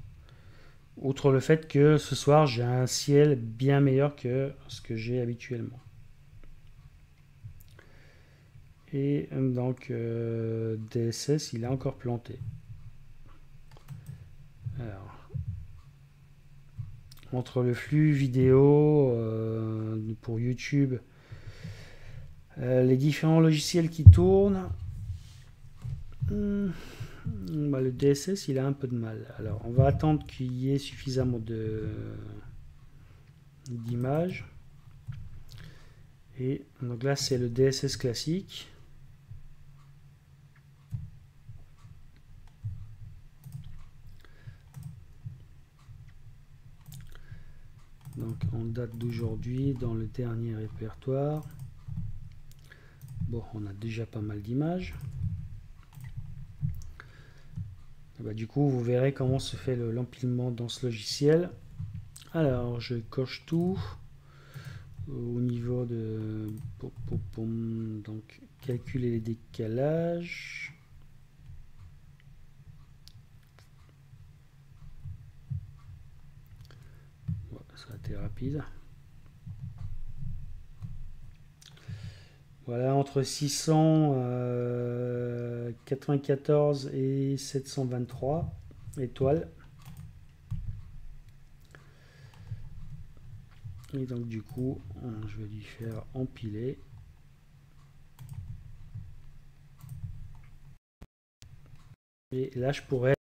Outre le fait que ce soir, j'ai un ciel bien meilleur que ce que j'ai habituellement. Et donc DSS, il a encore planté. Alors, entre le flux vidéo pour YouTube, les différents logiciels qui tournent, bah le DSS il a un peu de mal. Alors on va attendre qu'il y ait suffisamment d'images. Et donc là c'est le DSS classique. Donc on date d'aujourd'hui dans le dernier répertoire. Bon, on a déjà pas mal d'images. Du coup, vous verrez comment se fait l'empilement dans ce logiciel. Alors, je coche tout au niveau de... Donc, calculer les décalages. Ça a été rapide. Voilà, entre 600 94 et 723 étoiles. Et donc du coup, je vais lui faire empiler. Et là, je pourrais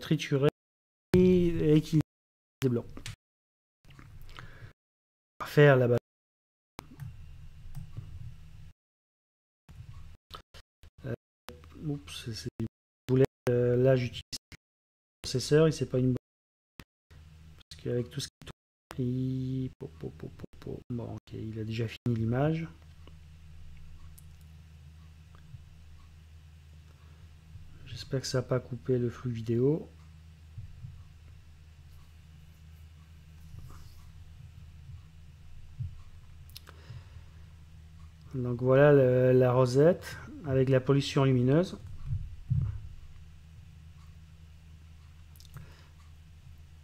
triturer et équilibrer les blancs. Faire là-bas. Oups, c'est une boulette. Là, j'utilise le processeur et c'est pas une boulette. Parce qu'avec tout ce qui tourne, il... Bon, ok, il a déjà fini l'image. J'espère que ça n'a pas coupé le flux vidéo. Donc voilà la rosette avec la pollution lumineuse.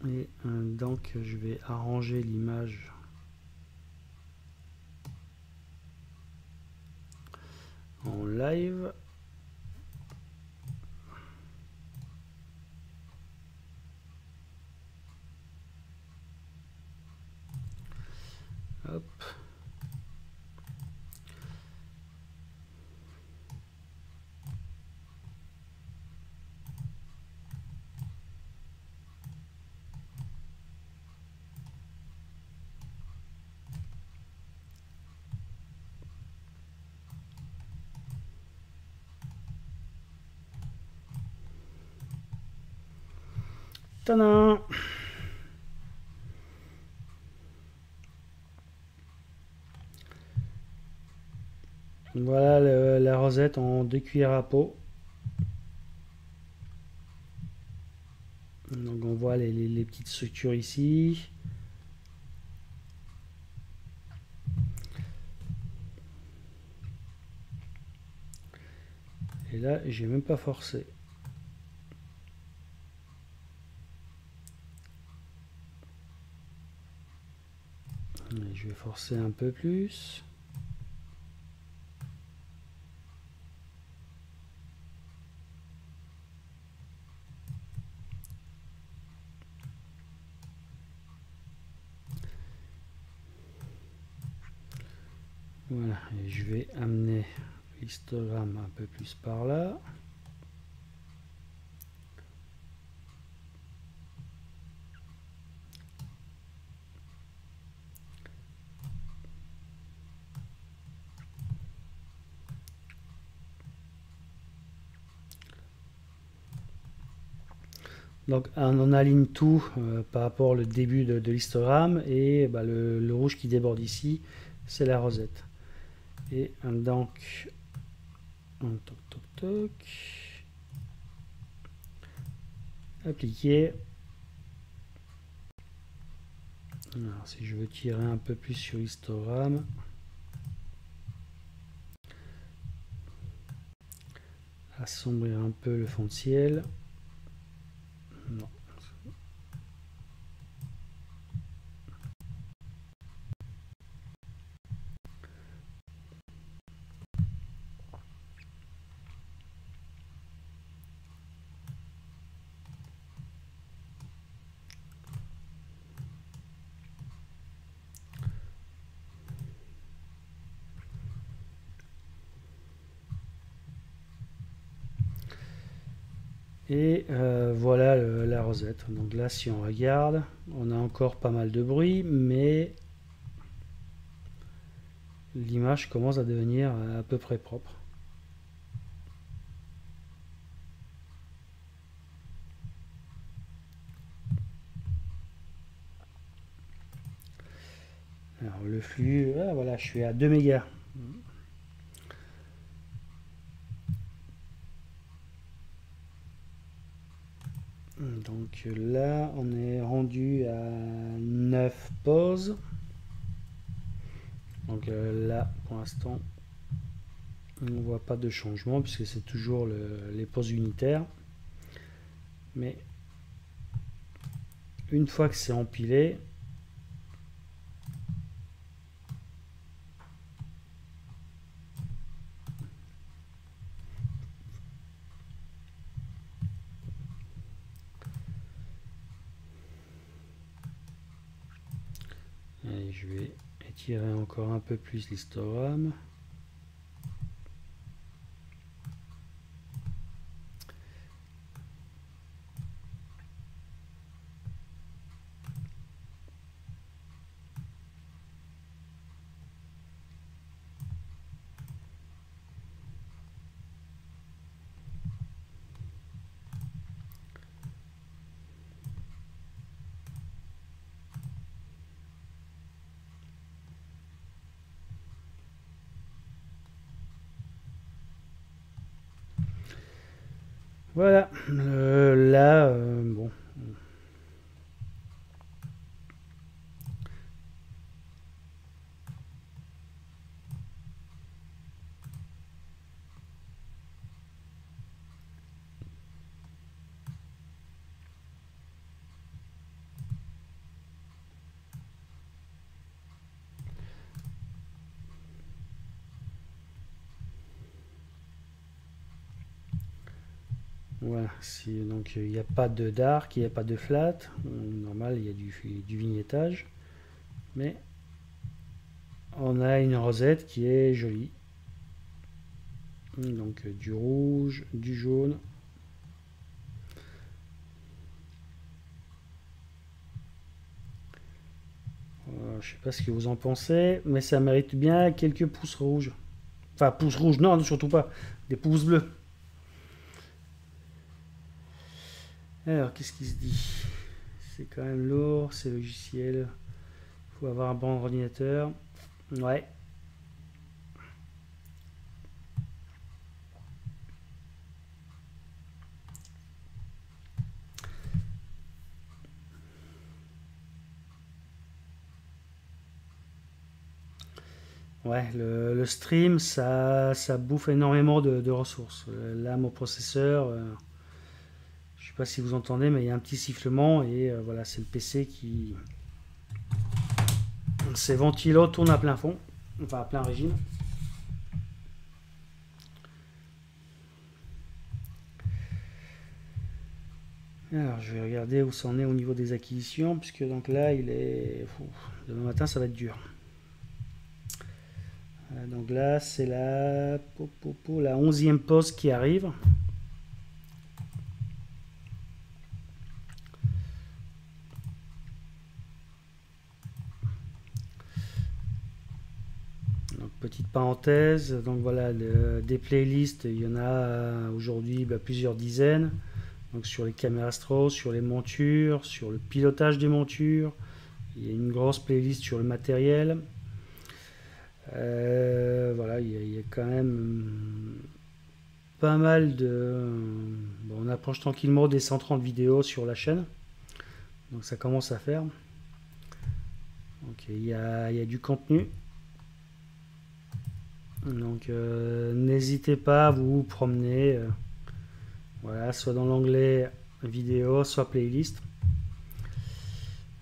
Et donc je vais arranger l'image en live. Hop. Tadam! Voilà la rosette en 2 cuillères à peau. Donc on voit les petites structures ici. Et là, j'ai même pas forcé. Et je vais forcer un peu plus. Voilà, et je vais amener l'histogramme un peu plus par là. Donc on aligne tout par rapport au début de l'histogramme et le rouge qui déborde ici, c'est la rosette. Et donc, appliquer. Alors, si je veux tirer un peu plus sur l'histogramme, assombrir un peu le fond de ciel. Non. Et voilà la rosette. Donc là, si on regarde, on a encore pas mal de bruit, mais l'image commence à devenir à peu près propre. Alors le flux, voilà, je suis à 2 mégas. Donc là, on est rendu à 9 pauses. Donc là, pour l'instant, on ne voit pas de changement puisque c'est toujours les pauses unitaires. Mais une fois que c'est empilé, je vais étirer encore un peu plus l'histogramme. Voilà, là, bon. Voilà, donc il n'y a pas de dark, il n'y a pas de flat, normal il y a du vignettage, mais on a une rosette qui est jolie, donc du rouge, du jaune. Voilà, je ne sais pas ce que vous en pensez, mais ça mérite bien quelques pouces rouges, enfin pouces rouges non, surtout pas, des pouces bleus. Alors, qu'est-ce qui se dit? C'est quand même lourd, ces logiciels. Il faut avoir un bon ordinateur. Ouais. Ouais, le stream, ça bouffe énormément de ressources. Là, mon processeur... je sais pas si vous entendez, mais il y a un petit sifflement et voilà, c'est le PC qui... Ses ventilos tournent à plein fond, enfin à plein régime. Alors, je vais regarder où c'en est au niveau des acquisitions, puisque donc là, il est... Demain matin, ça va être dur. Donc là, c'est la 11e pause qui arrive. Petite parenthèse, donc voilà, des playlists, il y en a aujourd'hui plusieurs dizaines, donc sur les caméras astro, sur les montures, sur le pilotage des montures, il y a une grosse playlist sur le matériel, voilà, il y a quand même pas mal de... Bon, on approche tranquillement des 130 vidéos sur la chaîne, donc ça commence à faire, donc il y a du contenu. Donc n'hésitez pas à vous promener, voilà, soit dans l'onglet vidéo, soit playlist.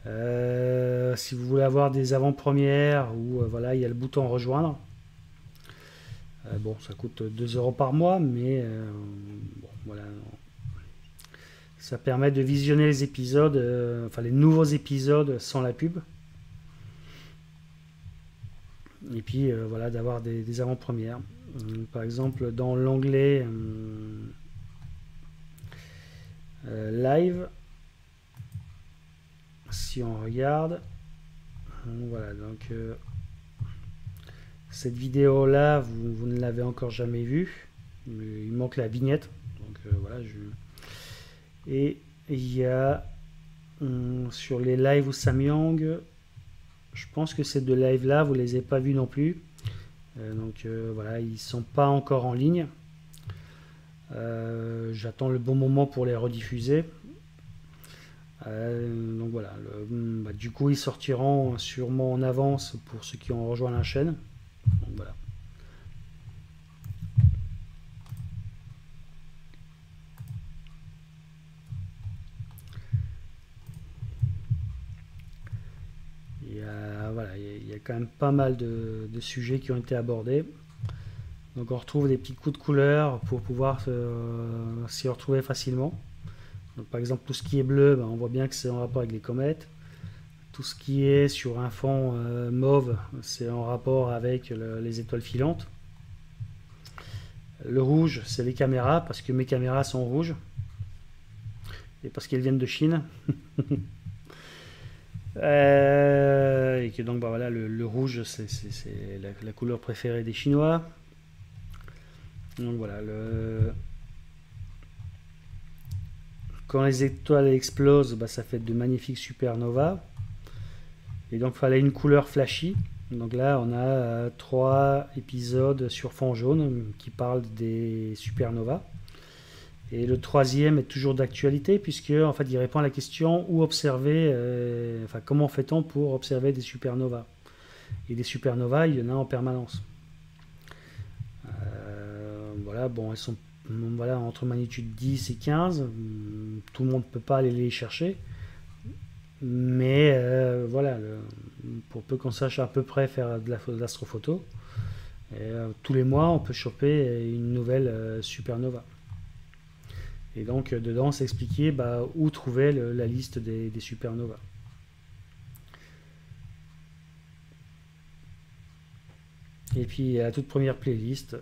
Si vous voulez avoir des avant-premières, ou voilà, il y a le bouton rejoindre. Bon, ça coûte 2 € par mois, mais bon, voilà, ça permet de visionner les épisodes, enfin les nouveaux épisodes sans la pub. Et puis voilà, d'avoir des avant-premières. Par exemple, dans l'onglet live, si on regarde, voilà, donc cette vidéo là, vous ne l'avez encore jamais vue, mais il manque la vignette, donc voilà, et il y a sur les lives au Samyang, je pense que ces deux lives là, vous ne les avez pas vus non plus. Donc voilà, ils ne sont pas encore en ligne. J'attends le bon moment pour les rediffuser. Donc voilà, du coup ils sortiront sûrement en avance pour ceux qui ont rejoint la chaîne. Donc voilà. Voilà, il y a quand même pas mal de sujets qui ont été abordés. Donc on retrouve des petits coups de couleur pour pouvoir s'y retrouver facilement. Donc, par exemple, tout ce qui est bleu, on voit bien que c'est en rapport avec les comètes. Tout ce qui est sur un fond mauve, c'est en rapport avec les étoiles filantes. Le rouge, c'est les caméras, parce que mes caméras sont rouges. Et parce qu'elles viennent de Chine. Et que donc, bah voilà, le rouge, c'est la couleur préférée des Chinois. Donc voilà, quand les étoiles explosent, bah, ça fait de magnifiques supernovas. Et donc, il fallait une couleur flashy. Donc là, on a 3 épisodes sur fond jaune qui parlent des supernovas. Et le troisième est toujours d'actualité, puisque en fait, il répond à la question où observer, enfin, comment fait-on pour observer des supernovas. Et des supernovas, il y en a en permanence. Voilà, bon, elles sont voilà, entre magnitude 10 et 15. Tout le monde ne peut pas aller les chercher. Mais voilà, pour peu qu'on sache à peu près faire de l'astrophoto, tous les mois on peut choper une nouvelle supernova. Et donc dedans c'est expliqué bah, où trouver la liste des supernovas. Et puis la toute première playlist,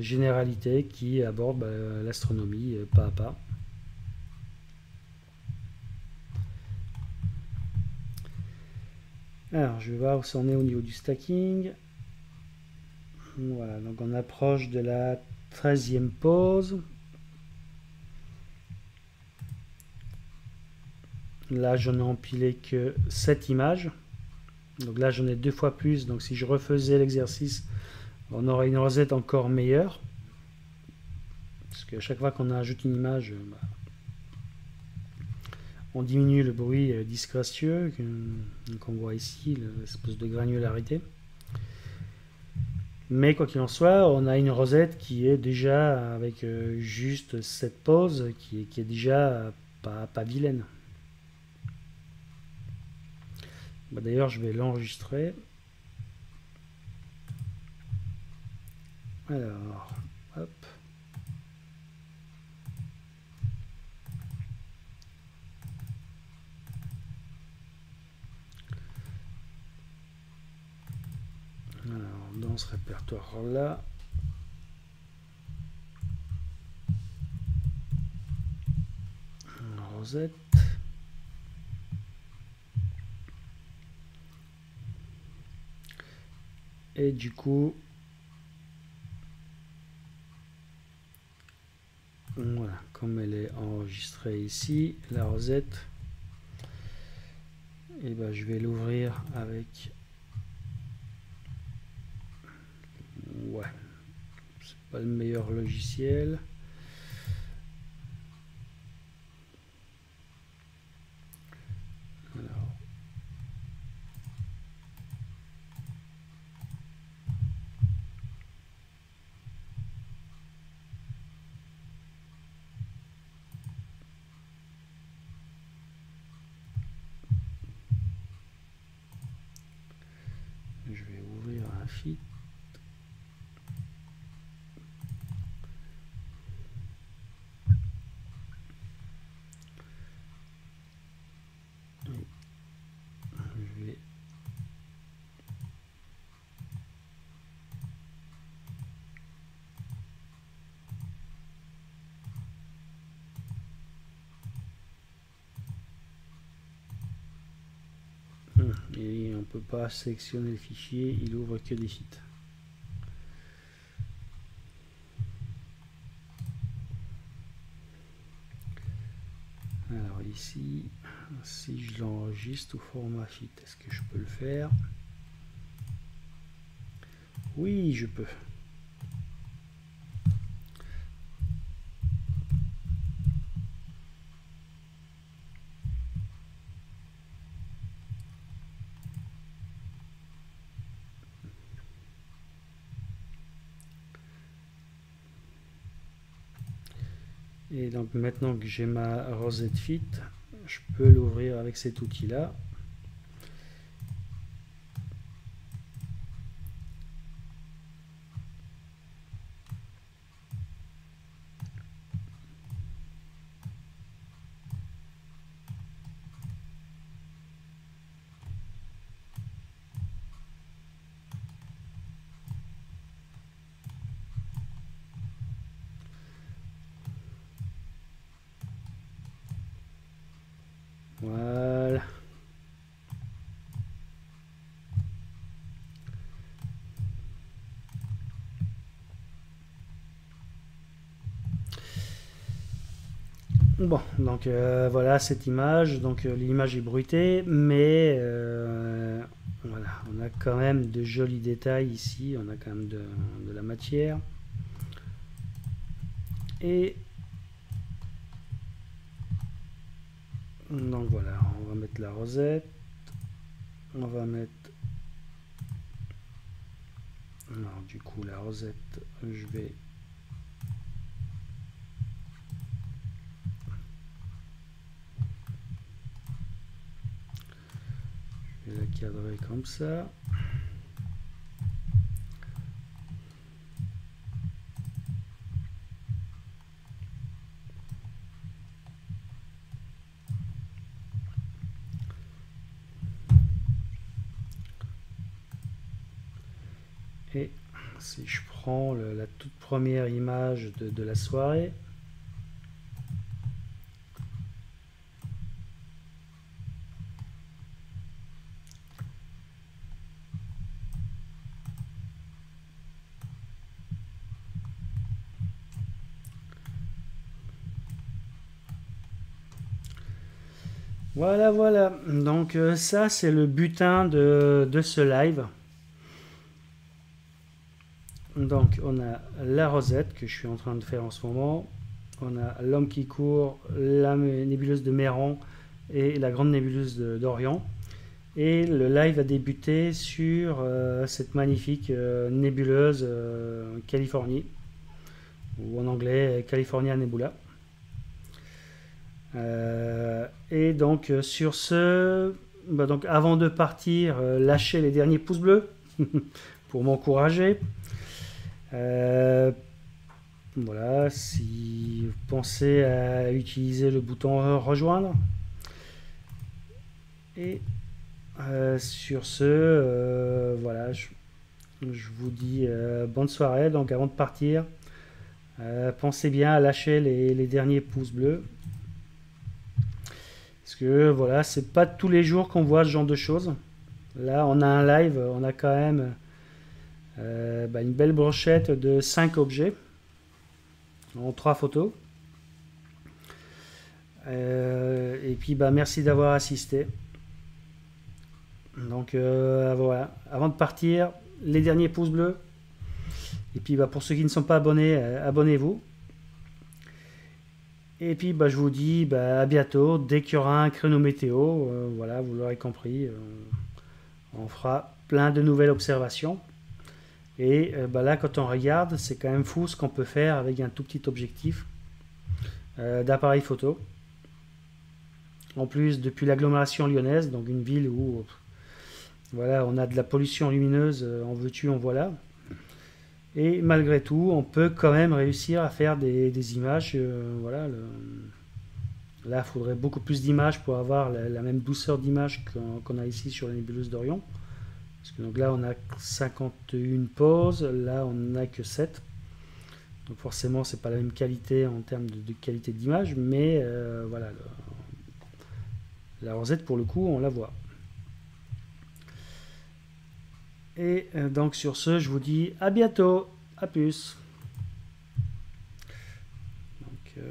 généralité, qui aborde bah, l'astronomie pas à pas. Alors, je vais voir où ça en est au niveau du stacking. Voilà, donc on approche de la 13e pause. Là, j'en ai empilé que 7 images. Donc là, j'en ai 2 fois plus. Donc si je refaisais l'exercice, on aurait une rosette encore meilleure. Parce qu'à chaque fois qu'on ajoute une image, bah, on diminue le bruit disgracieux qu'on voit ici, l'espèce de granularité. Mais quoi qu'il en soit, on a une rosette qui est déjà, avec juste cette pause, qui est déjà pas vilaine. Bah, d'ailleurs, je vais l'enregistrer. Alors, hop. Alors, dans ce répertoire-là, Rosette. Et du coup, voilà, comme elle est enregistrée ici, la Rosette, et ben je vais l'ouvrir avec... Ouais, c'est pas le meilleur logiciel. Alors. Je vais ouvrir un feed. Et on ne peut pas sélectionner le fichier, il ouvre que des sites. Alors ici, si je l'enregistre au format fit, est-ce que je peux le faire? Oui, je peux. Et donc maintenant que j'ai ma Rosette Fit, je peux l'ouvrir avec cet outil-là. Bon, donc voilà cette image. Donc l'image est bruitée, mais voilà, on a quand même de jolis détails ici. On a quand même de la matière. Et donc voilà, on va mettre la rosette. On va mettre. Alors, du coup, la rosette, je vais. Je vais la cadrer comme ça. Et si je prends la toute première image de la soirée, voilà, voilà. Donc ça, c'est le butin de ce live. Donc on a la rosette que je suis en train de faire en ce moment, on a l'homme qui court, la nébuleuse de Méran et la grande nébuleuse d'Orion. Et le live a débuté sur cette magnifique nébuleuse Californie, ou en anglais California Nebula. Et donc sur ce, bah donc avant de partir, lâchez les derniers pouces bleus pour m'encourager. Voilà, si vous pensez à utiliser le bouton rejoindre. Et sur ce, voilà, je vous dis bonne soirée. Donc avant de partir, pensez bien à lâcher les derniers pouces bleus, parce que voilà, c'est pas tous les jours qu'on voit ce genre de choses. Là on a un live, on a quand même bah, une belle brochette de 5 objets en 3 photos. Et puis bah, merci d'avoir assisté. Donc voilà, avant de partir, les derniers pouces bleus. Et puis bah, pour ceux qui ne sont pas abonnés, abonnez-vous. Et puis bah, je vous dis bah, à bientôt. Dès qu'il y aura un créneau météo, voilà, vous l'aurez compris, on fera plein de nouvelles observations. Et bah là, quand on regarde, c'est quand même fou ce qu'on peut faire avec un tout petit objectif d'appareil photo. En plus, depuis l'agglomération lyonnaise, donc une ville où voilà, on a de la pollution lumineuse, en veux-tu, en voilà. Et malgré tout, on peut quand même réussir à faire des images. Voilà, là, il faudrait beaucoup plus d'images pour avoir la même douceur d'image qu'on a ici sur la nébuleuse d'Orion. Parce que donc là on a 51 poses, là on n'a que 7, donc forcément c'est pas la même qualité en termes de qualité d'image, mais voilà, la rosette pour le coup on la voit. Et donc sur ce, je vous dis à bientôt, à plus. Donc,